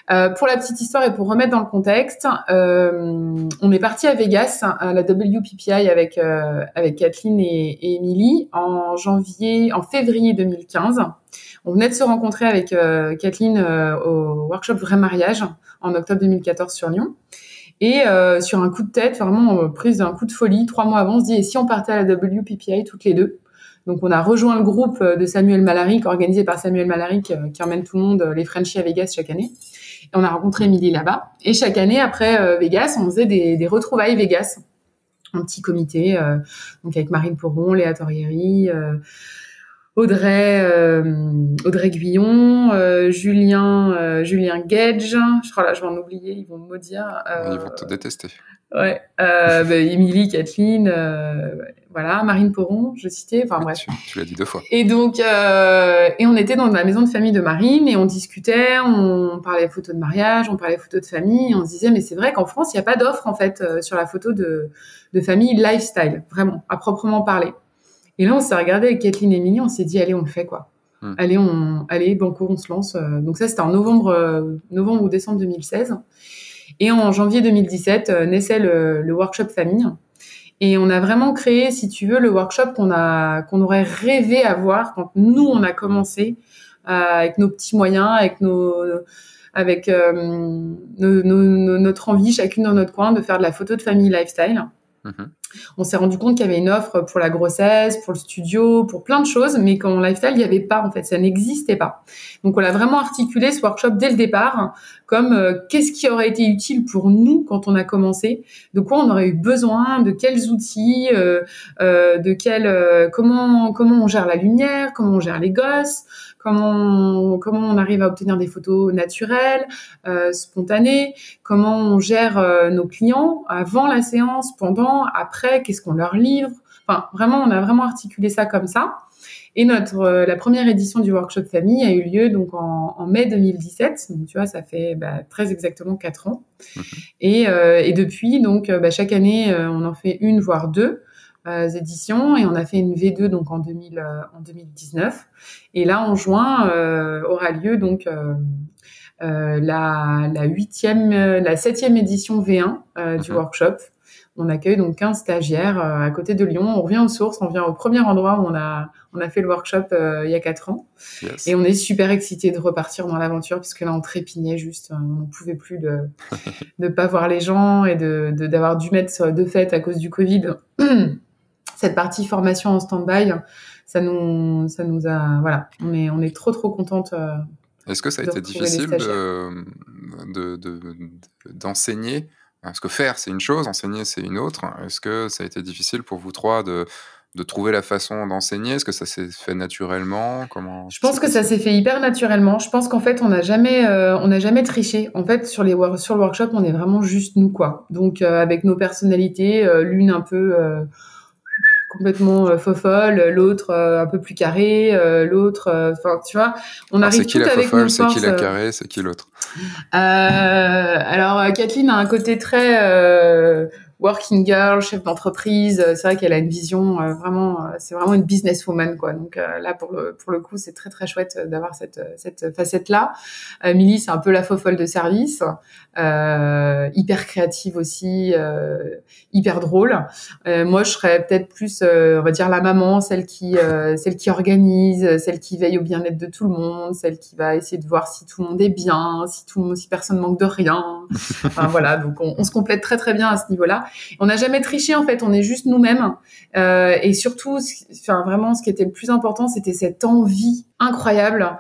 Pour la petite histoire et pour remettre dans le contexte, on est parti à Vegas, à la WPPI avec Kathleen et Émilie en février 2015. On venait de se rencontrer avec Kathleen au workshop Vrai Mariage en octobre 2014 sur Lyon. Et sur un coup de tête, vraiment prise d'un coup de folie, 3 mois avant, on se dit « Et si on partait à la WPPI toutes les 2 ?» Donc, on a rejoint le groupe de Samuel Malaric, organisé par Samuel Malaric, qui emmène tout le monde, les Frenchies à Vegas chaque année. Et on a rencontré Émilie là-bas. Et chaque année, après Vegas, on faisait des retrouvailles Vegas. Un petit comité, donc avec Marine Pouron, Léa Torrieri, Audrey Guillon, Julien Gage. Je crois là, je vais en oublier, ils vont me dire. Ils vont te détester. Ouais, Émilie, Kathleen, voilà, Marine Pouron, je citais, enfin bref. Tu l'as dit 2 fois. Et donc, et on était dans la maison de famille de Marine et on discutait, on parlait photos de mariage, on parlait photos de famille, et on se disait mais c'est vrai qu'en France il n'y a pas d'offre en fait sur la photo de famille lifestyle, vraiment à proprement parler. Et là on s'est regardé avec Kathleen et Émilie, on s'est dit allez on le fait quoi, allez banco on se lance. Donc ça c'était en novembre ou décembre 2016. Et en janvier 2017, naissait le workshop famille. Et on a vraiment créé, si tu veux, le workshop qu'on aurait rêvé avoir quand nous, on a commencé avec nos petits moyens, avec notre envie, chacune dans notre coin, de faire de la photo de famille lifestyle. On s'est rendu compte qu'il y avait une offre pour la grossesse, pour le studio, pour plein de choses, mais qu'en lifestyle, il n'y avait pas, en fait, ça n'existait pas. Donc, on l'a vraiment articulé, ce workshop, dès le départ, comme qu'est-ce qui aurait été utile pour nous quand on a commencé, de quoi on aurait eu besoin, de quels outils, comment on gère la lumière, comment on gère les gosses, comment on arrive à obtenir des photos naturelles, spontanées, comment on gère nos clients avant la séance, pendant, après, qu'est-ce qu'on leur livre. Enfin, vraiment, on a vraiment articulé ça comme ça. Et la première édition du Workshop Famille a eu lieu donc en mai 2017. Donc, tu vois, ça fait très exactement 4 ans. Mmh. Et depuis, donc, chaque année, on en fait une, voire deux éditions, et on a fait une V2 donc en 2019, et là en juin aura lieu donc la 7e édition V1 du workshop. On accueille donc 15 stagiaires à côté de Lyon. On revient aux sources, on revient au premier endroit où on a fait le workshop il y a 4 ans. Yes. Et on est super excités de repartir dans l'aventure, puisque là, on trépignait juste. On ne pouvait plus de ne pas voir les gens et d'avoir dû mettre de fait, à cause du Covid, cette partie formation en stand-by. Ça nous a... Voilà, on est trop contentes. Est-ce que ça a été difficile d'enseigner? Parce que faire, c'est une chose, enseigner, c'est une autre. Est-ce que ça a été difficile pour vous trois de trouver la façon d'enseigner? Est-ce que ça s'est fait naturellement? Comment... Je pense que ça s'est fait hyper naturellement. Je pense qu'en fait, on n'a jamais triché. En fait, sur le workshop, on est vraiment juste nous, quoi. Donc, avec nos personnalités, l'une un peu... complètement fofolle, l'autre un peu plus carré, l'autre, enfin tu vois, on alors, arrive tout avec nos forces. C'est qui la carrée, c'est qui l'autre? Alors Kathleen a un côté très working girl, chef d'entreprise. C'est vrai qu'elle a une vision vraiment, c'est vraiment une businesswoman, quoi. Donc là pour le coup, c'est très très chouette d'avoir cette facette là. Émilie, c'est un peu la fofolle de service, hyper créative aussi, hyper drôle. Moi, je serais peut-être plus, on va dire la maman, celle qui organise, celle qui veille au bien-être de tout le monde, celle qui va essayer de voir si tout le monde est bien, si personne manque de rien. Enfin voilà, donc on se complète très très bien à ce niveau-là. On n'a jamais triché, en fait, on est juste nous-mêmes. Et surtout, vraiment, ce qui était le plus important, c'était cette envie incroyable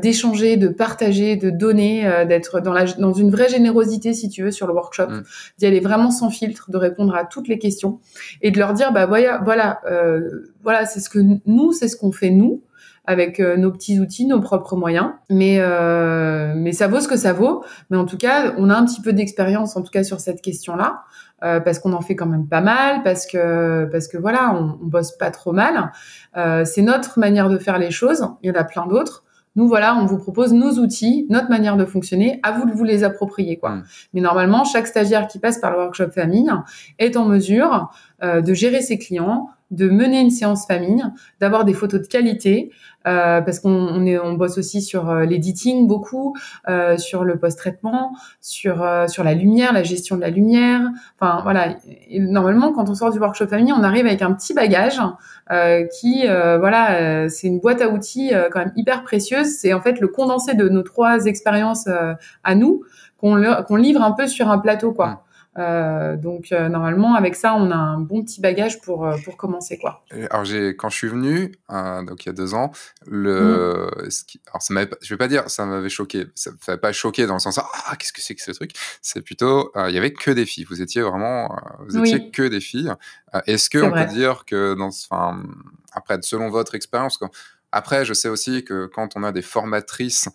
d'échanger, de partager, de donner, d'être dans une vraie générosité, si tu veux, sur le workshop, d'y aller vraiment sans filtre, de répondre à toutes les questions et de leur dire, voilà, c'est ce qu'on fait nous, avec nos petits outils, nos propres moyens, mais ça vaut ce que ça vaut. Mais en tout cas, on a un petit peu d'expérience, en tout cas sur cette question-là, parce qu'on en fait quand même pas mal, parce que voilà, on bosse pas trop mal. C'est notre manière de faire les choses. Il y en a plein d'autres. Nous, voilà, on vous propose nos outils, notre manière de fonctionner, à vous de vous les approprier, quoi. Mais normalement, chaque stagiaire qui passe par le workshop famille est en mesure de gérer ses clients, de mener une séance famille, d'avoir des photos de qualité, parce qu'on bosse aussi sur l'editing beaucoup, sur le post-traitement, sur la lumière, la gestion de la lumière. Enfin voilà, et normalement quand on sort du workshop famille, on arrive avec un petit bagage c'est une boîte à outils quand même hyper précieuse. C'est en fait le condensé de nos 3 expériences à nous qu'on livre un peu sur un plateau, quoi. Donc normalement avec ça on a un bon petit bagage pour commencer, quoi. Alors quand je suis venu donc il y a 2 ans, je vais pas dire ça m'avait choqué, ça m'avait pas choqué dans le sens qu'est-ce que c'est que ce truc. C'est plutôt il y avait que des filles. Vous étiez vraiment oui, que des filles. Est-ce que on peut dire que après selon votre expérience, après je sais aussi que quand on a des formatrices,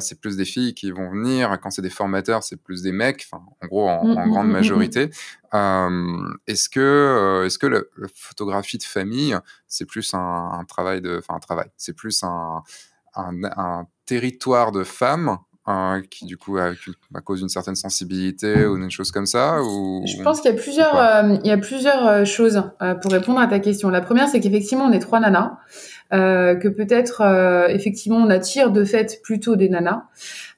c'est plus des filles qui vont venir. Quand c'est des formateurs, c'est plus des mecs. Enfin, en gros, en grande majorité. Est-ce que la photographie de famille, c'est plus un travail c'est plus un territoire de femmes qui du coup à cause d'une certaine sensibilité ou d'une chose comme ça, ou... Je pense qu'il y a plusieurs choses pour répondre à ta question. La première, c'est qu'effectivement on est 3 nanas, que peut-être effectivement on attire de fait plutôt des nanas,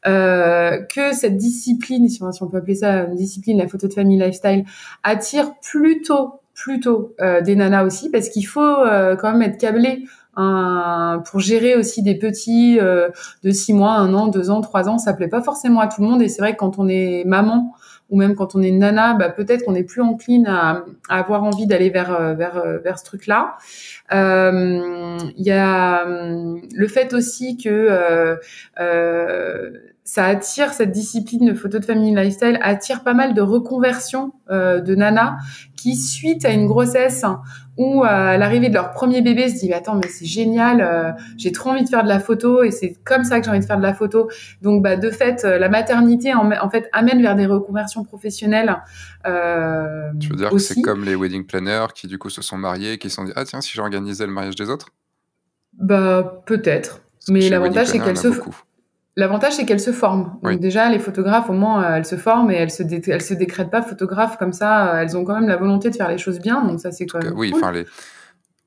que cette discipline, si on peut appeler ça une discipline, la photo de famille lifestyle, attire plutôt des nanas aussi, parce qu'il faut quand même être câblé pour gérer aussi des petits de 6 mois, 1 an, 2 ans, 3 ans, ça plaît pas forcément à tout le monde. Et c'est vrai que quand on est maman ou même quand on est nana, bah peut-être qu'on est plus encline à avoir envie d'aller vers ce truc-là. Il y a le fait aussi que ça attire, cette discipline de photo de family lifestyle attire pas mal de reconversions de nanas qui, suite à une grossesse ou à l'arrivée de leur premier bébé, se disent « Attends, mais c'est génial, j'ai trop envie de faire de la photo et c'est comme ça que j'ai envie de faire de la photo. » Donc, bah, de fait, la maternité, en fait, amène vers des reconversions professionnelles aussi. Tu veux dire que c'est comme les wedding planners qui, du coup, se sont mariés, qui se sont dit « Ah tiens, si j'organisais le mariage des autres ?» Bah, peut-être. Mais l'avantage, c'est qu'elles se... L'avantage, c'est qu'elles se forment. Donc, déjà, les photographes, au moins, elles se forment et elles se décrètent pas photographes comme ça. Elles ont quand même la volonté de faire les choses bien. Donc, ça, c'est quand même cool. Enfin,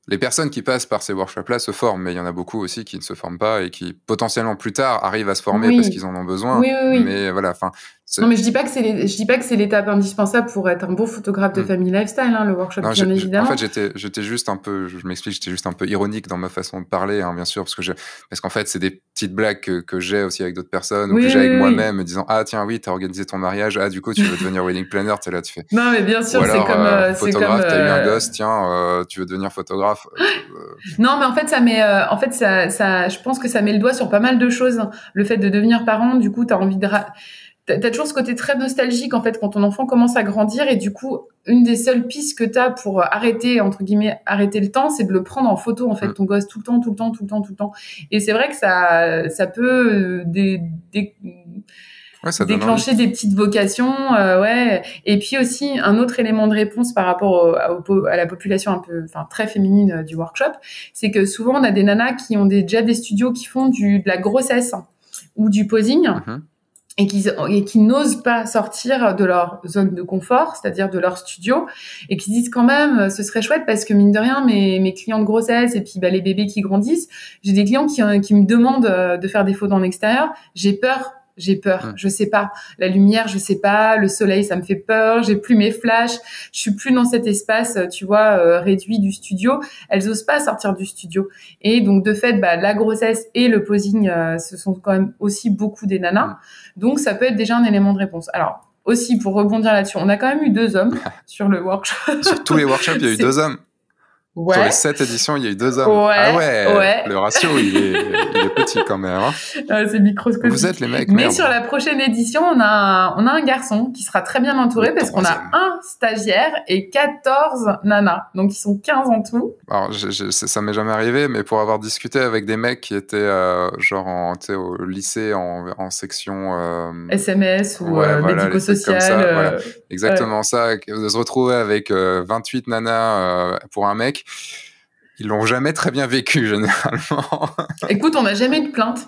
les personnes qui passent par ces workshops-là se forment, mais il y en a beaucoup aussi qui ne se forment pas et qui, potentiellement, plus tard, arrivent à se former parce qu'ils en ont besoin. Oui. Mais voilà, enfin... Non, mais je dis pas que c'est l'étape indispensable pour être un beau photographe de family lifestyle, hein, le workshop, non, bien évidemment. En fait, j'étais juste un peu, je m'explique, j'étais juste un peu ironique dans ma façon de parler, hein, bien sûr, parce qu'en fait, c'est des petites blagues que j'ai aussi avec d'autres personnes, ou que j'ai avec moi-même, disant, ah, tiens, oui, t'as organisé ton mariage, ah, du coup, tu veux devenir wedding planner, t'es là, tu fais. Non, mais bien sûr, c'est comme, photographe, t'as eu un gosse, tiens, tu veux devenir photographe. Non, mais en fait, je pense que ça met le doigt sur pas mal de choses. Le fait de devenir parent, du coup, t'as toujours ce côté très nostalgique, en fait, quand ton enfant commence à grandir. Et du coup, une des seules pistes que t'as pour arrêter, entre guillemets, arrêter le temps, c'est de le prendre en photo, en fait, ton gosse, tout le temps. Et c'est vrai que ça peut déclencher des petites vocations, Et puis aussi, un autre élément de réponse par rapport à la population très féminine du workshop, c'est que souvent, on a des nanas qui ont déjà des studios qui font de la grossesse ou du posing. Et qui n'osent pas sortir de leur zone de confort, c'est-à-dire de leur studio, et qui disent quand même, ce serait chouette parce que mine de rien, mes clients de grossesse et puis les bébés qui grandissent, j'ai des clients qui me demandent de faire des photos en extérieur, j'ai peur, je sais pas, la lumière, je sais pas, le soleil, ça me fait peur, j'ai plus mes flashs, je suis plus dans cet espace, tu vois, réduit du studio. Elles osent pas sortir du studio. Et donc, de fait, la grossesse et le posing, ce sont quand même aussi beaucoup des nanas. Donc, ça peut être déjà un élément de réponse. Alors, aussi, pour rebondir là-dessus, on a quand même eu 2 hommes sur le workshop. Sur tous les workshops, il y a eu 2 hommes. Ouais. Sur les 7 éditions, il y a eu 2 hommes. Ouais, ah ouais. Le ratio, il est petit quand même. Hein. C'est microscopique. Vous êtes les mecs. Mais merde. Sur la prochaine édition, on a un garçon qui sera très bien entouré parce qu'on a 1 stagiaire et 14 nanas. Donc, ils sont 15 en tout. Alors, ça m'est jamais arrivé, mais pour avoir discuté avec des mecs qui étaient au lycée en section... SMS ou médico-social. Voilà. Exactement ça. De se retrouver avec 28 nanas pour un mec. Ils l'ont jamais très bien vécu, généralement. Écoute, on n'a jamais eu de plainte.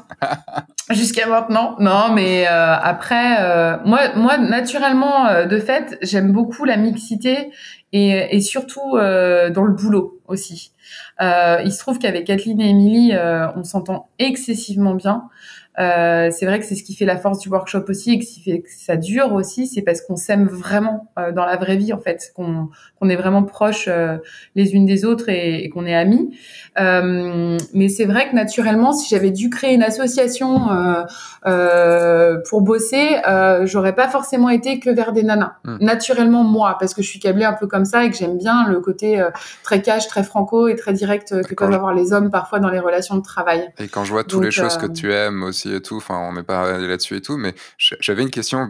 Jusqu'à maintenant. Non, mais après, moi, naturellement, de fait, j'aime beaucoup la mixité et surtout dans le boulot aussi. Il se trouve qu'avec Kathleen et Émilie, on s'entend excessivement bien. C'est vrai que c'est ce qui fait la force du workshop aussi et qui fait que ça dure aussi, c'est parce qu'on s'aime vraiment dans la vraie vie, en fait, qu'on est vraiment proches les unes des autres et qu'on est amis. Mais c'est vrai que naturellement, si j'avais dû créer une association pour bosser, j'aurais pas forcément été que vers des nanas. Naturellement, moi, parce que je suis câblée un peu comme ça et que j'aime bien le côté très cash, très franco et très direct que peuvent avoir les hommes parfois dans les relations de travail. Et quand je vois toutes les choses que tu aimes aussi et tout, enfin on n'est pas allé là-dessus et tout, mais j'avais une question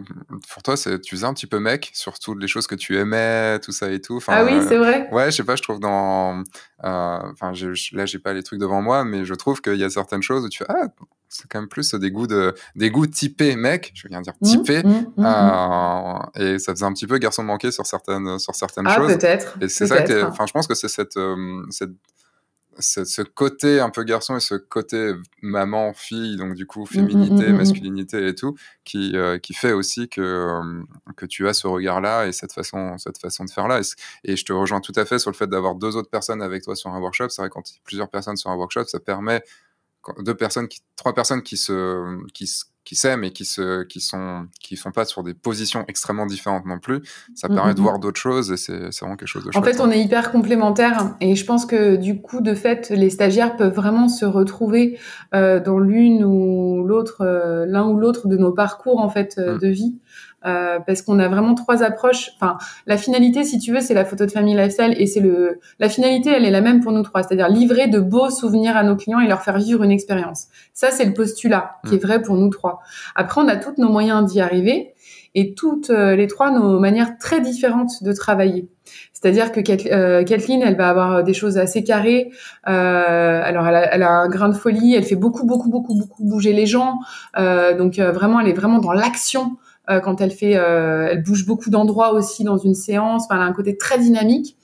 pour toi, tu faisais un petit peu mec sur toutes les choses que tu aimais, tout ça et tout. Ah oui, c'est vrai. Ouais, je sais pas, je trouve dans... Enfin, là, j'ai pas les trucs devant moi, mais je trouve qu'il y a certaines choses où tu fais, c'est quand même plus des goûts typés mec, je viens dire typés, et ça faisait un petit peu garçon manqué sur certaines choses. Ah, peut-être. Et c'est ça que, enfin, je pense que c'est ce côté un peu garçon et ce côté maman, fille, donc du coup féminité, masculinité et tout, qui fait aussi que tu as ce regard-là et cette façon de faire-là. Et je te rejoins tout à fait sur le fait d'avoir 2 autres personnes avec toi sur un workshop. C'est vrai, quand il y a plusieurs personnes sur un workshop, ça permet 3 personnes qui se qui s'aiment et qui sont pas sur des positions extrêmement différentes non plus. Ça permet de voir d'autres choses et c'est vraiment quelque chose de chouette. En fait, on est hyper complémentaires et je pense que du coup, de fait, les stagiaires peuvent vraiment se retrouver dans l'une ou l'autre, l'un ou l'autre de nos parcours en fait de vie. Parce qu'on a vraiment trois approches. Enfin, la finalité, si tu veux, c'est la photo de famille lifestyle et c'est la finalité, elle est la même pour nous trois. C'est-à-dire livrer de beaux souvenirs à nos clients et leur faire vivre une expérience. Ça, c'est le postulat qui est vrai pour nous trois. Après, on a tous nos moyens d'y arriver et toutes les trois nos manières très différentes de travailler. C'est-à-dire que Kathleen, elle va avoir des choses assez carrées. Alors, elle a un grain de folie. Elle fait beaucoup bouger les gens. Donc, vraiment, elle est vraiment dans l'action. Quand elle fait, elle bouge beaucoup d'endroits aussi dans une séance. Enfin, elle a un côté très dynamique.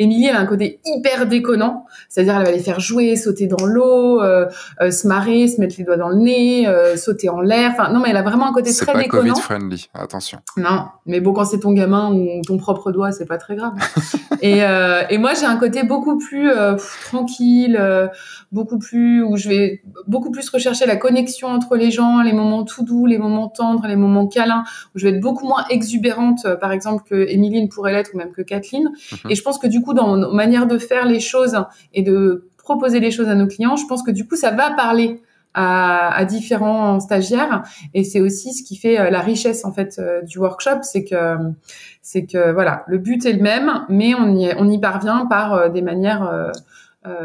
Émilie, elle a un côté hyper déconnant. C'est-à-dire, elle va les faire jouer, sauter dans l'eau, se marrer, se mettre les doigts dans le nez, sauter en l'air. Enfin, non, mais elle a vraiment un côté très déconnant. C'est pas Covid-friendly, attention. Non, mais bon, quand c'est ton gamin ou ton propre doigt, c'est pas très grave. Et moi, j'ai un côté beaucoup plus tranquille, où je vais beaucoup plus rechercher la connexion entre les gens, les moments tout doux, les moments tendres, les moments câlins. Où je vais être beaucoup moins exubérante, par exemple, que Émilie pourrait l'être ou même que Kathleen. Et je pense que du coup, dans nos manières de faire les choses et de proposer les choses à nos clients, je pense que du coup, ça va parler à différents stagiaires. Et c'est aussi ce qui fait la richesse, en fait, du workshop. C'est que, voilà, le but est le même, mais on y parvient par des manières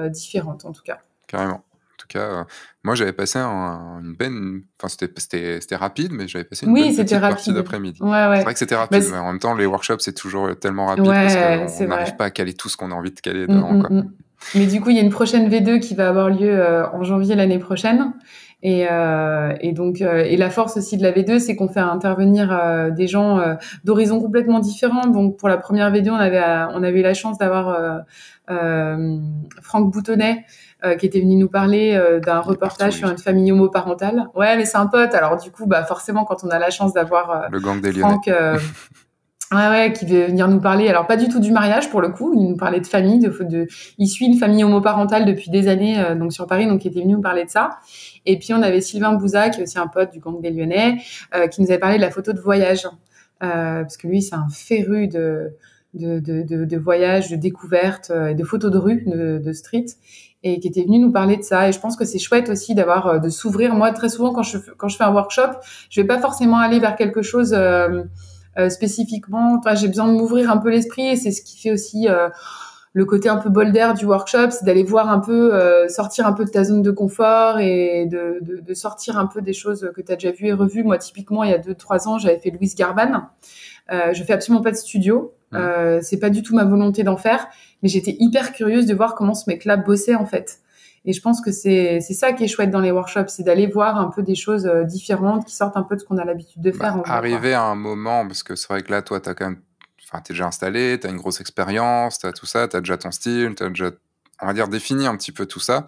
différentes, en tout cas. Carrément. En tout cas, moi, j'avais passé une bonne... Enfin, c'était rapide, mais j'avais passé une bonne petite partie d'après-midi. Ouais. C'est vrai que c'était rapide, mais en même temps, les workshops, c'est toujours tellement rapide parce qu'on n'arrive pas à caler tout ce qu'on a envie de caler dedans. Mais du coup, il y a une prochaine V2 qui va avoir lieu en janvier l'année prochaine. Et donc la force aussi de la V2, c'est qu'on fait intervenir des gens d'horizons complètement différents. Donc pour la première V2, on avait eu la chance d'avoir Franck Boutonnet qui était venu nous parler d'un reportage sur une famille homoparentale. Ouais, mais c'est un pote. Alors du coup, bah forcément, quand on a la chance d'avoir le gang des Lyonnais. Franck, ouais, qui veut venir nous parler. Alors pas du tout du mariage pour le coup. Il nous parlait de famille, il suit une famille homoparentale depuis des années, donc sur Paris, donc il était venu nous parler de ça. Et puis on avait Sylvain Bouzac, qui est aussi un pote du gang des Lyonnais, qui nous avait parlé de la photo de voyage, parce que lui c'est un féru de voyage, de découverte, et de photos de rue, de street, et qui était venu nous parler de ça. Et je pense que c'est chouette aussi de s'ouvrir. Moi très souvent quand je fais un workshop, je vais pas forcément aller vers quelque chose spécifiquement, enfin, j'ai besoin de m'ouvrir un peu l'esprit et c'est ce qui fait aussi le côté un peu bolder du workshop, c'est d'aller voir un peu, sortir un peu de ta zone de confort et de sortir un peu des choses que tu as déjà vues et revues. Moi, typiquement, il y a 2-3 ans, j'avais fait Louise Garban. Je fais absolument pas de studio. C'est pas du tout ma volonté d'en faire, mais j'étais hyper curieuse de voir comment ce mec-là bossait en fait. Et je pense que c'est ça qui est chouette dans les workshops, c'est d'aller voir un peu des choses différentes qui sortent un peu de ce qu'on a l'habitude de faire. Arriver à un moment, parce que c'est vrai que là, toi, t'as quand même, enfin, t'es déjà installé, t'as une grosse expérience, t'as tout ça, t'as déjà ton style, t'as déjà, on va dire, défini un petit peu tout ça.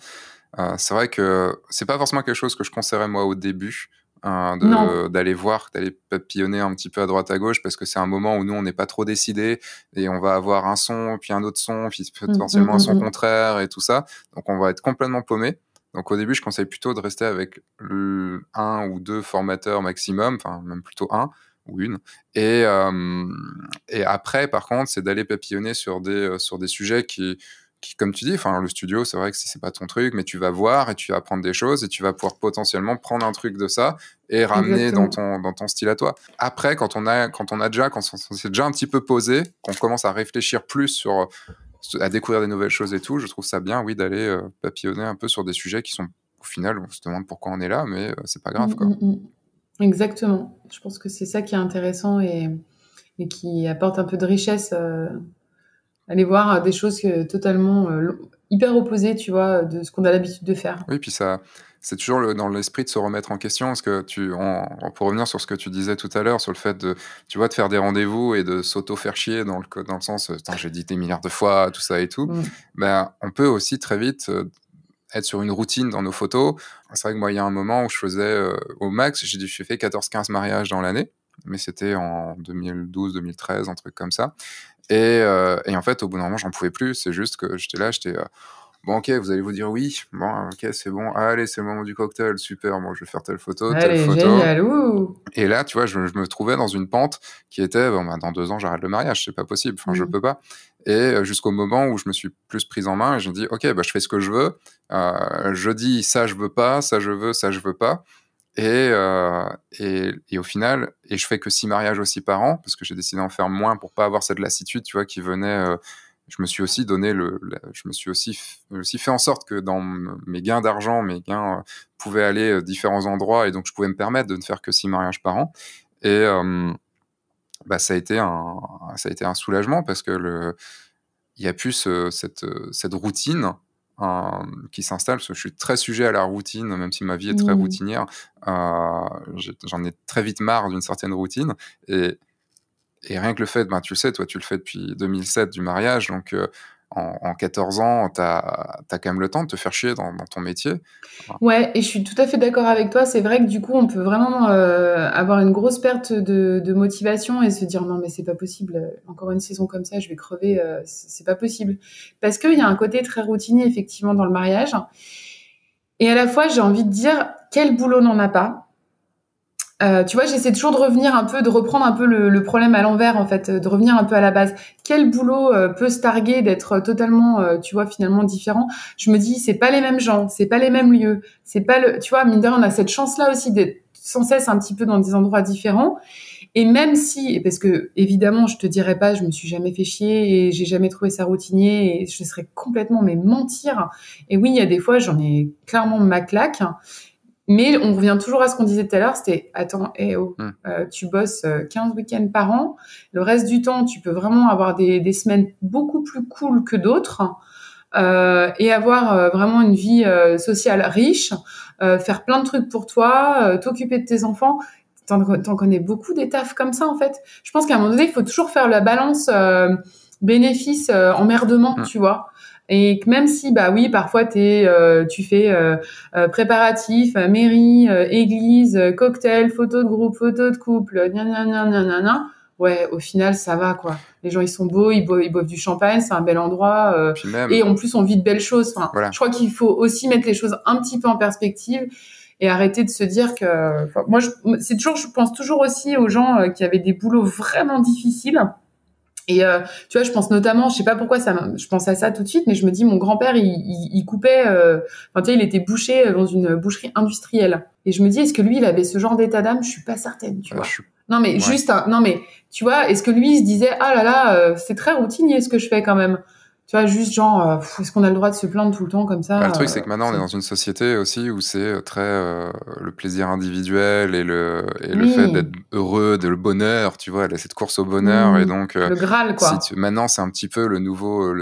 C'est vrai que c'est pas forcément quelque chose que je conseillerais moi au début. D'aller voir, d'aller papillonner un petit peu à droite à gauche parce que c'est un moment où nous on n'est pas trop décidé et on va avoir un son puis un autre son puis potentiellement un son contraire et tout ça, donc on va être complètement paumé. Donc au début je conseille plutôt de rester avec un ou deux formateurs maximum, enfin même plutôt un ou une, et après par contre c'est d'aller papillonner sur des sujets qui, comme tu dis, enfin, le studio, c'est vrai que c'est pas ton truc, mais tu vas voir et tu vas apprendre des choses et tu vas pouvoir potentiellement prendre un truc de ça et ramener dans ton style à toi. Après, quand on s'est déjà un petit peu posé, qu'on commence à réfléchir plus à découvrir des nouvelles choses et tout, je trouve ça bien, oui, d'aller papillonner un peu sur des sujets qui sont, au final, on se demande pourquoi on est là, mais c'est pas grave, quoi. Exactement. Je pense que c'est ça qui est intéressant et qui apporte un peu de richesse. Aller voir des choses totalement hyper opposées, tu vois, de ce qu'on a l'habitude de faire. Oui, puis ça, c'est toujours dans l'esprit de se remettre en question, parce que pour revenir sur ce que tu disais tout à l'heure, sur le fait de faire des rendez-vous et de s'auto-faire chier dans le sens, j'ai dit des milliards de fois, tout ça et tout, ben, on peut aussi très vite être sur une routine dans nos photos. C'est vrai que moi, il y a un moment où je faisais au max, j'ai fait 14-15 mariages dans l'année, mais c'était en 2012-2013, un truc comme ça. Et en fait, au bout d'un moment, j'en pouvais plus. C'est juste que j'étais là, Bon, ok, vous allez vous dire oui. Bon, ok, c'est bon. Ah, allez, c'est le moment du cocktail. Super, bon, je vais faire telle photo, allez, telle photo. Génial, ouh. Et là, tu vois, je me trouvais dans une pente qui était, bon, bah, dans 2 ans, j'arrête le mariage. C'est pas possible. Enfin, je peux pas. Et jusqu'au moment où je me suis plus prise en main et je me dis, ok, bah, je fais ce que je veux. Je dis ça, je veux pas. Ça, je veux. Ça, je veux pas. Et au final, et je fais que 6 mariages aussi par an parce que j'ai décidé d'en faire moins pour pas avoir cette lassitude, tu vois, qui venait. Je me suis aussi donné je me suis aussi fait en sorte que dans mes gains d'argent, mes gains pouvaient aller à différents endroits et donc je pouvais me permettre de ne faire que 6 mariages par an. Et bah, ça a été un soulagement parce que il y a plus cette routine qui s'installe, parce que je suis très sujet à la routine, même si ma vie est très routinière, j'en ai très vite marre d'une certaine routine. Et rien que le fait, ben, tu le sais, toi, tu le fais depuis 2007 du mariage, donc en 14 ans, t'as quand même le temps de te faire chier dans ton métier. Ouais, et je suis tout à fait d'accord avec toi. C'est vrai que du coup, on peut vraiment avoir une grosse perte de motivation et se dire « Non, mais c'est pas possible, encore une saison comme ça, je vais crever, c'est pas possible. » Parce qu'il y a un côté très routinier, effectivement, dans le mariage. Et à la fois, j'ai envie de dire « Quel boulot n'en a pas ?» tu vois, j'essaie toujours de revenir un peu, de reprendre un peu le problème à l'envers, en fait, de revenir un peu à la base. Quel boulot peut se targuer d'être totalement, tu vois, finalement différent? Je me dis, c'est pas les mêmes gens, c'est pas les mêmes lieux, c'est pas le, tu vois, mine de rien, on a cette chance-là aussi d'être sans cesse un petit peu dans des endroits différents. Et même si, parce que évidemment, je te dirais pas, je me suis jamais fait chier et j'ai jamais trouvé ça routinier et je serais complètement, mais mentir. Et oui, il y a des fois, j'en ai clairement ma claque. Mais on revient toujours à ce qu'on disait tout à l'heure, c'était « Attends, hey, oh, tu bosses 15 week-ends par an, le reste du temps, tu peux vraiment avoir des semaines beaucoup plus cool que d'autres et avoir vraiment une vie sociale riche, faire plein de trucs pour toi, t'occuper de tes enfants. » T'en connais beaucoup des tafs comme ça, en fait. Je pense qu'à un moment donné, il faut toujours faire la balance bénéfice-emmerdement, tu vois. Et que même si, bah oui, parfois tu fais préparatif, mairie, église, cocktail, photo de groupe, photo de couple, ouais, au final, ça va, quoi. Les gens, ils sont beaux, ils boivent du champagne, c'est un bel endroit. Même, et en plus, on vit de belles choses. Enfin, voilà. Je crois qu'il faut aussi mettre les choses un petit peu en perspective et arrêter de se dire que... Enfin, moi, je pense toujours aussi aux gens qui avaient des boulots vraiment difficiles. Et tu vois, je pense notamment, je sais pas pourquoi je pense à ça tout de suite, mais je me dis mon grand-père, il coupait, enfin tu sais, il était boucher dans une boucherie industrielle. Et je me dis, est-ce que lui, il avait ce genre d'état d'âme? Je suis pas certaine, tu vois. Non mais ouais. Non mais tu vois, est-ce que lui, il se disait, ah là là, c'est très routinier ce que je fais quand même. Tu vois, juste genre, est-ce qu'on a le droit de se plaindre tout le temps comme ça? Bah, le truc, c'est que maintenant, on est dans une société aussi où c'est très le plaisir individuel et le fait d'être heureux, le bonheur, tu vois, cette course au bonheur. Et donc, le Graal, quoi. Maintenant, c'est un petit peu le nouveau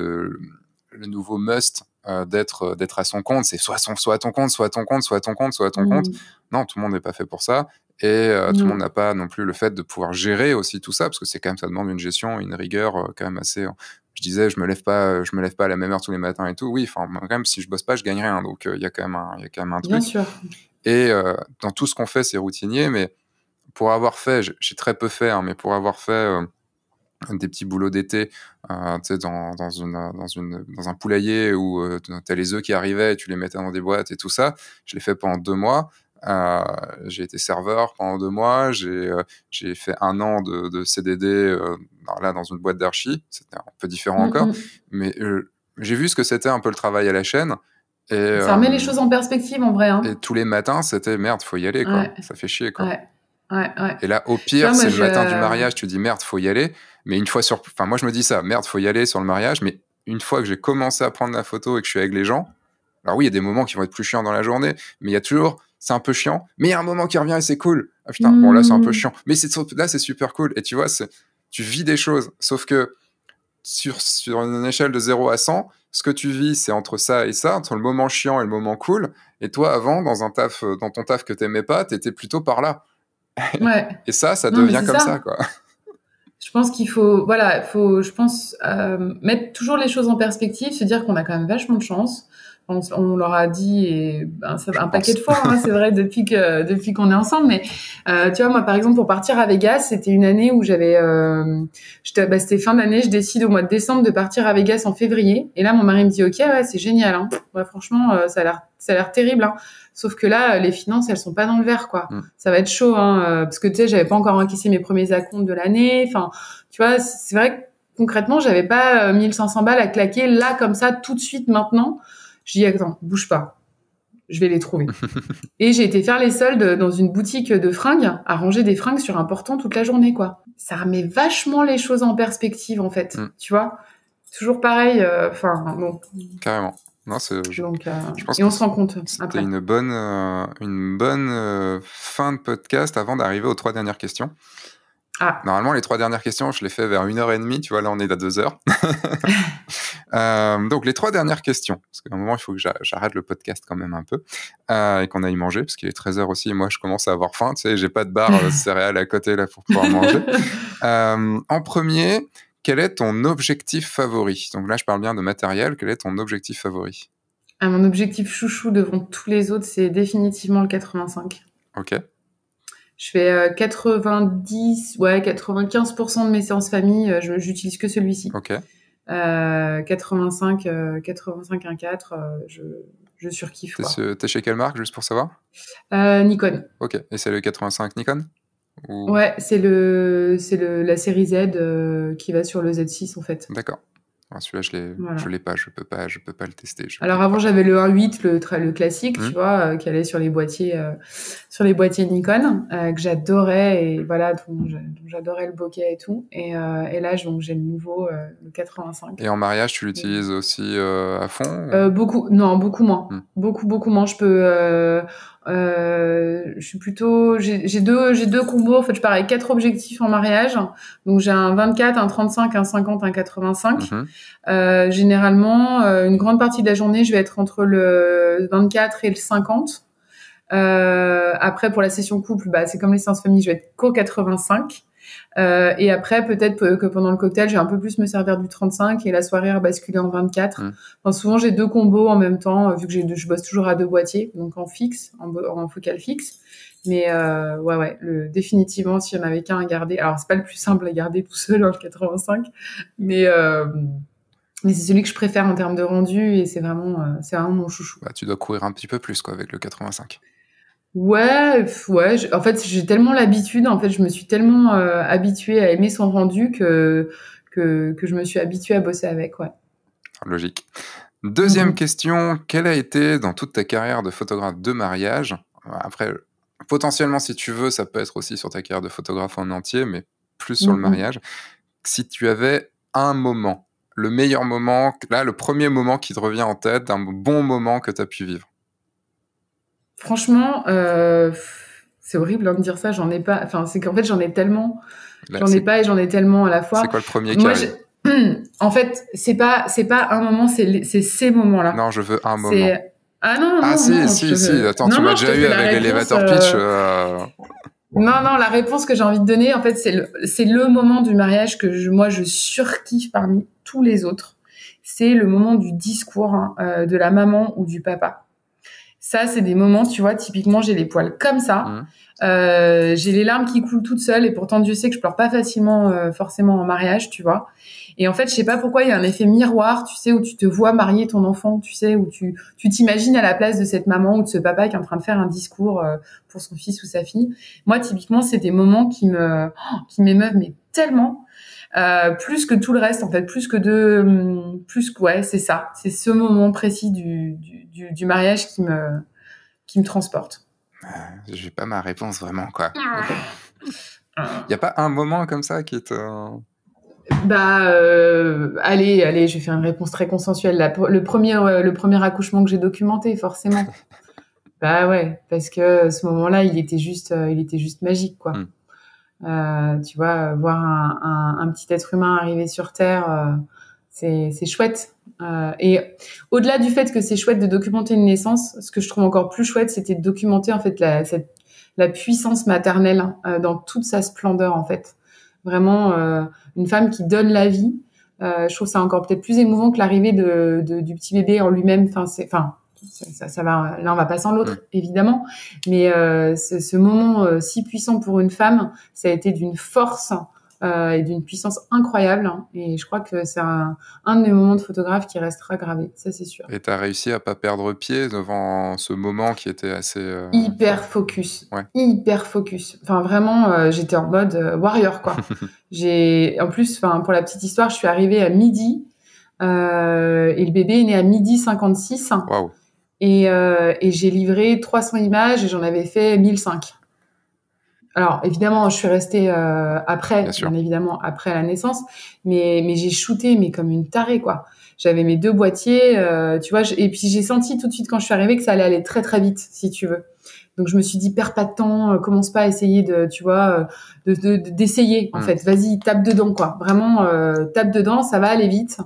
must d'être à son compte. C'est soit à ton compte, soit à ton compte, soit à ton compte, soit à ton compte. Non, tout le monde n'est pas fait pour ça. Et tout le monde n'a pas non plus le fait de pouvoir gérer aussi tout ça, parce que c'est quand même, ça demande une gestion, une rigueur quand même assez... Je disais, je me lève pas à la même heure tous les matins et tout. Oui, enfin, quand même, si je bosse pas, je gagne rien. Donc, il y a quand même un truc. Bien sûr. Et dans tout ce qu'on fait, c'est routinier. Mais pour avoir fait, j'ai très peu fait, hein, mais pour avoir fait des petits boulots d'été, tu sais, dans un poulailler où t'as les œufs qui arrivaient, et tu les mettais dans des boîtes et tout ça. Je l'ai fait pendant 2 mois. J'ai été serveur pendant 2 mois, j'ai fait 1 an de CDD là dans une boîte d'archi, c'était un peu différent encore, mais j'ai vu ce que c'était un peu le travail à la chaîne. Et ça remet les choses en perspective en vrai. Hein. Et tous les matins, c'était merde, faut y aller, quoi. Ouais. Ça fait chier, quoi. Ouais. Et là, au pire, c'est le matin du mariage, tu dis merde, faut y aller, mais une fois sur... Enfin, moi, je me dis ça, merde, faut y aller sur le mariage, mais une fois que j'ai commencé à prendre la photo et que je suis avec les gens, alors oui, il y a des moments qui vont être plus chiants dans la journée, mais il y a toujours... C'est un peu chiant, mais il y a un moment qui revient et c'est cool. Ah putain, bon là c'est un peu chiant, mais là c'est super cool. Et tu vois, tu vis des choses, sauf que sur une échelle de 0 à 100, ce que tu vis, c'est entre ça et ça, entre le moment chiant et le moment cool. Et toi, avant, dans ton taf que t'aimais pas, t'étais plutôt par là. Ouais. Et ça devient comme ça, quoi. Je pense qu'il faut, voilà, mettre toujours les choses en perspective, se dire qu'on a quand même vachement de chance. On leur a dit un paquet de fois, hein, c'est vrai, depuis qu'on est ensemble. Mais tu vois, moi, par exemple, pour partir à Vegas, c'était une année où j'avais... c'était fin d'année, je décide au mois de décembre de partir à Vegas en février. Et là, mon mari me dit « Ok, ouais, c'est génial. Hein. Ouais, franchement, ça a l'air terrible. Hein. » Sauf que là, les finances, elles sont pas dans le vert, quoi. Mmh. Ça va être chaud, hein, parce que tu sais, j'avais pas encore encaissé mes premiers acomptes de l'année. Enfin, tu vois, c'est vrai que concrètement, j'avais pas 1500 balles à claquer là, comme ça, tout de suite, maintenant. Je dis, attends, bouge pas, je vais les trouver. Et j'ai été faire les soldes dans une boutique de fringues, à ranger des fringues sur un portant toute la journée, quoi. Ça remet vachement les choses en perspective, en fait, tu vois. Toujours pareil, enfin, bon. Carrément. Non, donc, je pense et on se rend compte. C'était une bonne fin de podcast avant d'arriver aux 3 dernières questions. Ah. Normalement, les 3 dernières questions, je les fais vers 1h30. Tu vois, là, on est à 2h. Donc, les 3 dernières questions. Parce qu'à un moment, il faut que j'arrête le podcast quand même un peu et qu'on aille manger, parce qu'il est 13h aussi. Et moi, je commence à avoir faim. Tu sais, j'ai pas de barre céréales à côté là pour pouvoir manger. En premier, quel est ton objectif favori? Donc là, je parle bien de matériel. Quel est ton objectif favori? Mon objectif chouchou devant tous les autres, c'est définitivement le 85. Ok. Je fais 95% de mes séances famille, j'utilise que celui-ci. Ok. 85 1.4, je surkiffe. T'es chez quelle marque, juste pour savoir? Nikon. Ok, et c'est le 85 Nikon? Ou... Ouais, c'est la série Z qui va sur le Z6 en fait. D'accord. Celui-là, je l'ai pas, je peux pas le tester. Alors avant, j'avais le 1.8, le classique, tu vois, qui allait sur les boîtiers Nikon, que j'adorais, et voilà, dont j'adorais le bokeh et tout. Et là, donc j'ai le nouveau, le 85. Et en mariage, tu l'utilises aussi à fond ou... Beaucoup moins, beaucoup moins. Je peux. Je suis plutôt, j'ai deux combos. En fait, je pars avec 4 objectifs en mariage. Donc, j'ai un 24, un 35, un 50, un 85. Généralement, une grande partie de la journée, je vais être entre le 24 et le 50. Après, pour la session couple, bah, c'est comme les séances famille, je vais être qu'au 85. Et après, peut-être que pendant le cocktail, je vais un peu plus me servir du 35 et la soirée basculer en 24. Enfin, souvent, j'ai 2 combos en même temps, vu que je bosse toujours à 2 boîtiers, donc en fixe, en focale fixe. Mais ouais, définitivement, s'il n'y en avait qu'un à garder, alors c'est pas le plus simple à garder tout seul, hein, le 85, mais c'est celui que je préfère en termes de rendu et c'est vraiment mon chouchou. Bah, tu dois courir un petit peu plus quoi, avec le 85. Ouais, en fait, j'ai tellement l'habitude, en fait, je me suis tellement habituée à aimer son rendu que je me suis habituée à bosser avec, ouais. Logique. Deuxième question, quelle a été, dans toute ta carrière de photographe de mariage, après, potentiellement, si tu veux, ça peut être aussi sur ta carrière de photographe en entier, mais plus sur le mariage, si tu avais un moment, le meilleur moment, là, le premier moment qui te revient en tête, un bon moment que tu as pu vivre? Franchement, c'est horrible hein, de dire ça, j'en ai pas. Enfin, c'est qu'en fait, j'en ai tellement. J'en ai pas et j'en ai tellement à la fois. C'est quoi le premier qui arrive ? En fait, c'est pas un moment, c'est ces moments-là. Non, je veux un moment. Ah non, si. Attends, tu m'as déjà eu avec l'élévateur pitch. Non, la réponse que j'ai envie de donner, en fait, c'est le moment du mariage que moi je surkiffe parmi tous les autres. C'est le moment du discours de la maman ou du papa. Ça, c'est des moments, tu vois, typiquement, j'ai les poils comme ça, j'ai les larmes qui coulent toutes seules, et pourtant, Dieu sait que je pleure pas facilement, forcément en mariage, tu vois. Et en fait, je sais pas pourquoi, il y a un effet miroir, tu sais, où tu te vois marier ton enfant, tu sais, où tu t'imagines à la place de cette maman ou de ce papa qui est en train de faire un discours pour son fils ou sa fille. Moi, typiquement, c'est des moments qui m'émeuvent, mais tellement, plus que tout le reste, en fait, ouais, c'est ça, c'est ce moment précis du mariage qui me transporte. J'ai pas ma réponse vraiment, quoi. Y a pas un moment comme ça qui te... Allez, je vais faire une réponse très consensuelle. Le premier accouchement que j'ai documenté, forcément. Bah ouais, parce que ce moment-là, il était juste magique, quoi. Tu vois, voir un petit être humain arriver sur Terre, c'est chouette. Et au-delà du fait que c'est chouette de documenter une naissance, ce que je trouve encore plus chouette, c'était de documenter en fait la puissance maternelle dans toute sa splendeur en fait. vraiment une femme qui donne la vie. Je trouve ça encore peut-être plus émouvant que l'arrivée du petit bébé en lui-même. Enfin, ça va, l'un va pas sans l'autre, évidemment. Mais ce moment si puissant pour une femme, ça a été d'une force et d'une puissance incroyable. Hein. Et je crois que c'est un de mes moments de photographe qui restera gravé, ça c'est sûr. Et tu as réussi à pas perdre pied devant ce moment qui était assez... Hyper focus, ouais. Hyper focus. Enfin vraiment, j'étais en mode warrior, quoi. En plus, pour la petite histoire, je suis arrivée à midi et le bébé est né à 12h56. Wow. Et j'ai livré 300 images et j'en avais fait 1005. Alors, évidemment, je suis restée après, bien évidemment, après la naissance, mais j'ai shooté comme une tarée, quoi. J'avais mes deux boîtiers, tu vois, et puis j'ai senti tout de suite quand je suis arrivée que ça allait aller très, très vite, si tu veux. Donc, je me suis dit, perds pas de temps, commence pas à essayer de, tu vois, d'essayer, en fait. Vas-y, tape dedans, quoi. Vraiment, tape dedans, ça va aller vite.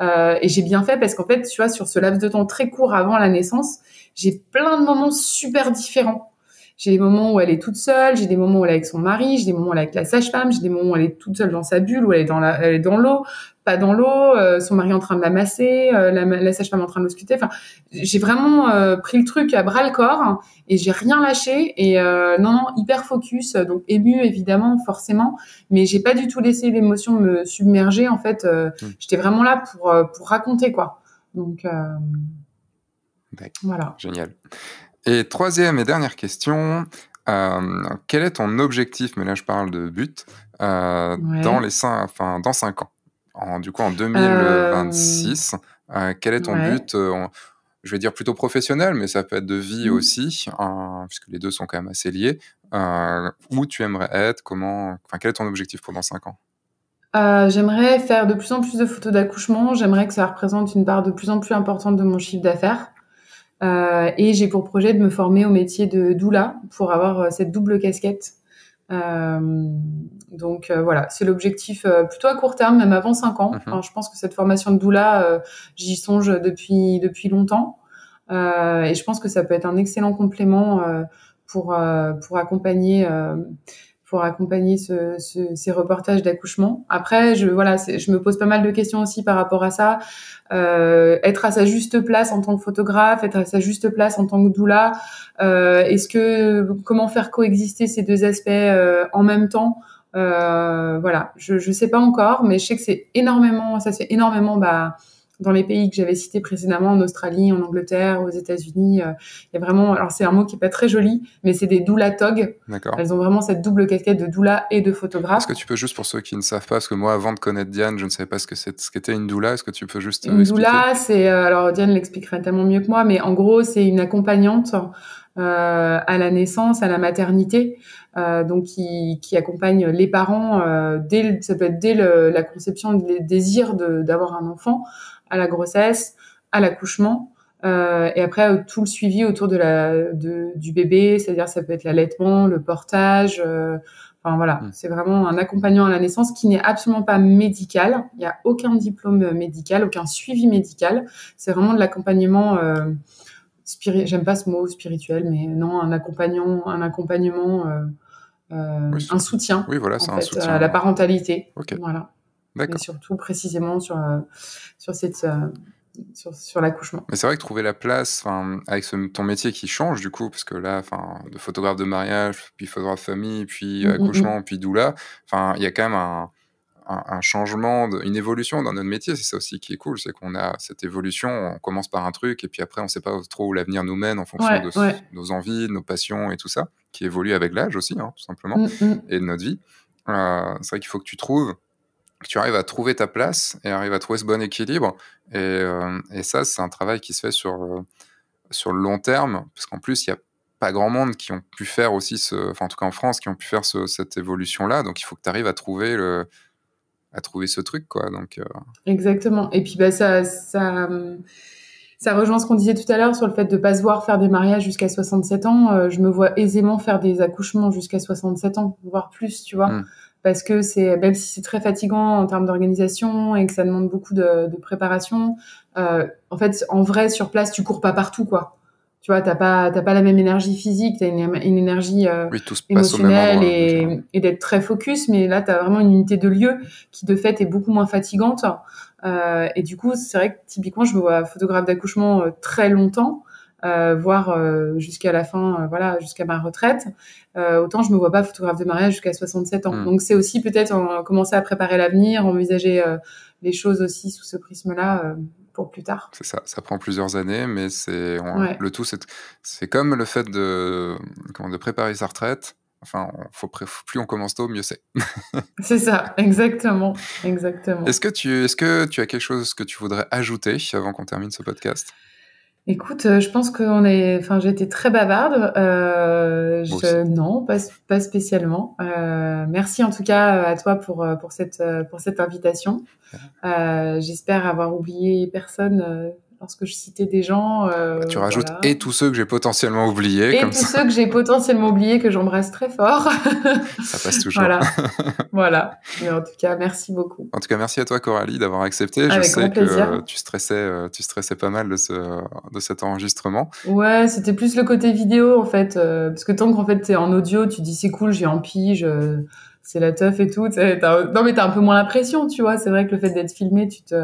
Et j'ai bien fait parce qu'en fait, tu vois, sur ce laps de temps très court avant la naissance, j'ai plein de moments super différents. J'ai des moments où elle est toute seule, j'ai des moments où elle est avec son mari, j'ai des moments où elle est avec la sage-femme, j'ai des moments où elle est toute seule dans sa bulle, où elle est dans l'eau, pas dans l'eau, son mari en train de la masser, la sage-femme en train de l'ausculter. Enfin, j'ai vraiment pris le truc à bras-le-corps hein, et j'ai rien lâché. Et non, hyper focus, donc émue évidemment, forcément, mais j'ai pas du tout laissé l'émotion me submerger. En fait, j'étais vraiment là pour raconter quoi. Donc voilà. Génial. Et troisième et dernière question, quel est ton objectif, mais là je parle de but, dans 5 ans, du coup en 2026, quel est ton but, je vais dire plutôt professionnel, mais ça peut être de vie aussi, puisque les deux sont quand même assez liés, où tu aimerais être, quel est ton objectif pour dans 5 ans? J'aimerais faire de plus en plus de photos d'accouchement, j'aimerais que ça représente une part de plus en plus importante de mon chiffre d'affaires. Et j'ai pour projet de me former au métier de doula pour avoir cette double casquette. Donc voilà, c'est l'objectif plutôt à court terme, même avant 5 ans. Enfin, je pense que cette formation de doula, j'y songe depuis longtemps. Et je pense que ça peut être un excellent complément pour accompagner ces reportages d'accouchement. Après, je me pose pas mal de questions aussi par rapport à ça. Être à sa juste place en tant que photographe, être à sa juste place en tant que doula. Comment faire coexister ces deux aspects en même temps? Voilà, je sais pas encore, mais je sais que ça se fait énormément. Dans les pays que j'avais cités précédemment, en Australie, en Angleterre, aux États-Unis, il y a vraiment. Alors c'est un mot qui est pas très joli, mais c'est des doula togs. D'accord. Elles ont vraiment cette double casquette de doula et de photographe. Est-ce que tu peux juste pour ceux qui ne savent pas, parce que moi avant de connaître Diane, je ne savais pas ce qu'était une doula. Est-ce que tu peux juste expliquer ? Une doula, c'est alors Diane l'expliquerait tellement mieux que moi, mais en gros c'est une accompagnante à la naissance, à la maternité, donc qui accompagne les parents dès la conception, le désir d'avoir un enfant, à la grossesse, à l'accouchement, et après tout le suivi autour du bébé, c'est-à-dire ça peut être l'allaitement, le portage, enfin voilà, c'est vraiment un accompagnant à la naissance qui n'est absolument pas médical, il n'y a aucun diplôme médical, aucun suivi médical, c'est vraiment de l'accompagnement, j'aime pas ce mot spirituel, mais non, un accompagnement, oui, un soutien, oui, voilà, c'est un soutien à la parentalité, okay. Voilà. Mais surtout précisément sur l'accouchement. Mais c'est vrai que trouver la place, avec ton métier qui change du coup, parce que là, de photographe de mariage, puis photographe famille, puis accouchement, puis doula, il y a quand même un changement, une évolution dans notre métier. C'est ça aussi qui est cool, c'est qu'on a cette évolution, on commence par un truc, et puis après on ne sait pas trop où l'avenir nous mène en fonction de nos envies, de nos passions et tout ça, qui évolue avec l'âge aussi, hein, tout simplement, et de notre vie. C'est vrai qu'il faut que tu arrives à trouver ta place et arrives à trouver ce bon équilibre. Et ça, c'est un travail qui se fait sur le long terme, parce qu'en plus, il n'y a pas grand monde qui ont pu faire aussi, en tout cas en France, qui ont pu faire cette évolution-là. Donc, il faut que tu arrives à trouver ce truc, quoi. Donc, exactement. Et puis, ça rejoint ce qu'on disait tout à l'heure sur le fait de ne pas se voir faire des mariages jusqu'à 67 ans. Je me vois aisément faire des accouchements jusqu'à 67 ans, voire plus, tu vois. Parce que même si c'est très fatigant en termes d'organisation et que ça demande beaucoup de préparation, en fait, en vrai, sur place, tu cours pas partout, quoi. tu vois, t'as pas la même énergie physique, t'as une énergie émotionnelle et d'être très focus, mais là t'as vraiment une unité de lieu qui de fait est beaucoup moins fatigante. Et du coup, c'est vrai que typiquement, je me vois photographe d'accouchement très longtemps, voire jusqu'à la fin, voilà, jusqu'à ma retraite. Autant je me vois pas photographe de mariage jusqu'à 67 ans. Mmh. Donc c'est aussi peut-être commencer à préparer l'avenir, envisager les choses aussi sous ce prisme-là pour plus tard. C'est ça, ça prend plusieurs années, mais c'est le tout, c'est comme le fait de préparer sa retraite. Enfin, plus on commence tôt, mieux c'est. C'est ça, exactement, exactement. Est-ce que tu as quelque chose que tu voudrais ajouter avant qu'on termine ce podcast ? Écoute, je pense j'ai été très bavarde. Non, pas spécialement. Merci en tout cas à toi pour cette invitation. J'espère avoir oublié personne lorsque je citais des gens. Tu rajoutes voilà. Et tous ceux que j'ai potentiellement oubliés. Et comme tous ceux que j'ai potentiellement oubliés, que j'embrasse très fort. Ça passe toujours. Voilà. Voilà. Mais en tout cas, merci beaucoup. En tout cas, merci à toi, Coralie, d'avoir accepté. Avec grand plaisir. Je sais que tu stressais pas mal de cet enregistrement. Ouais, c'était plus le côté vidéo, en fait. Parce que tant qu'en fait, t'es en audio, tu dis c'est cool, j'ai en pige. C'est la teuf et tout. Non, mais t'as un peu moins la pression, tu vois. C'est vrai que le fait d'être filmé, tu te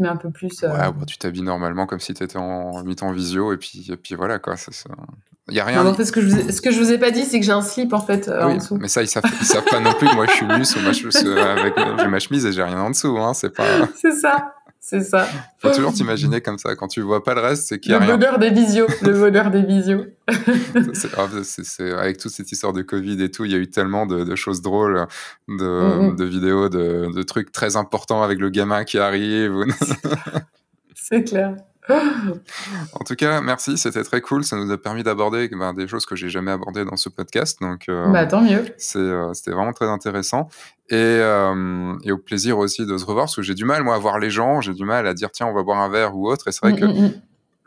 mets un peu plus... Ouais, bon, tu t'habilles normalement comme si tu étais en visio, et puis voilà, quoi. Il n'y a rien... Non, en fait, ce que je vous ai pas dit, c'est que j'ai un slip, en fait, en dessous. Mais ça, ils savent pas non plus que moi, je suis nus, ou j'ai ma chemise et j'ai rien en dessous, hein, c'est pas... C'est ça, c'est ça. Faut toujours t'imaginer comme ça. Quand tu vois pas le reste, c'est qu'il y a rien. Le bonheur des visios. c'est avec toute cette histoire de Covid et tout, il y a eu tellement de choses drôles, de vidéos, de trucs très importants avec le gamin qui arrive. C'est clair. En tout cas, merci, c'était très cool. Ça nous a permis d'aborder des choses que j'ai jamais abordées dans ce podcast. Donc, tant mieux. C'était vraiment très intéressant. Et au plaisir aussi de se revoir, parce que j'ai du mal, moi, à voir les gens. J'ai du mal à dire, tiens, on va boire un verre ou autre. Et c'est vrai que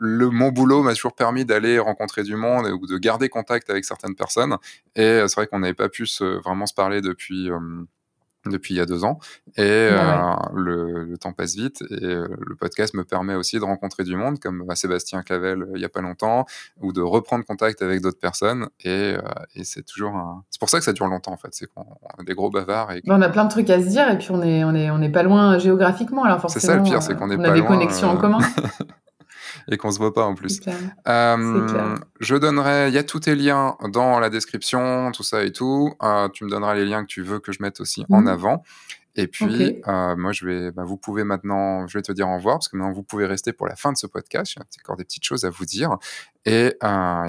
mon boulot m'a toujours permis d'aller rencontrer du monde ou de garder contact avec certaines personnes. Et c'est vrai qu'on n'avait pas pu vraiment se parler depuis il y a 2 ans. Et le temps passe vite. Et le podcast me permet aussi de rencontrer du monde, comme Sébastien Clavel il n'y a pas longtemps, ou de reprendre contact avec d'autres personnes. Et c'est toujours c'est pour ça que ça dure longtemps, en fait. C'est qu'on a des gros bavards. Et on a plein de trucs à se dire. Et puis on est pas loin géographiquement. Alors forcément, c'est ça le pire, c'est qu'on est pas loin. On a des connexions en commun. Et qu'on se voit pas en plus. C'est clair. C'est clair. Je donnerai, il y a tous tes liens dans la description, tout ça et tout. Tu me donneras les liens que tu veux que je mette aussi en avant. Et puis, moi, vous pouvez maintenant, je vais te dire au revoir, parce que maintenant, vous pouvez rester pour la fin de ce podcast. J'ai encore des petites choses à vous dire. Et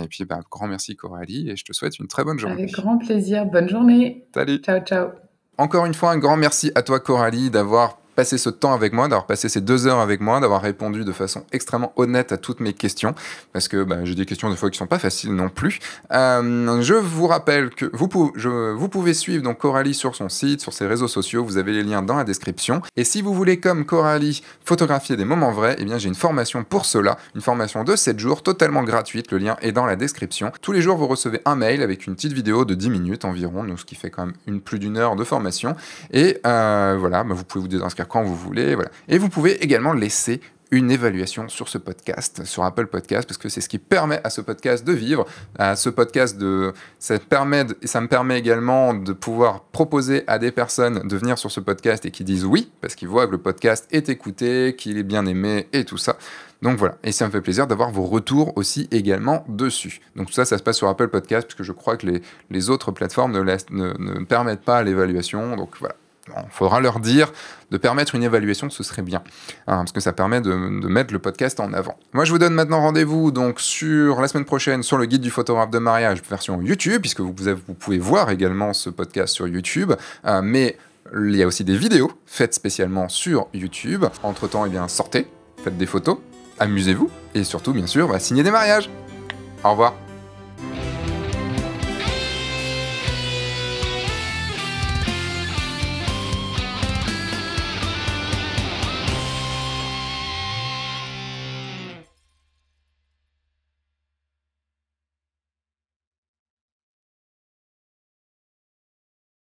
puis, grand merci, Coralie, et je te souhaite une très bonne journée. Avec grand plaisir. Bonne journée. Salut. Ciao, ciao. Encore une fois, un grand merci à toi, Coralie, d'avoir passer ce temps avec moi, d'avoir passé ces 2 heures avec moi, d'avoir répondu de façon extrêmement honnête à toutes mes questions, parce que j'ai des questions des fois qui sont pas faciles non plus. Je vous rappelle que vous pouvez suivre donc Coralie sur son site, sur ses réseaux sociaux, vous avez les liens dans la description. Et si vous voulez, comme Coralie, photographier des moments vrais, eh bien j'ai une formation pour cela, une formation de 7 jours, totalement gratuite, le lien est dans la description. Tous les jours, vous recevez un mail avec une petite vidéo de 10 minutes environ, donc ce qui fait quand même plus d'une heure de formation. Et vous pouvez vous désinscrire quand vous voulez, voilà. Et vous pouvez également laisser une évaluation sur ce podcast, sur Apple Podcast, parce que c'est ce qui permet à ce podcast de vivre, ça me permet également de pouvoir proposer à des personnes de venir sur ce podcast et qui disent oui, parce qu'ils voient que le podcast est écouté, qu'il est bien aimé et tout ça. Donc voilà, et ça me fait plaisir d'avoir vos retours aussi également dessus. Donc tout ça, ça se passe sur Apple Podcast, parce que je crois que les autres plateformes ne permettent pas l'évaluation, donc voilà. Il faudra leur dire de permettre une évaluation, ce serait bien, parce que ça permet de mettre le podcast en avant. Moi, je vous donne maintenant rendez-vous donc la semaine prochaine sur le guide du photographe de mariage version YouTube, puisque vous pouvez voir également ce podcast sur YouTube, mais il y a aussi des vidéos faites spécialement sur YouTube. Entre-temps, eh bien, sortez, faites des photos, amusez-vous et surtout, bien sûr, signez des mariages. Au revoir.